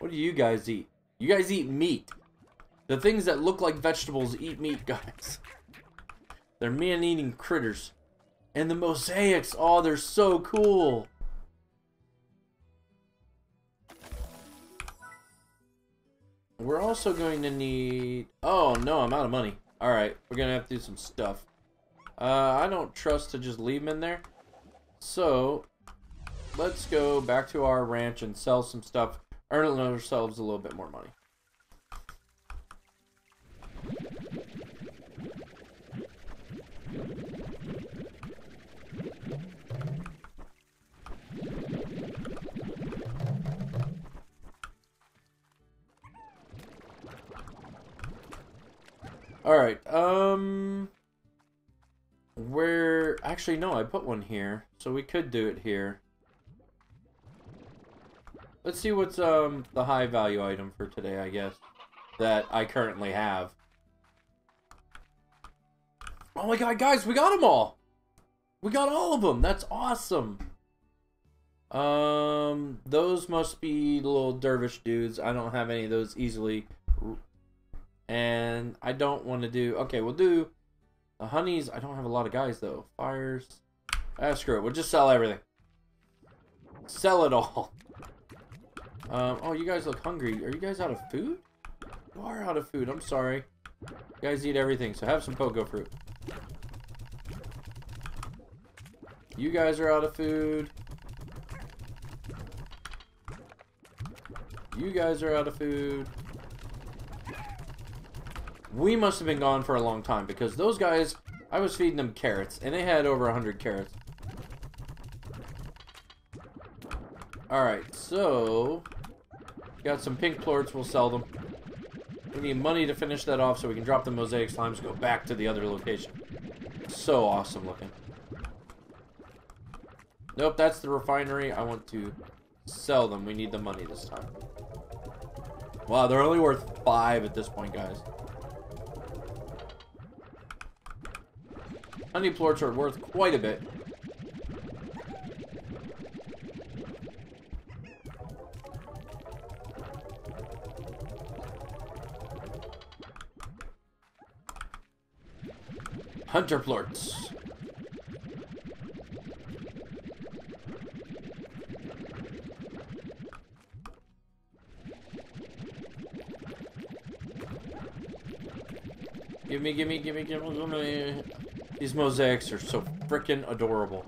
What do you guys eat? You guys eat meat. The things that look like vegetables eat meat, guys. They're man-eating critters. And the mosaics, oh, they're so cool. We're also going to need... Oh, no, I'm out of money. All right, we're going to have to do some stuff. Uh, I don't trust to just leave them in there. So... Let's go back to our ranch and sell some stuff, earn ourselves a little bit more money. All right, um, where, actually, no, I put one here, so we could do it here. Let's see what's um the high value item for today, I guess, that I currently have. Oh my god, guys, we got them all! We got all of them! That's awesome! Um, those must be little dervish dudes. I don't have any of those easily. And I don't want to do... Okay, we'll do the honeys. I don't have a lot of guys, though. Fires. Ah, screw it. We'll just sell everything. Sell it all. Um, oh, you guys look hungry. Are you guys out of food? You are out of food. I'm sorry. You guys eat everything, so have some pogo fruit. You guys are out of food. You guys are out of food. We must have been gone for a long time because those guys, I was feeding them carrots, and they had over one hundred carrots. Alright, so... Got some pink plorts, we'll sell them. We need money to finish that off so we can drop the mosaic slimes and go back to the other location. So awesome looking. Nope, that's the refinery. I want to sell them. We need the money this time. Wow, they're only worth five at this point, guys. Honey plorts are worth quite a bit. Hunter plorts. Gimme, gimme, gimme, gimme, gimme. These mosaics are so frickin' adorable.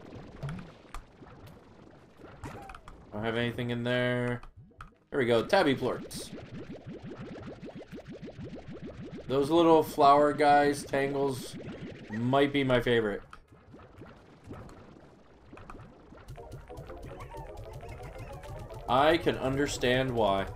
Don't have anything in there. Here we go, tabby plorts. Those little flower guys, tangles. Might be my favorite. I can understand why.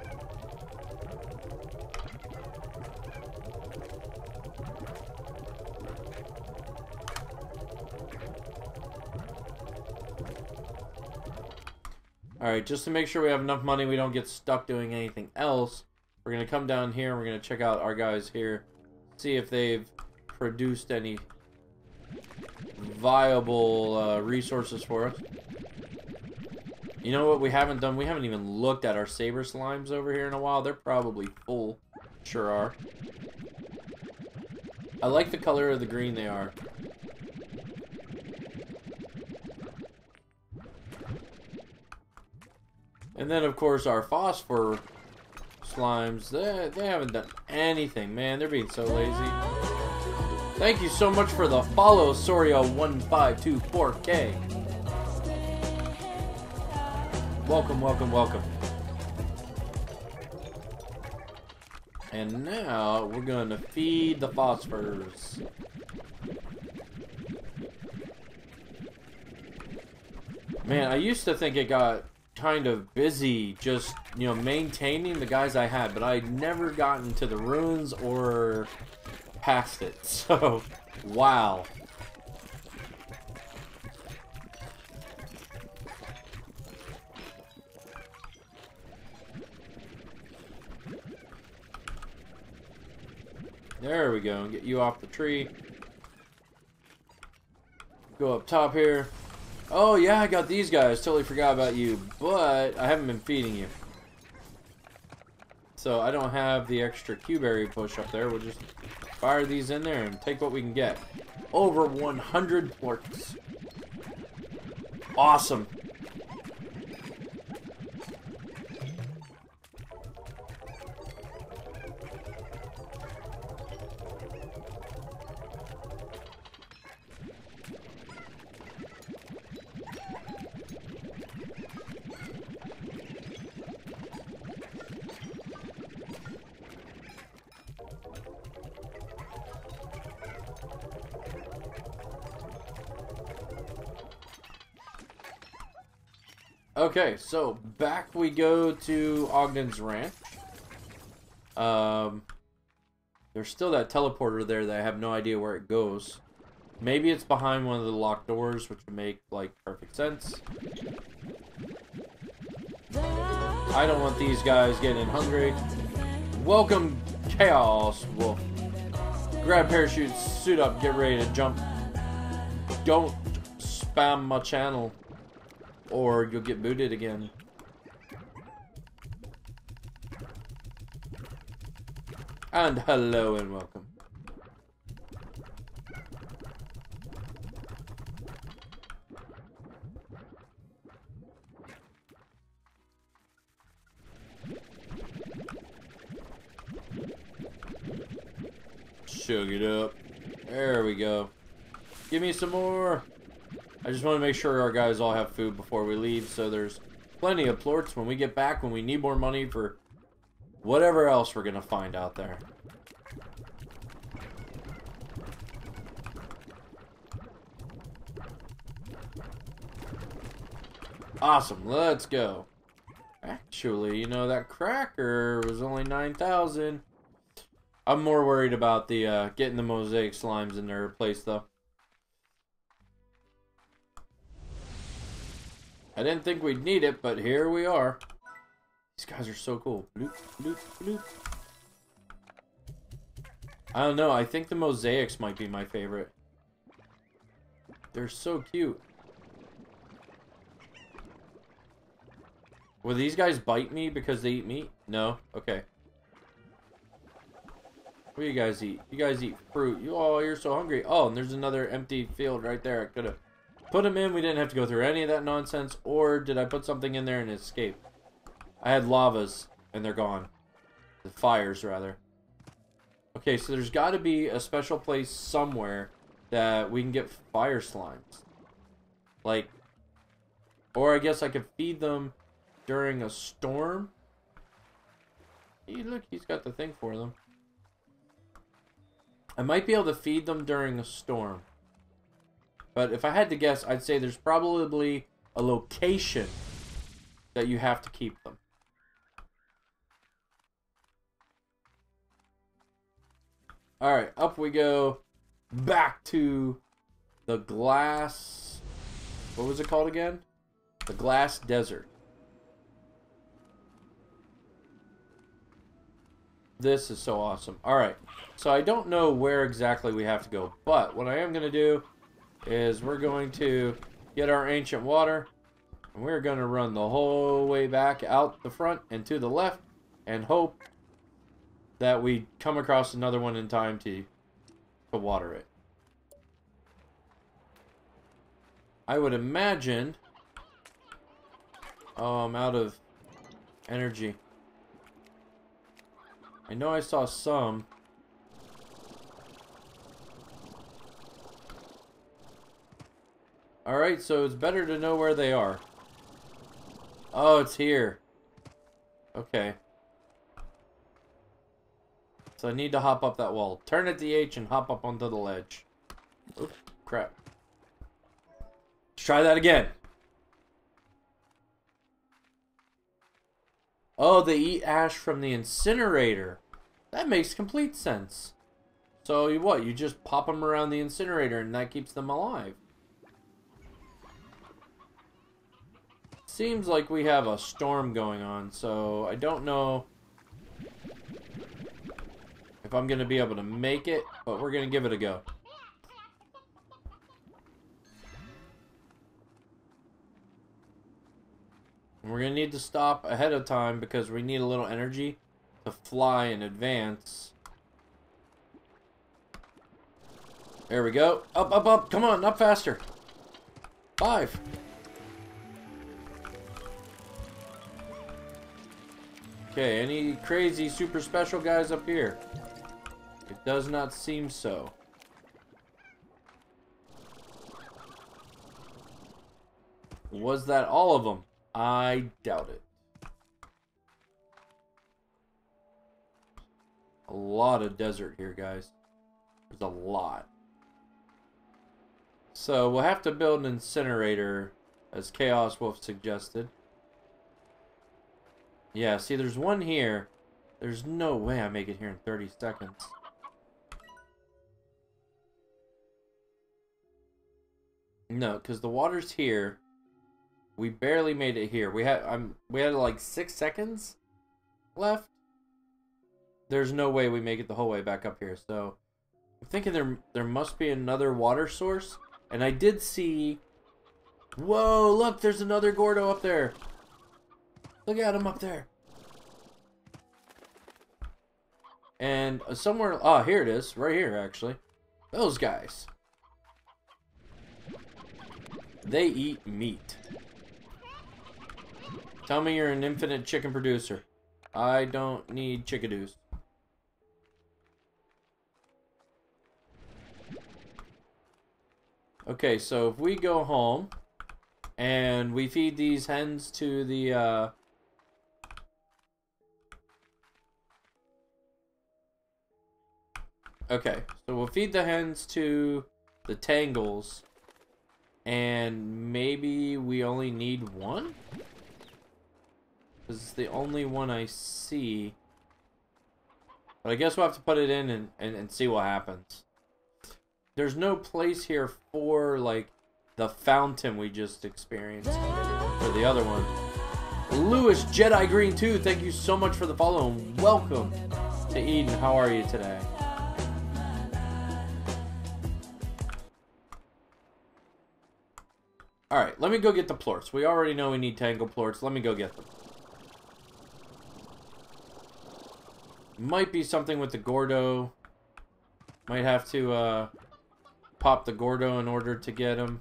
Alright, just to make sure we have enough money, we don't get stuck doing anything else, we're going to come down here and we're going to check out our guys here. See if they've produced any viable uh, resources for us. You know what we haven't done? We haven't even looked at our saber slimes over here in a while. They're probably full. Sure are. I like the color of the green they are. And then, of course, our phosphor slimes. They, they haven't done anything, man. They're being so lazy. Thank you so much for the follow, Soria one five two four K. Welcome, welcome, welcome. And now we're gonna feed the phosphors. Man, I used to think it got kind of busy just, you know, maintaining the guys I had, but I'd never gotten to the ruins or past it. So, wow. There we go, and get you off the tree. Go up top here. Oh yeah, I got these guys. Totally forgot about you, but I haven't been feeding you. So I don't have the extra Q-berry push up there. We'll just fire these in there and take what we can get. Over one hundred porks. Awesome. Okay, so back we go to Ogden's Ranch. Um, there's still that teleporter there that I have no idea where it goes. Maybe it's behind one of the locked doors, which would make, like, perfect sense. I don't want these guys getting hungry. Welcome, Chaos Wolf. Grab parachutes, suit up, get ready to jump. Don't spam my channel, or you'll get booted again. And hello and welcome. Chug it up. There we go. Give me some more. I just want to make sure our guys all have food before we leave, so there's plenty of plorts when we get back, when we need more money for whatever else we're going to find out there. Awesome, let's go. Actually, you know, that cracker was only nine thousand. I'm more worried about the uh, getting the mosaic slimes in their place, though. I didn't think we'd need it, but here we are. These guys are so cool. Bloop, bloop, bloop. I don't know. I think the mosaics might be my favorite. They're so cute. Will these guys bite me because they eat meat? No? Okay. What do you guys eat? You guys eat fruit. You, oh, you're so hungry. Oh, and there's another empty field right there. I could have put them in, we didn't have to go through any of that nonsense. Or did I put something in there and escape? I had lavas, and they're gone. The fires, rather. Okay, so there's got to be a special place somewhere that we can get fire slimes. Like, or I guess I could feed them during a storm. Hey, look, he's got the thing for them. I might be able to feed them during a storm. But if I had to guess, I'd say there's probably a location that you have to keep them. Alright, up we go. Back to the glass... What was it called again? The glass desert. This is so awesome. Alright, so I don't know where exactly we have to go, but what I am going to do is we're going to get our ancient water, and we're going to run the whole way back out the front and to the left, and hope that we come across another one in time to, to water it. I would imagine... Oh, I'm out of energy. I know I saw some. Alright, so it's better to know where they are. Oh, it's here. Okay. So I need to hop up that wall. Turn at the H and hop up onto the ledge. Oops, crap. Let's try that again. Oh, they eat ash from the incinerator. That makes complete sense. So you what? You just pop them around the incinerator and that keeps them alive. Seems like we have a storm going on, so I don't know if I'm going to be able to make it, but we're going to give it a go. And we're going to need to stop ahead of time because we need a little energy to fly in advance. There we go. Up, up, up. Come on, up faster. Five. Okay, any crazy super special guys up here? It does not seem so. Was that all of them? I doubt it. A lot of desert here, guys. There's a lot. So we'll have to build an incinerator, as Chaos Wolf suggested. Yeah, see, there's one here. There's no way I make it here in thirty seconds. No, because the water's here. We barely made it here. We had I'm we had like six seconds left. There's no way we make it the whole way back up here. So I'm thinking there there must be another water source. And I did see. Whoa! Look, there's another Gordo up there. Look at him up there. And somewhere... Ah, here it is. Right here, actually. Those guys. They eat meat. Tell me you're an infinite chicken producer. I don't need chickadoos. Okay, so if we go home and we feed these hens to the... Uh, Okay, so we'll feed the hens to the tangles, and maybe we only need one? Because it's the only one I see. But I guess we'll have to put it in and, and, and see what happens. There's no place here for, like, the fountain we just experienced, or the other one. Lewis Jedi Green two, thank you so much for the follow, and welcome to Eden. How are you today? Alright, let me go get the plorts. We already know we need tangle plorts. Let me go get them. Might be something with the Gordo. Might have to uh, pop the Gordo in order to get him.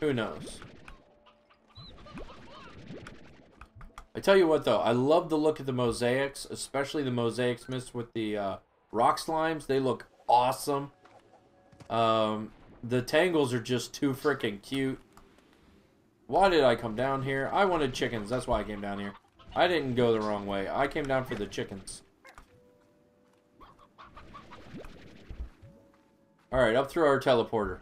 Who knows? I tell you what, though. I love the look of the mosaics, especially the mosaics mixed with the uh, rock slimes. They look awesome. Um, the tangles are just too freaking cute. Why did I come down here? I wanted chickens. That's why I came down here. I didn't go the wrong way. I came down for the chickens. Alright, up through our teleporter.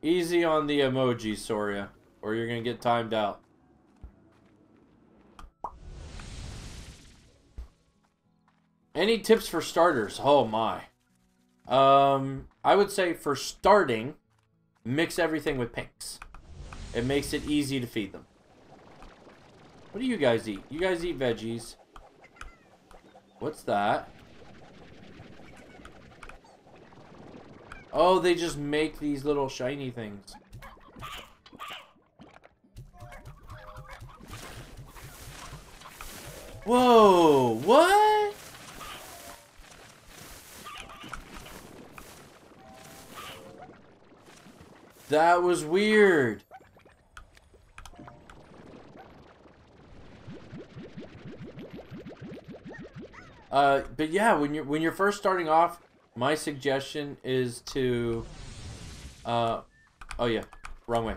Easy on the emoji, Soria, or you're gonna get timed out. Any tips for starters? Oh my. Um, I would say for starting, mix everything with pinks. It makes it easy to feed them. What do you guys eat? You guys eat veggies. What's that? Oh, they just make these little shiny things. Whoa, what? That was weird. Uh, but yeah, when you're when you're first starting off, my suggestion is to, uh, oh yeah, wrong way,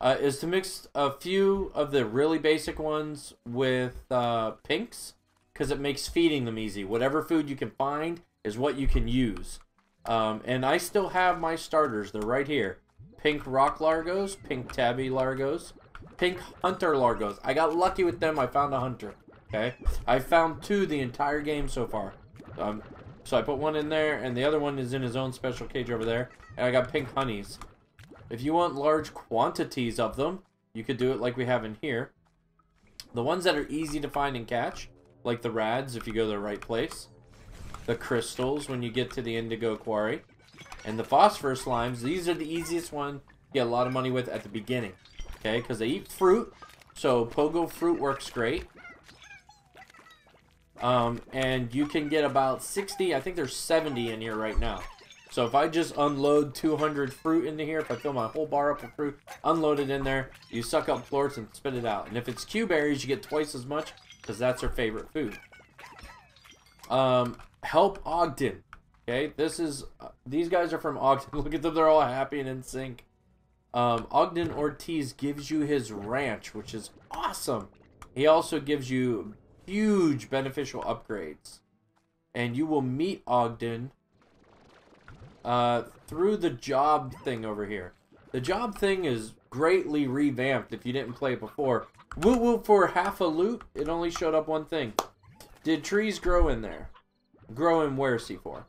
uh, is to mix a few of the really basic ones with uh, pinks, because it makes feeding them easy. Whatever food you can find is what you can use. Um, and I still have my starters; they're right here. Pink rock largos, pink tabby largos, pink hunter largos. I got lucky with them. I found a hunter. Okay, I found two the entire game so far. Um, so I put one in there, and the other one is in his own special cage over there. And I got pink honeys. If you want large quantities of them, you could do it like we have in here. The ones that are easy to find and catch, like the rads if you go to the right place, the crystals when you get to the Indigo Quarry, and the phosphorus slimes. These are the easiest one to get a lot of money with at the beginning. Okay, because they eat fruit, so pogo fruit works great. Um, and you can get about sixty, I think there's seventy in here right now. So if I just unload two hundred fruit into here, if I fill my whole bar up with fruit, unload it in there, you suck up plorts and spit it out. And if it's Q berries, you get twice as much, because that's her favorite food. Um, help Ogden. Okay, this is, uh, these guys are from Ogden. Look at them, they're all happy and in sync. Um, Ogden Ortiz gives you his ranch, which is awesome. He also gives you huge beneficial upgrades, and you will meet Ogden uh, through the job thing over here. The job thing is greatly revamped if you didn't play it before. Woo woo for half a loot, it only showed up one thing. Did trees grow in there? Grow in where, C four?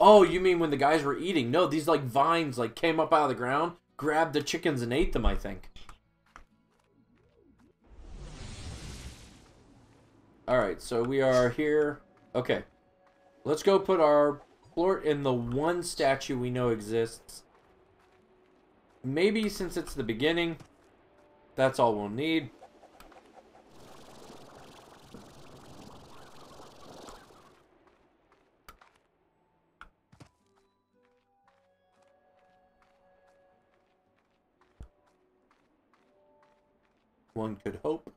Oh, you mean when the guys were eating? No, these like vines like came up out of the ground, grabbed the chickens and ate them, I think. Alright, so we are here. Okay. Let's go put our plort in the one statue we know exists. Maybe since it's the beginning, that's all we'll need. One could hope.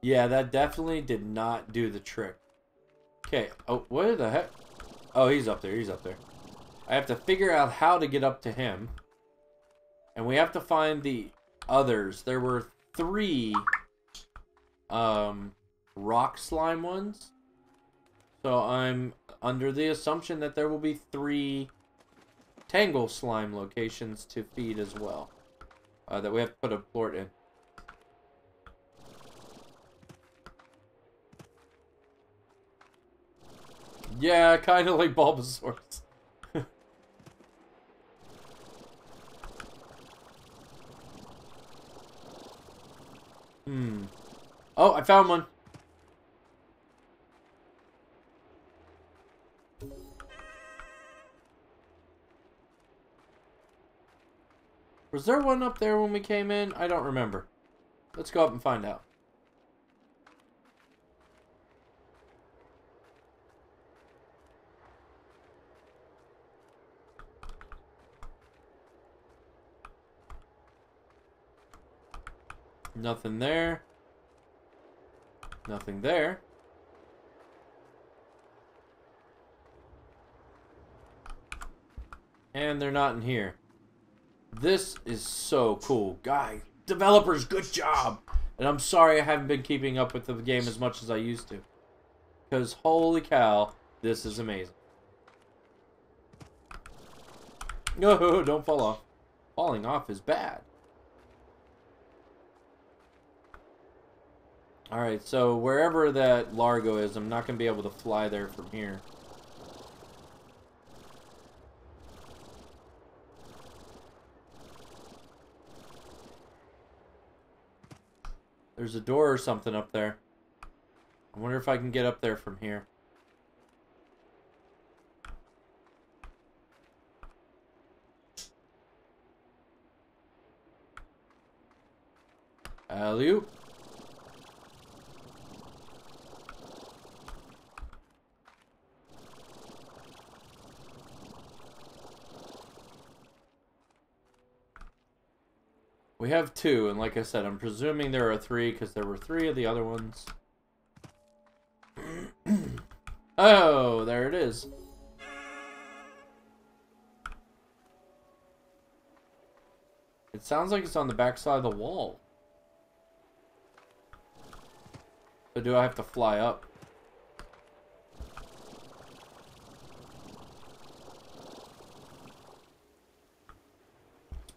Yeah, that definitely did not do the trick. Okay. Oh, what the heck? Oh, he's up there. He's up there. I have to figure out how to get up to him. And we have to find the others. There were three um, rock slime ones. So I'm under the assumption that there will be three Tangle slime locations to feed as well. Uh, that we have to put a plort in. Yeah, kind of like Bulbasaur's. hmm. Oh, I found one. Was there one up there when we came in? I don't remember. Let's go up and find out. Nothing there. Nothing there. And they're not in here. This is so cool. Guy, developers, good job. And I'm sorry I haven't been keeping up with the game as much as I used to. Because holy cow, this is amazing. No, don't fall off. Falling off is bad. Alright, so wherever that Largo is, I'm not going to be able to fly there from here. There's a door or something up there. I wonder if I can get up there from here. Alley-oop. We have two, and like I said, I'm presuming there are three because there were three of the other ones. Oh, there it is. It sounds like it's on the back side of the wall. So do I have to fly up?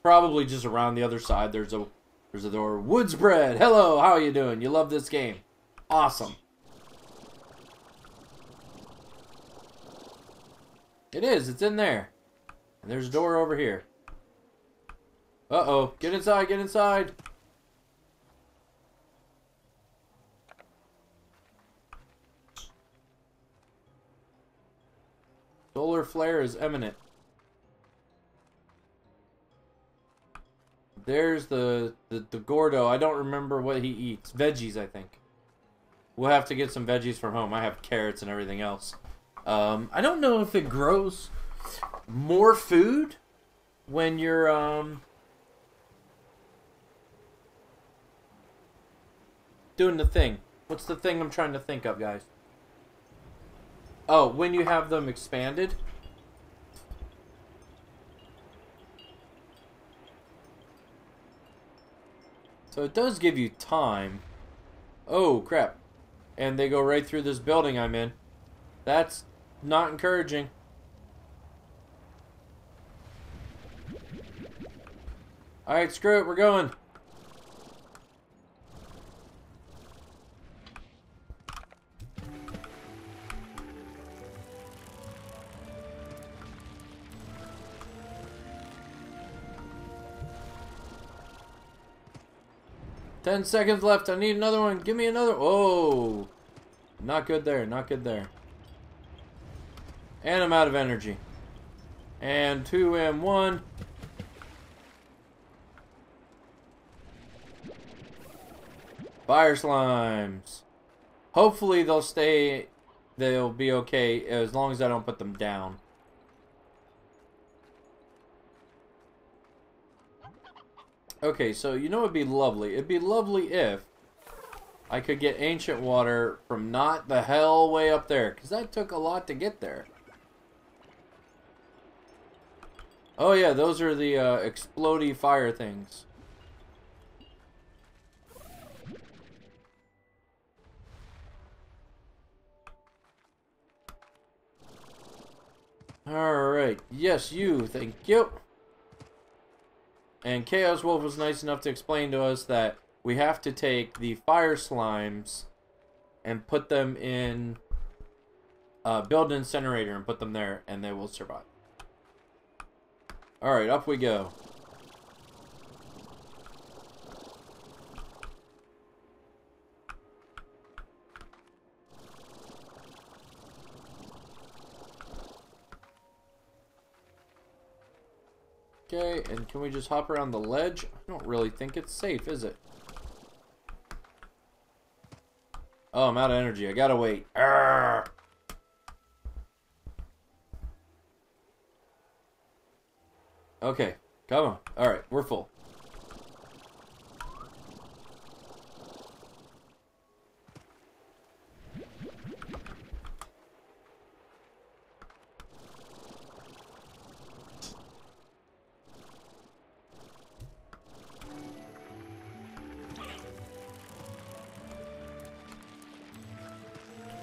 Probably just around the other side. There's a there's a door. Woodsbread, hello, how are you doing? You love this game. Awesome. It is, it's in there. And there's a door over here. Uh-oh, get inside, get inside. Solar flare is imminent. There's the, the, the Gordo. I don't remember what he eats. Veggies, I think. We'll have to get some veggies from home. I have carrots and everything else. Um, I don't know if it grows more food when you're... Um, doing the thing. What's the thing I'm trying to think of, guys? Oh, when you have them expanded... So it does give you time. Oh, crap. And they go right through this building I'm in. That's not encouraging. Alright, screw it. We're going. Ten seconds left. I need another one. Give me another. Oh, not good there. Not good there. And I'm out of energy. And two and one. Fire slimes. Hopefully they'll stay. They'll be okay as long as I don't put them down. Okay, so you know it'd be lovely. It'd be lovely if I could get ancient water from not the hell way up there, because that took a lot to get there. Oh yeah, those are the uh, explodey fire things. Alright, yes you, thank you. And Chaos Wolf was nice enough to explain to us that we have to take the fire slimes and put them in, uh, build an incinerator and put them there, and they will survive. Alright, up we go. Okay, and can we just hop around the ledge? I don't really think it's safe, is it? Oh, I'm out of energy. I gotta wait. Arrgh. Okay, come on. Alright, we're full.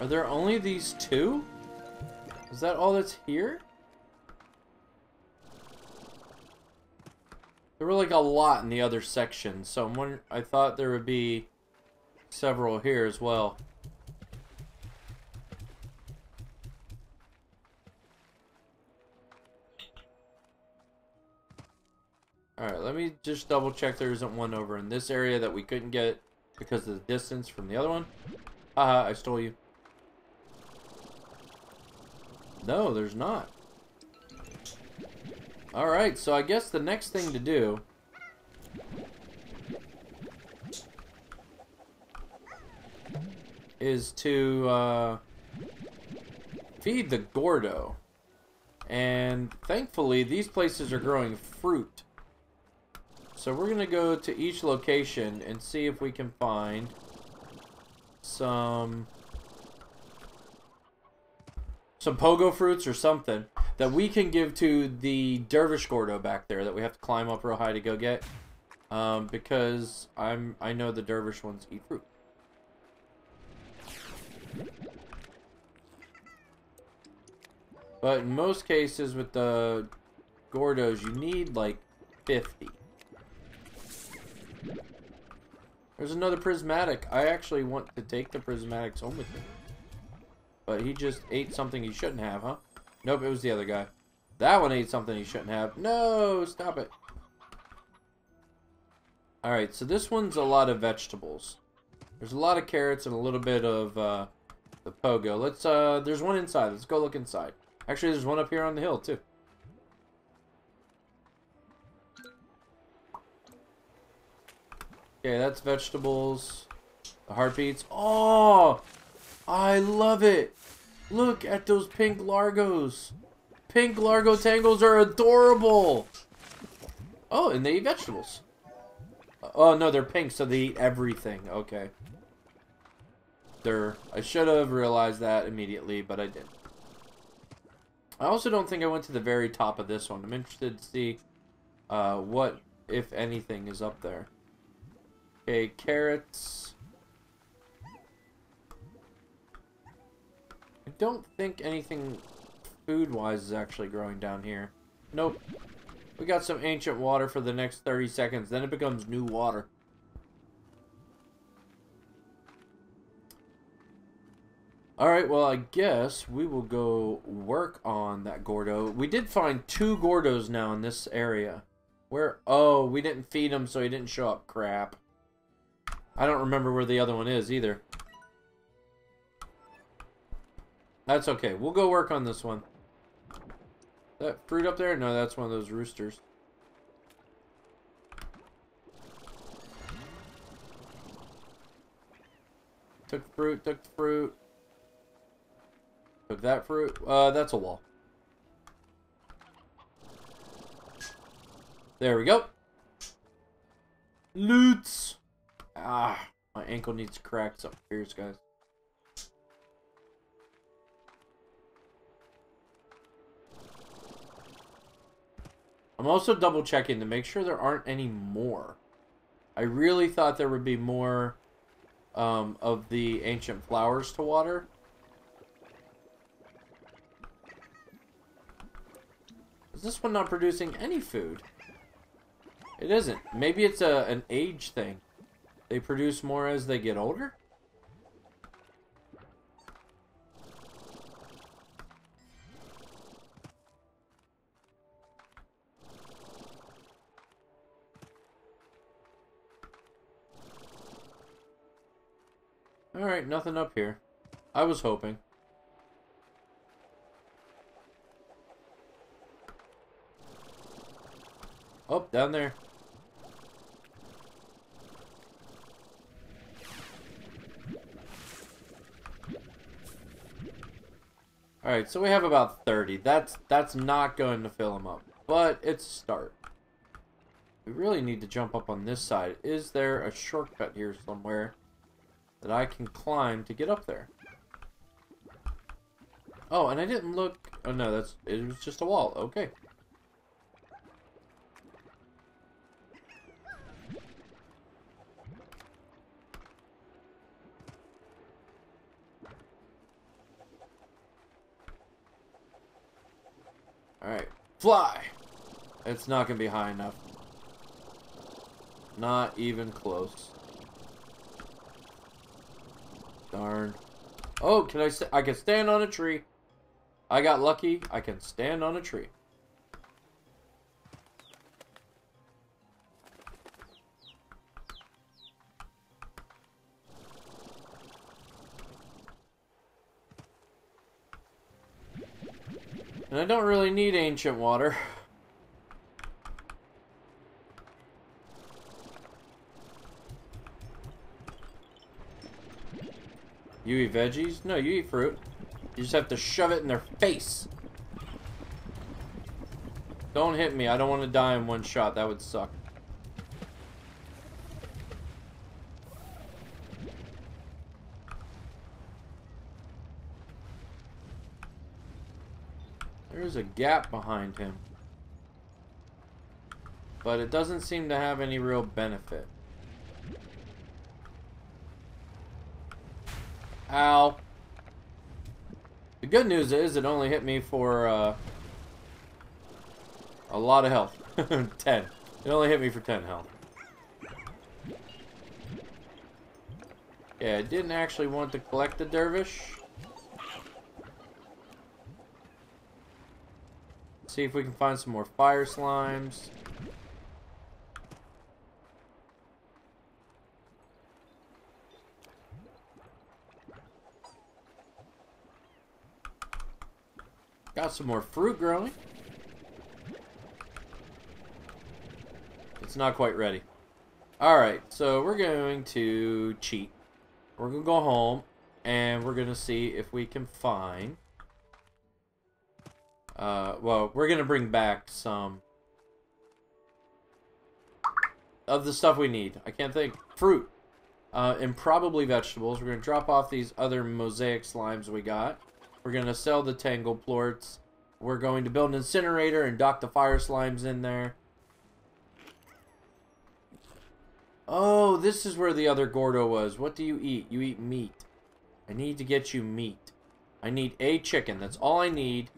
Are there only these two? Is that all that's here? There were like a lot in the other section, so I'm wondering, I thought there would be several here as well. Alright, let me just double check there isn't one over in this area that we couldn't get because of the distance from the other one. Haha, I stole you. No, there's not. Alright, so I guess the next thing to do... is to uh, feed the Gordo. And thankfully, these places are growing fruit. So we're going to go to each location and see if we can find some some pogo fruits or something that we can give to the dervish Gordo back there that we have to climb up real high to go get, um, because I'm I know the dervish ones eat fruit. But in most cases with the Gordos, you need like fifty. There's another prismatic. I actually want to take the prismatics home with me. But he just ate something he shouldn't have, huh? Nope, it was the other guy. That one ate something he shouldn't have. No, stop it. Alright, so this one's a lot of vegetables. There's a lot of carrots and a little bit of uh, the pogo. Let's. Uh, there's one inside. Let's go look inside. Actually, there's one up here on the hill, too. Okay, that's vegetables. The heartbeats. Oh! I love it! Look at those pink largos! Pink largo tangles are adorable! Oh, and they eat vegetables. Oh, no, they're pink, so they eat everything. Okay. They're... I should have realized that immediately, but I didn't. I also don't think I went to the very top of this one. I'm interested to see uh, what, if anything, is up there. Okay, carrots. I don't think anything food-wise is actually growing down here. Nope. We got some ancient water for the next thirty seconds, then it becomes new water. Alright, well I guess we will go work on that Gordo. We did find two Gordos now in this area. Where? Oh, we didn't feed him so he didn't show up. Crap. I don't remember where the other one is either. That's okay. We'll go work on this one. That fruit up there? No, that's one of those roosters. Took fruit, took fruit. Took that fruit. Uh, that's a wall. There we go. Loots! Ah, my ankle needs cracks up here, guys. I'm also double checking to make sure there aren't any more. I really thought there would be more um, of the ancient flowers to water. Is this one not producing any food? It isn't. Maybe it's a, an age thing. They produce more as they get older? Alright, nothing up here. I was hoping. Oh, down there. Alright, so we have about thirty. That's that's not going to fill them up, but it's a start. We really need to jump up on this side. Is there a shortcut here somewhere that I can climb to get up there? Oh, and I didn't look. Oh no, that's it was just a wall. Okay. Fly! It's not gonna be high enough. Not even close. Darn. Oh, can I st- I can stand on a tree. I got lucky. I can stand on a tree. And I don't really need ancient water. You eat veggies? No, you eat fruit. You just have to shove it in their face. Don't hit me. I don't want to die in one shot. That would suck. There's a gap behind him. But it doesn't seem to have any real benefit. Ow. The good news is it only hit me for uh, a lot of health. ten. It only hit me for ten health. Yeah, I didn't actually want to collect the dervish. See if we can find some more fire slimes. Got some more fruit growing. It's not quite ready. Alright, so we're going to cheat. We're going to go home and we're going to see if we can find... Uh, well, we're going to bring back some... of the stuff we need. I can't think. Fruit. Uh, and probably vegetables. We're going to drop off these other mosaic slimes we got. We're going to sell the tangle plorts. We're going to build an incinerator and dock the fire slimes in there. Oh, this is where the other Gordo was. What do you eat? You eat meat. I need to get you meat. I need a chicken. That's all I need.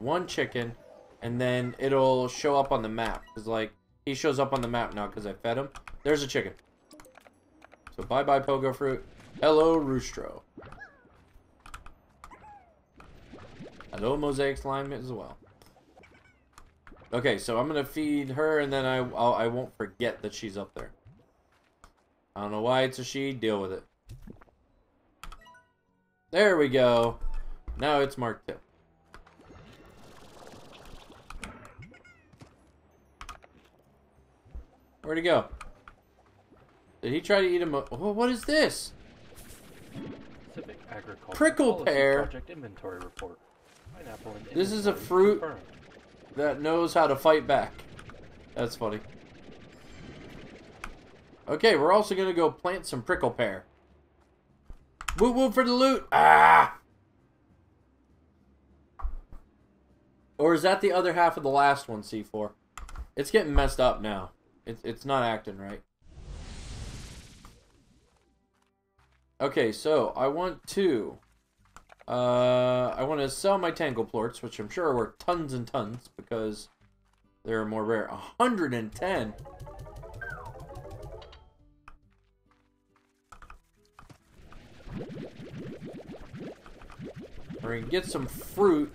One chicken. And then it'll show up on the map. Because, like, he shows up on the map now because I fed him. There's a chicken. So, bye-bye, Pogo Fruit. Hello, Roostro. Hello, Mosaic Slime as well. Okay, so I'm gonna feed her, and then I I'll, I won't forget that she's up there. I don't know why it's a she. Deal with it. There we go. Now it's marked tip. Where'd he go? Did he try to eat him? Oh, what is this? Prickle pear. Project inventory report. This is a fruit that knows how to fight back. That's funny. Okay, we're also gonna go plant some prickle pear. Woo woo for the loot! Ah! Or is that the other half of the last one, C four? It's getting messed up now. It's, it's not acting right. Okay, so I want to... Uh, I want to sell my tangle plorts, which I'm sure are worth tons and tons because they're more rare. one hundred ten. We're gonna get some fruit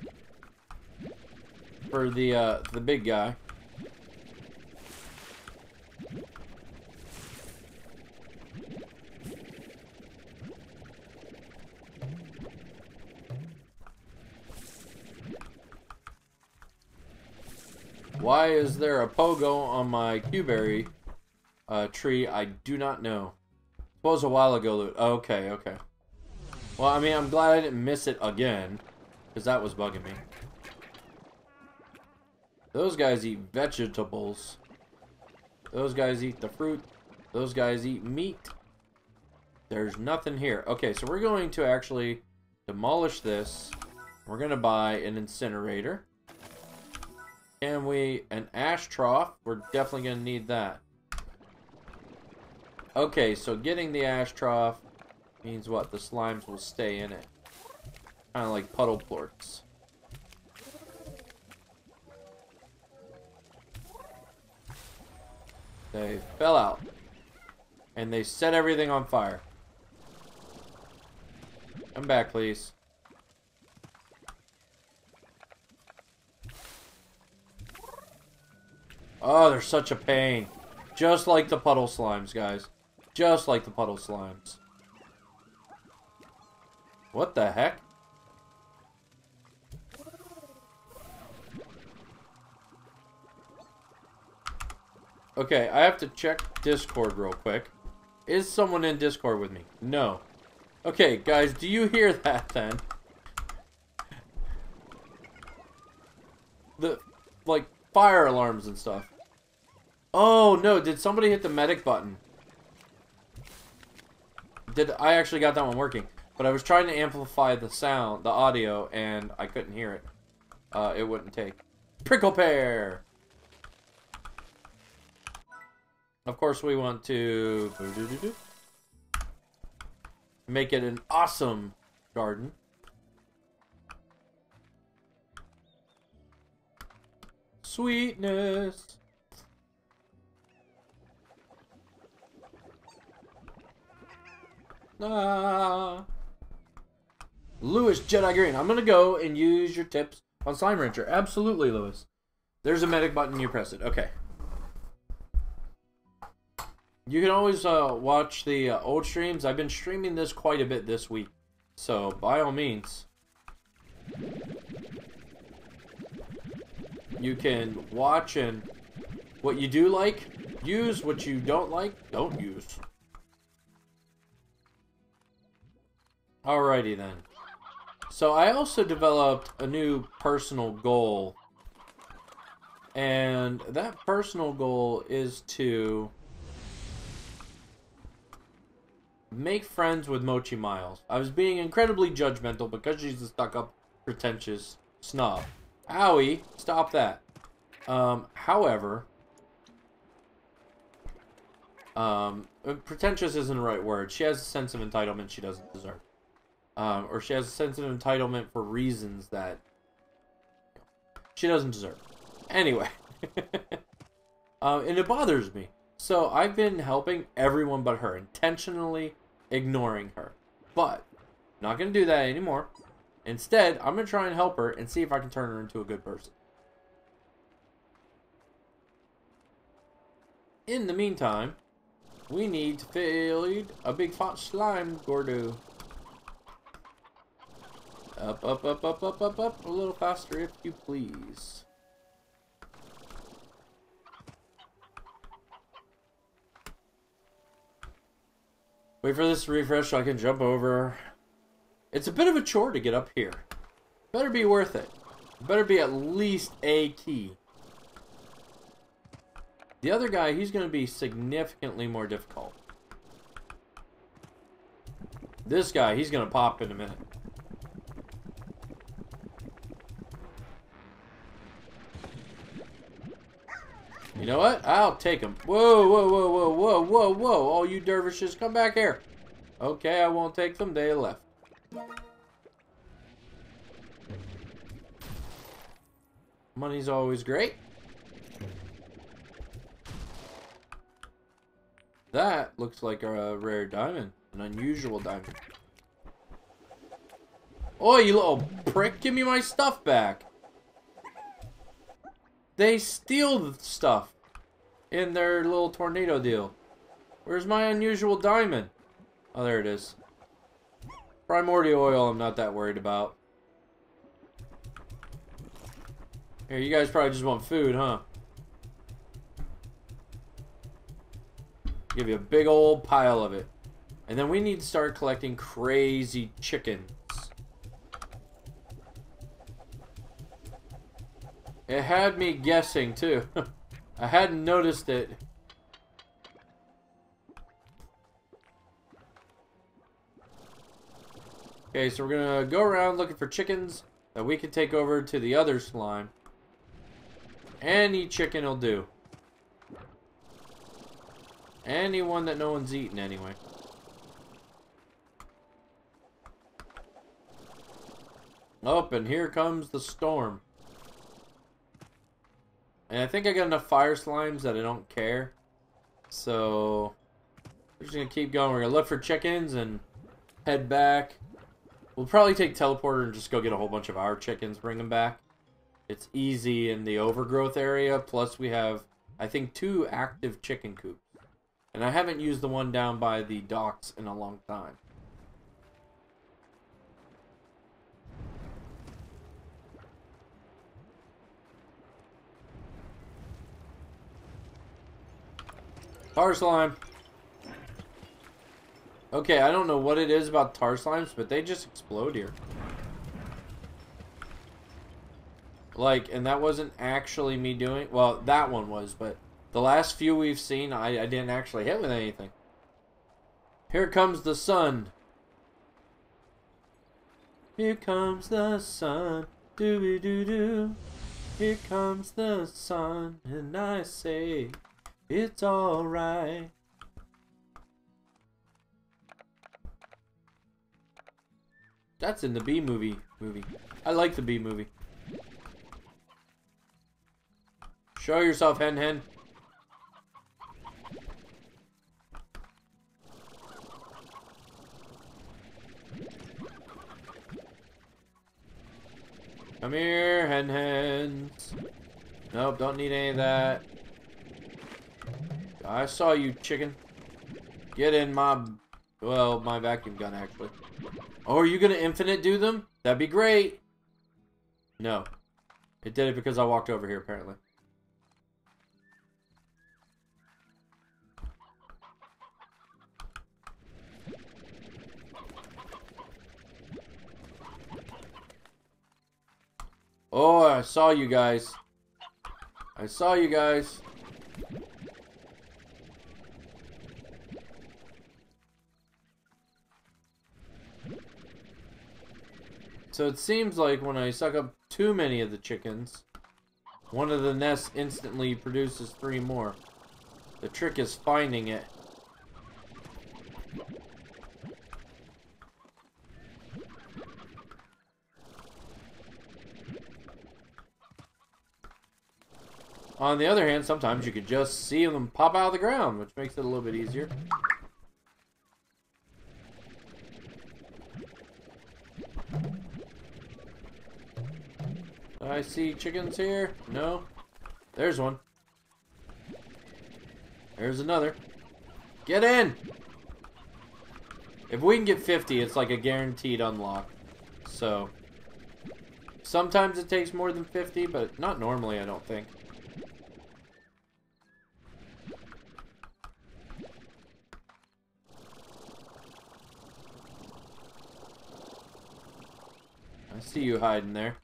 for the uh, the big guy. Why is there a pogo on my Q-berry uh, tree? I do not know. It was a while ago, loot. Oh, okay, okay. Well, I mean, I'm glad I didn't miss it again, because that was bugging me. Those guys eat vegetables. Those guys eat the fruit. Those guys eat meat. There's nothing here. Okay, so we're going to actually demolish this. We're going to buy an incinerator. Can we... an ash trough? We're definitely going to need that. Okay, so getting the ash trough means what? The slimes will stay in it. Kind of like puddle plorts. They fell out. And they set everything on fire. Come back, please. Oh, they're such a pain. Just like the puddle slimes, guys. Just like the puddle slimes. What the heck? Okay, I have to check Discord real quick. Is someone in Discord with me? No. Okay, guys, do you hear that then? The, like, fire alarms and stuff. Oh, no, did somebody hit the medic button? Did I actually got that one working. But I was trying to amplify the sound, the audio, and I couldn't hear it. Uh, it wouldn't take. Prickle Pear! Of course, we want to make it an awesome garden. Sweetness. Ah. Lewis Jedi Green. I'm going to go and use your tips on Slime Rancher. Absolutely, Lewis. There's a medic button. You press it. Okay. You can always uh, watch the uh, old streams. I've been streaming this quite a bit this week. So, by all means, you can watch and what you do like, use. What you don't like, don't use. Alrighty then. So, I also developed a new personal goal. And that personal goal is to make friends with Mochi Miles. I was being incredibly judgmental because she's a stuck-up, pretentious snob. Owie, stop that. Um, however, um, pretentious isn't the right word. She has a sense of entitlement she doesn't deserve. Um, or she has a sense of entitlement for reasons that she doesn't deserve. Anyway. um, and it bothers me. So I've been helping everyone but her, intentionally ignoring her. But I'm not going to do that anymore. Instead, I'm going to try and help her and see if I can turn her into a good person. In the meantime, we need to feed a big fat slime gordo. Up, up, up, up, up, up, up. A little faster if you please. Wait for this to refresh so I can jump over. It's a bit of a chore to get up here. Better be worth it. Better be at least a key. The other guy, he's going to be significantly more difficult. This guy, he's going to pop in a minute. You know what? I'll take him. Whoa, whoa, whoa, whoa, whoa, whoa, whoa. All you dervishes, come back here. Okay, I won't take them. They left. Money's always great. That looks like a rare diamond. An unusual diamond. Oh, you little prick. Give me my stuff back. They steal stuff in their little tornado deal. Where's my unusual diamond? Oh, there it is. Primordial oil, I'm not that worried about. Here, you guys probably just want food, huh? Give you a big old pile of it. And then we need to start collecting crazy chickens. It had me guessing, too. I hadn't noticed it. Okay, so we're gonna go around looking for chickens that we can take over to the other slime. Any chicken will do. Anyone that no one's eaten, anyway. Oh, and here comes the storm. And I think I got enough fire slimes that I don't care. So we're just gonna keep going. We're gonna look for chickens and head back. We'll probably take teleporter and just go get a whole bunch of our chickens, bring them back. It's easy in the overgrowth area. Plus we have, I think, two active chicken coops. And I haven't used the one down by the docks in a long time. Tar slime. Okay, I don't know what it is about tar slimes, but they just explode here. Like, and that wasn't actually me doing... Well, that one was, but the last few we've seen, I, I didn't actually hit with anything. Here comes the sun. Here comes the sun. Doo-doo-doo-doo. Here comes the sun, and I say... It's all right. That's in the B movie movie. I like the B movie. Show yourself, hen hen. Come here, hen hens. Nope, don't need any of that. I saw you, chicken. Get in my... Well, my vacuum gun, actually. Oh, are you going to infinite do them? That'd be great. No. It did it because I walked over here, apparently. Oh, I saw you guys. I saw you guys. So it seems like when I suck up too many of the chickens, one of the nests instantly produces three more. The trick is finding it. On the other hand, sometimes you could just see them pop out of the ground, which makes it a little bit easier. I see chickens here. No. There's one. There's another. Get in! If we can get fifty, it's like a guaranteed unlock. So, sometimes it takes more than fifty, but not normally, I don't think. I see you hiding there.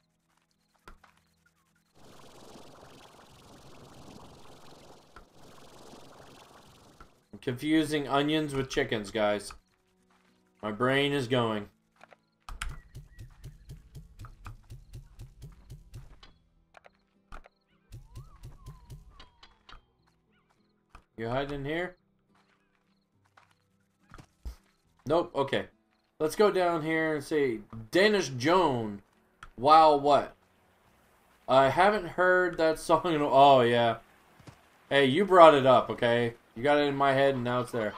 Confusing onions with chickens, guys. My brain is going. You hiding here? Nope, okay. Let's go down here and see. Danish Joan. Wow, what? I haven't heard that song in a while. Oh, yeah. Hey, you brought it up, okay? You got it in my head and now it's there.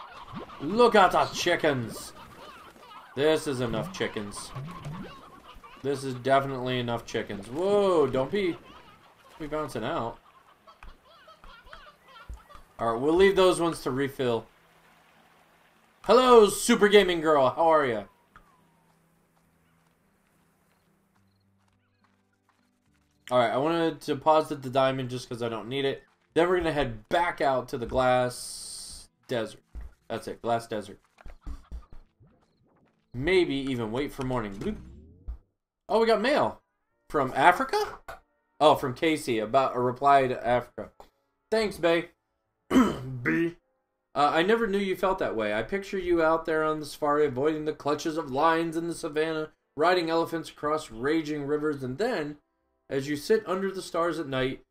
Look at the chickens! This is enough chickens. This is definitely enough chickens. Whoa, don't be, don't be bouncing out. Alright, we'll leave those ones to refill. Hello, Super Gaming Girl, how are you? Alright, I wanted to deposit the diamond just because I don't need it. Then we're going to head back out to the glass desert. That's it, glass desert. Maybe even wait for morning. Bloop. Oh, we got mail. From Africa? Oh, from Casey about a reply to Africa. Thanks, Bay. B. Uh, I never knew you felt that way. I picture you out there on the safari, avoiding the clutches of lions in the savannah, riding elephants across raging rivers, and then, as you sit under the stars at night,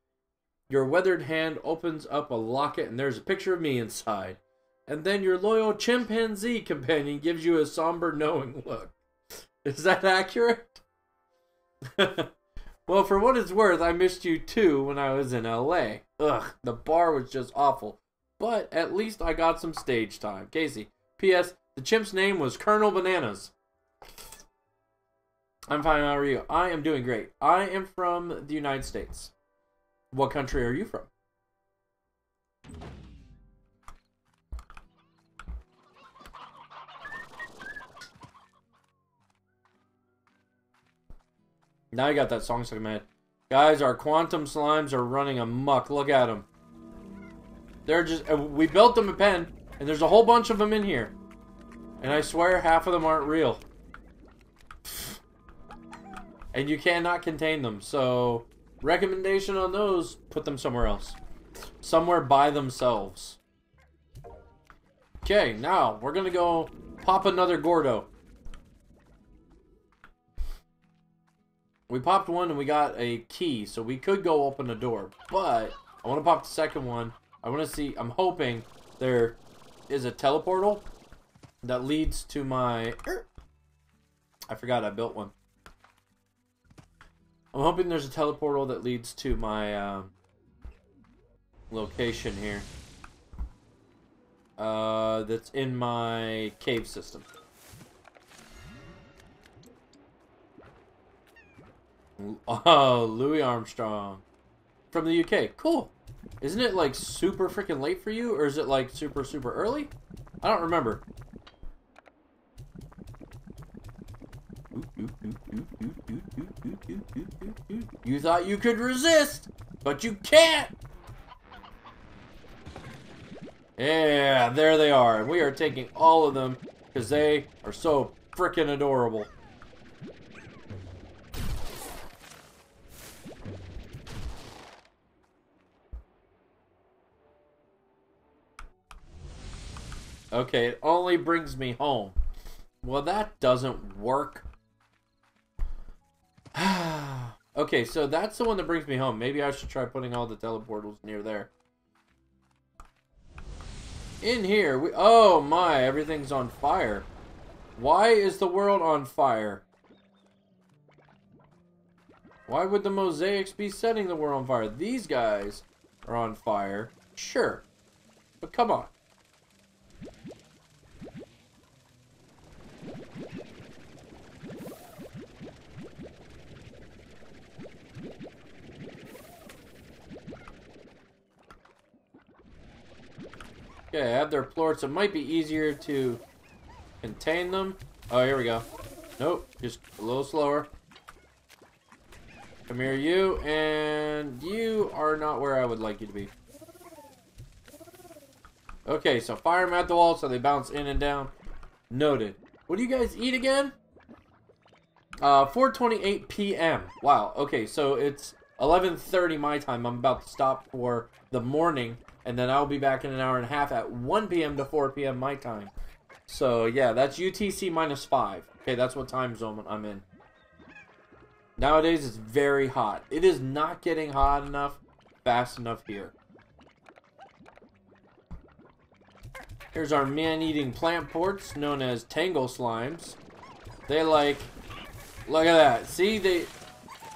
your weathered hand opens up a locket and there's a picture of me inside. And then your loyal chimpanzee companion gives you a somber, knowing look. Is that accurate? Well, for what it's worth, I missed you too when I was in L A. Ugh, the bar was just awful. but at least I got some stage time. Casey, P S The chimp's name was Colonel Bananas. I'm fine, how are you? I am doing great. I am from the United States. What country are you from? Now I got that song stuck in my head. Guys, our quantum slimes are running amok. Look at them. They're just... We built them a pen, and there's a whole bunch of them in here. And I swear half of them aren't real. And you cannot contain them, so... Recommendation on those, put them somewhere else. Somewhere by themselves. Okay, now we're gonna go pop another Gordo. We popped one and we got a key, so we could go open a door, but I want to pop the second one. I want to see, I'm hoping there is a teleportal that leads to my, I forgot I built one. I'm hoping there's a teleportal that leads to my uh, location here. Uh, that's in my cave system. Oh, Louis Armstrong from the U K. Cool. Isn't it like super freaking late for you, or is it like super super early? I don't remember. You thought you could resist, but you can't. Yeah, there they are, and we are taking all of them because they are so freaking adorable. Okay, it only brings me home. Well, that doesn't work. Okay, so that's the one that brings me home. Maybe I should try putting all the teleportals near there. In here, we... Oh, my. Everything's on fire. Why is the world on fire? Why would the mosaics be setting the world on fire? These guys are on fire. Sure. But come on. Okay, I have their plorts. It might be easier to contain them. Oh, here we go. Nope, just a little slower. Come here, you, and you are not where I would like you to be. Okay, so fire them at the wall so they bounce in and down. Noted. What do you guys eat again? Uh, four twenty-eight p m Wow, okay, so it's eleven thirty my time. I'm about to stop for the morning. And then I'll be back in an hour and a half at one p m to four p m my time. So, yeah, that's U T C minus five. Okay, that's what time zone I'm in. Nowadays, it's very hot. It is not getting hot enough, fast enough here. Here's our man-eating plant ports, known as Tangle Slimes. They like... Look at that. See, they...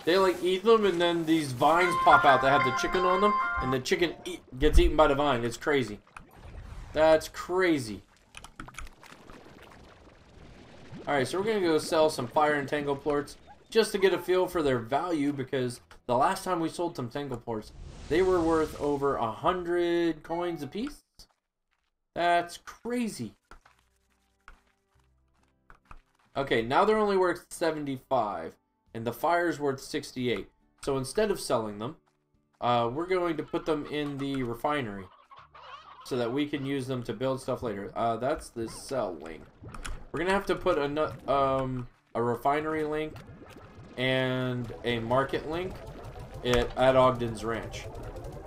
They like eat them, and then these vines pop out that have the chicken on them, and the chicken eat, gets eaten by the vine. It's crazy. That's crazy. Alright, so we're going to go sell some fire and tangle plorts just to get a feel for their value, because the last time we sold some tangle plorts, they were worth over a hundred coins apiece. That's crazy. Okay, now they're only worth seventy-five. And the fire's worth sixty-eight. So instead of selling them, uh, we're going to put them in the refinery so that we can use them to build stuff later. Uh, that's the sell link. We're going to have to put a, um, a refinery link and a market link at, at Ogden's Ranch.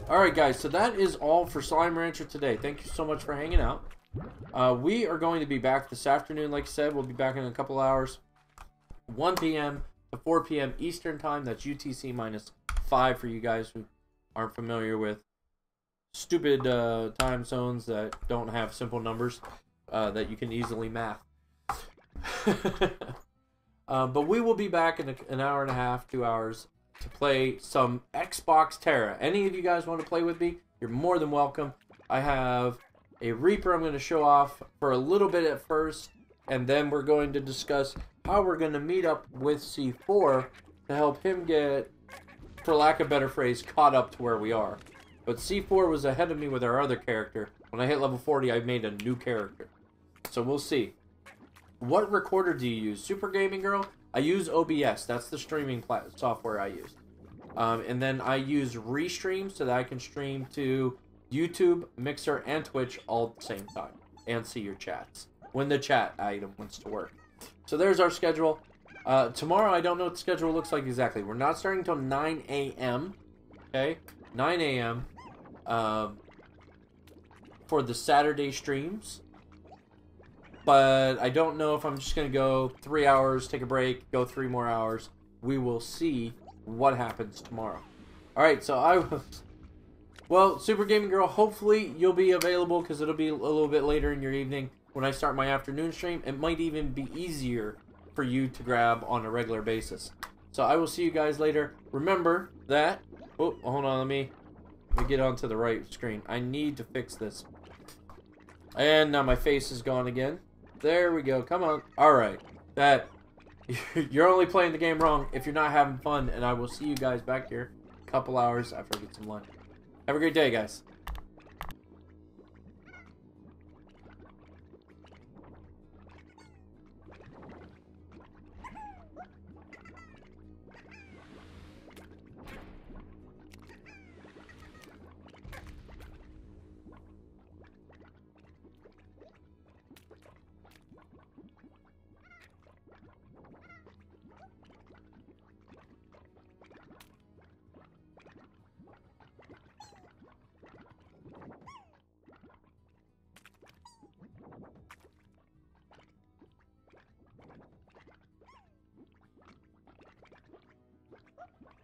Alright guys, so that is all for Slime Rancher today. Thank you so much for hanging out. Uh, we are going to be back this afternoon, like I said. We'll be back in a couple hours. one p m to four p m Eastern time. That's U T C minus five for you guys who aren't familiar with stupid uh, time zones that don't have simple numbers uh, that you can easily math. uh, but we will be back in a, an hour and a half, two hours to play some Xbox Terra. Any of you guys want to play with me? You're more than welcome. I have a Reaper I'm going to show off for a little bit at first, and then we're going to discuss how we're going to meet up with C four to help him get, for lack of a better phrase, caught up to where we are. But C four was ahead of me with our other character. When I hit level forty, I made a new character. So we'll see. What recorder do you use? Super Gaming Girl? I use O B S. That's the streaming plat software I use. Um, and then I use Restream so that I can stream to YouTube, Mixer, and Twitch all at the same time. And see your chats. When the chat item wants to work. So there's our schedule. Uh, tomorrow, I don't know what the schedule looks like exactly. We're not starting until nine A M Okay? nine A M Um, for the Saturday streams. But I don't know if I'm just going to go three hours, take a break, go three more hours. We will see what happens tomorrow. Alright, so I was... Well, Super Gaming Girl, hopefully you'll be available because it'll be a little bit later in your evening when I start my afternoon stream. It might even be easier for you to grab on a regular basis. So I will see you guys later. Remember that... Oh, hold on, let me, let me get onto the right screen. I need to fix this. And now my face is gone again. There we go. Come on. Alright. That. You're only playing the game wrong if you're not having fun. And I will see you guys back here a couple hours after I get some lunch. Have a great day, guys.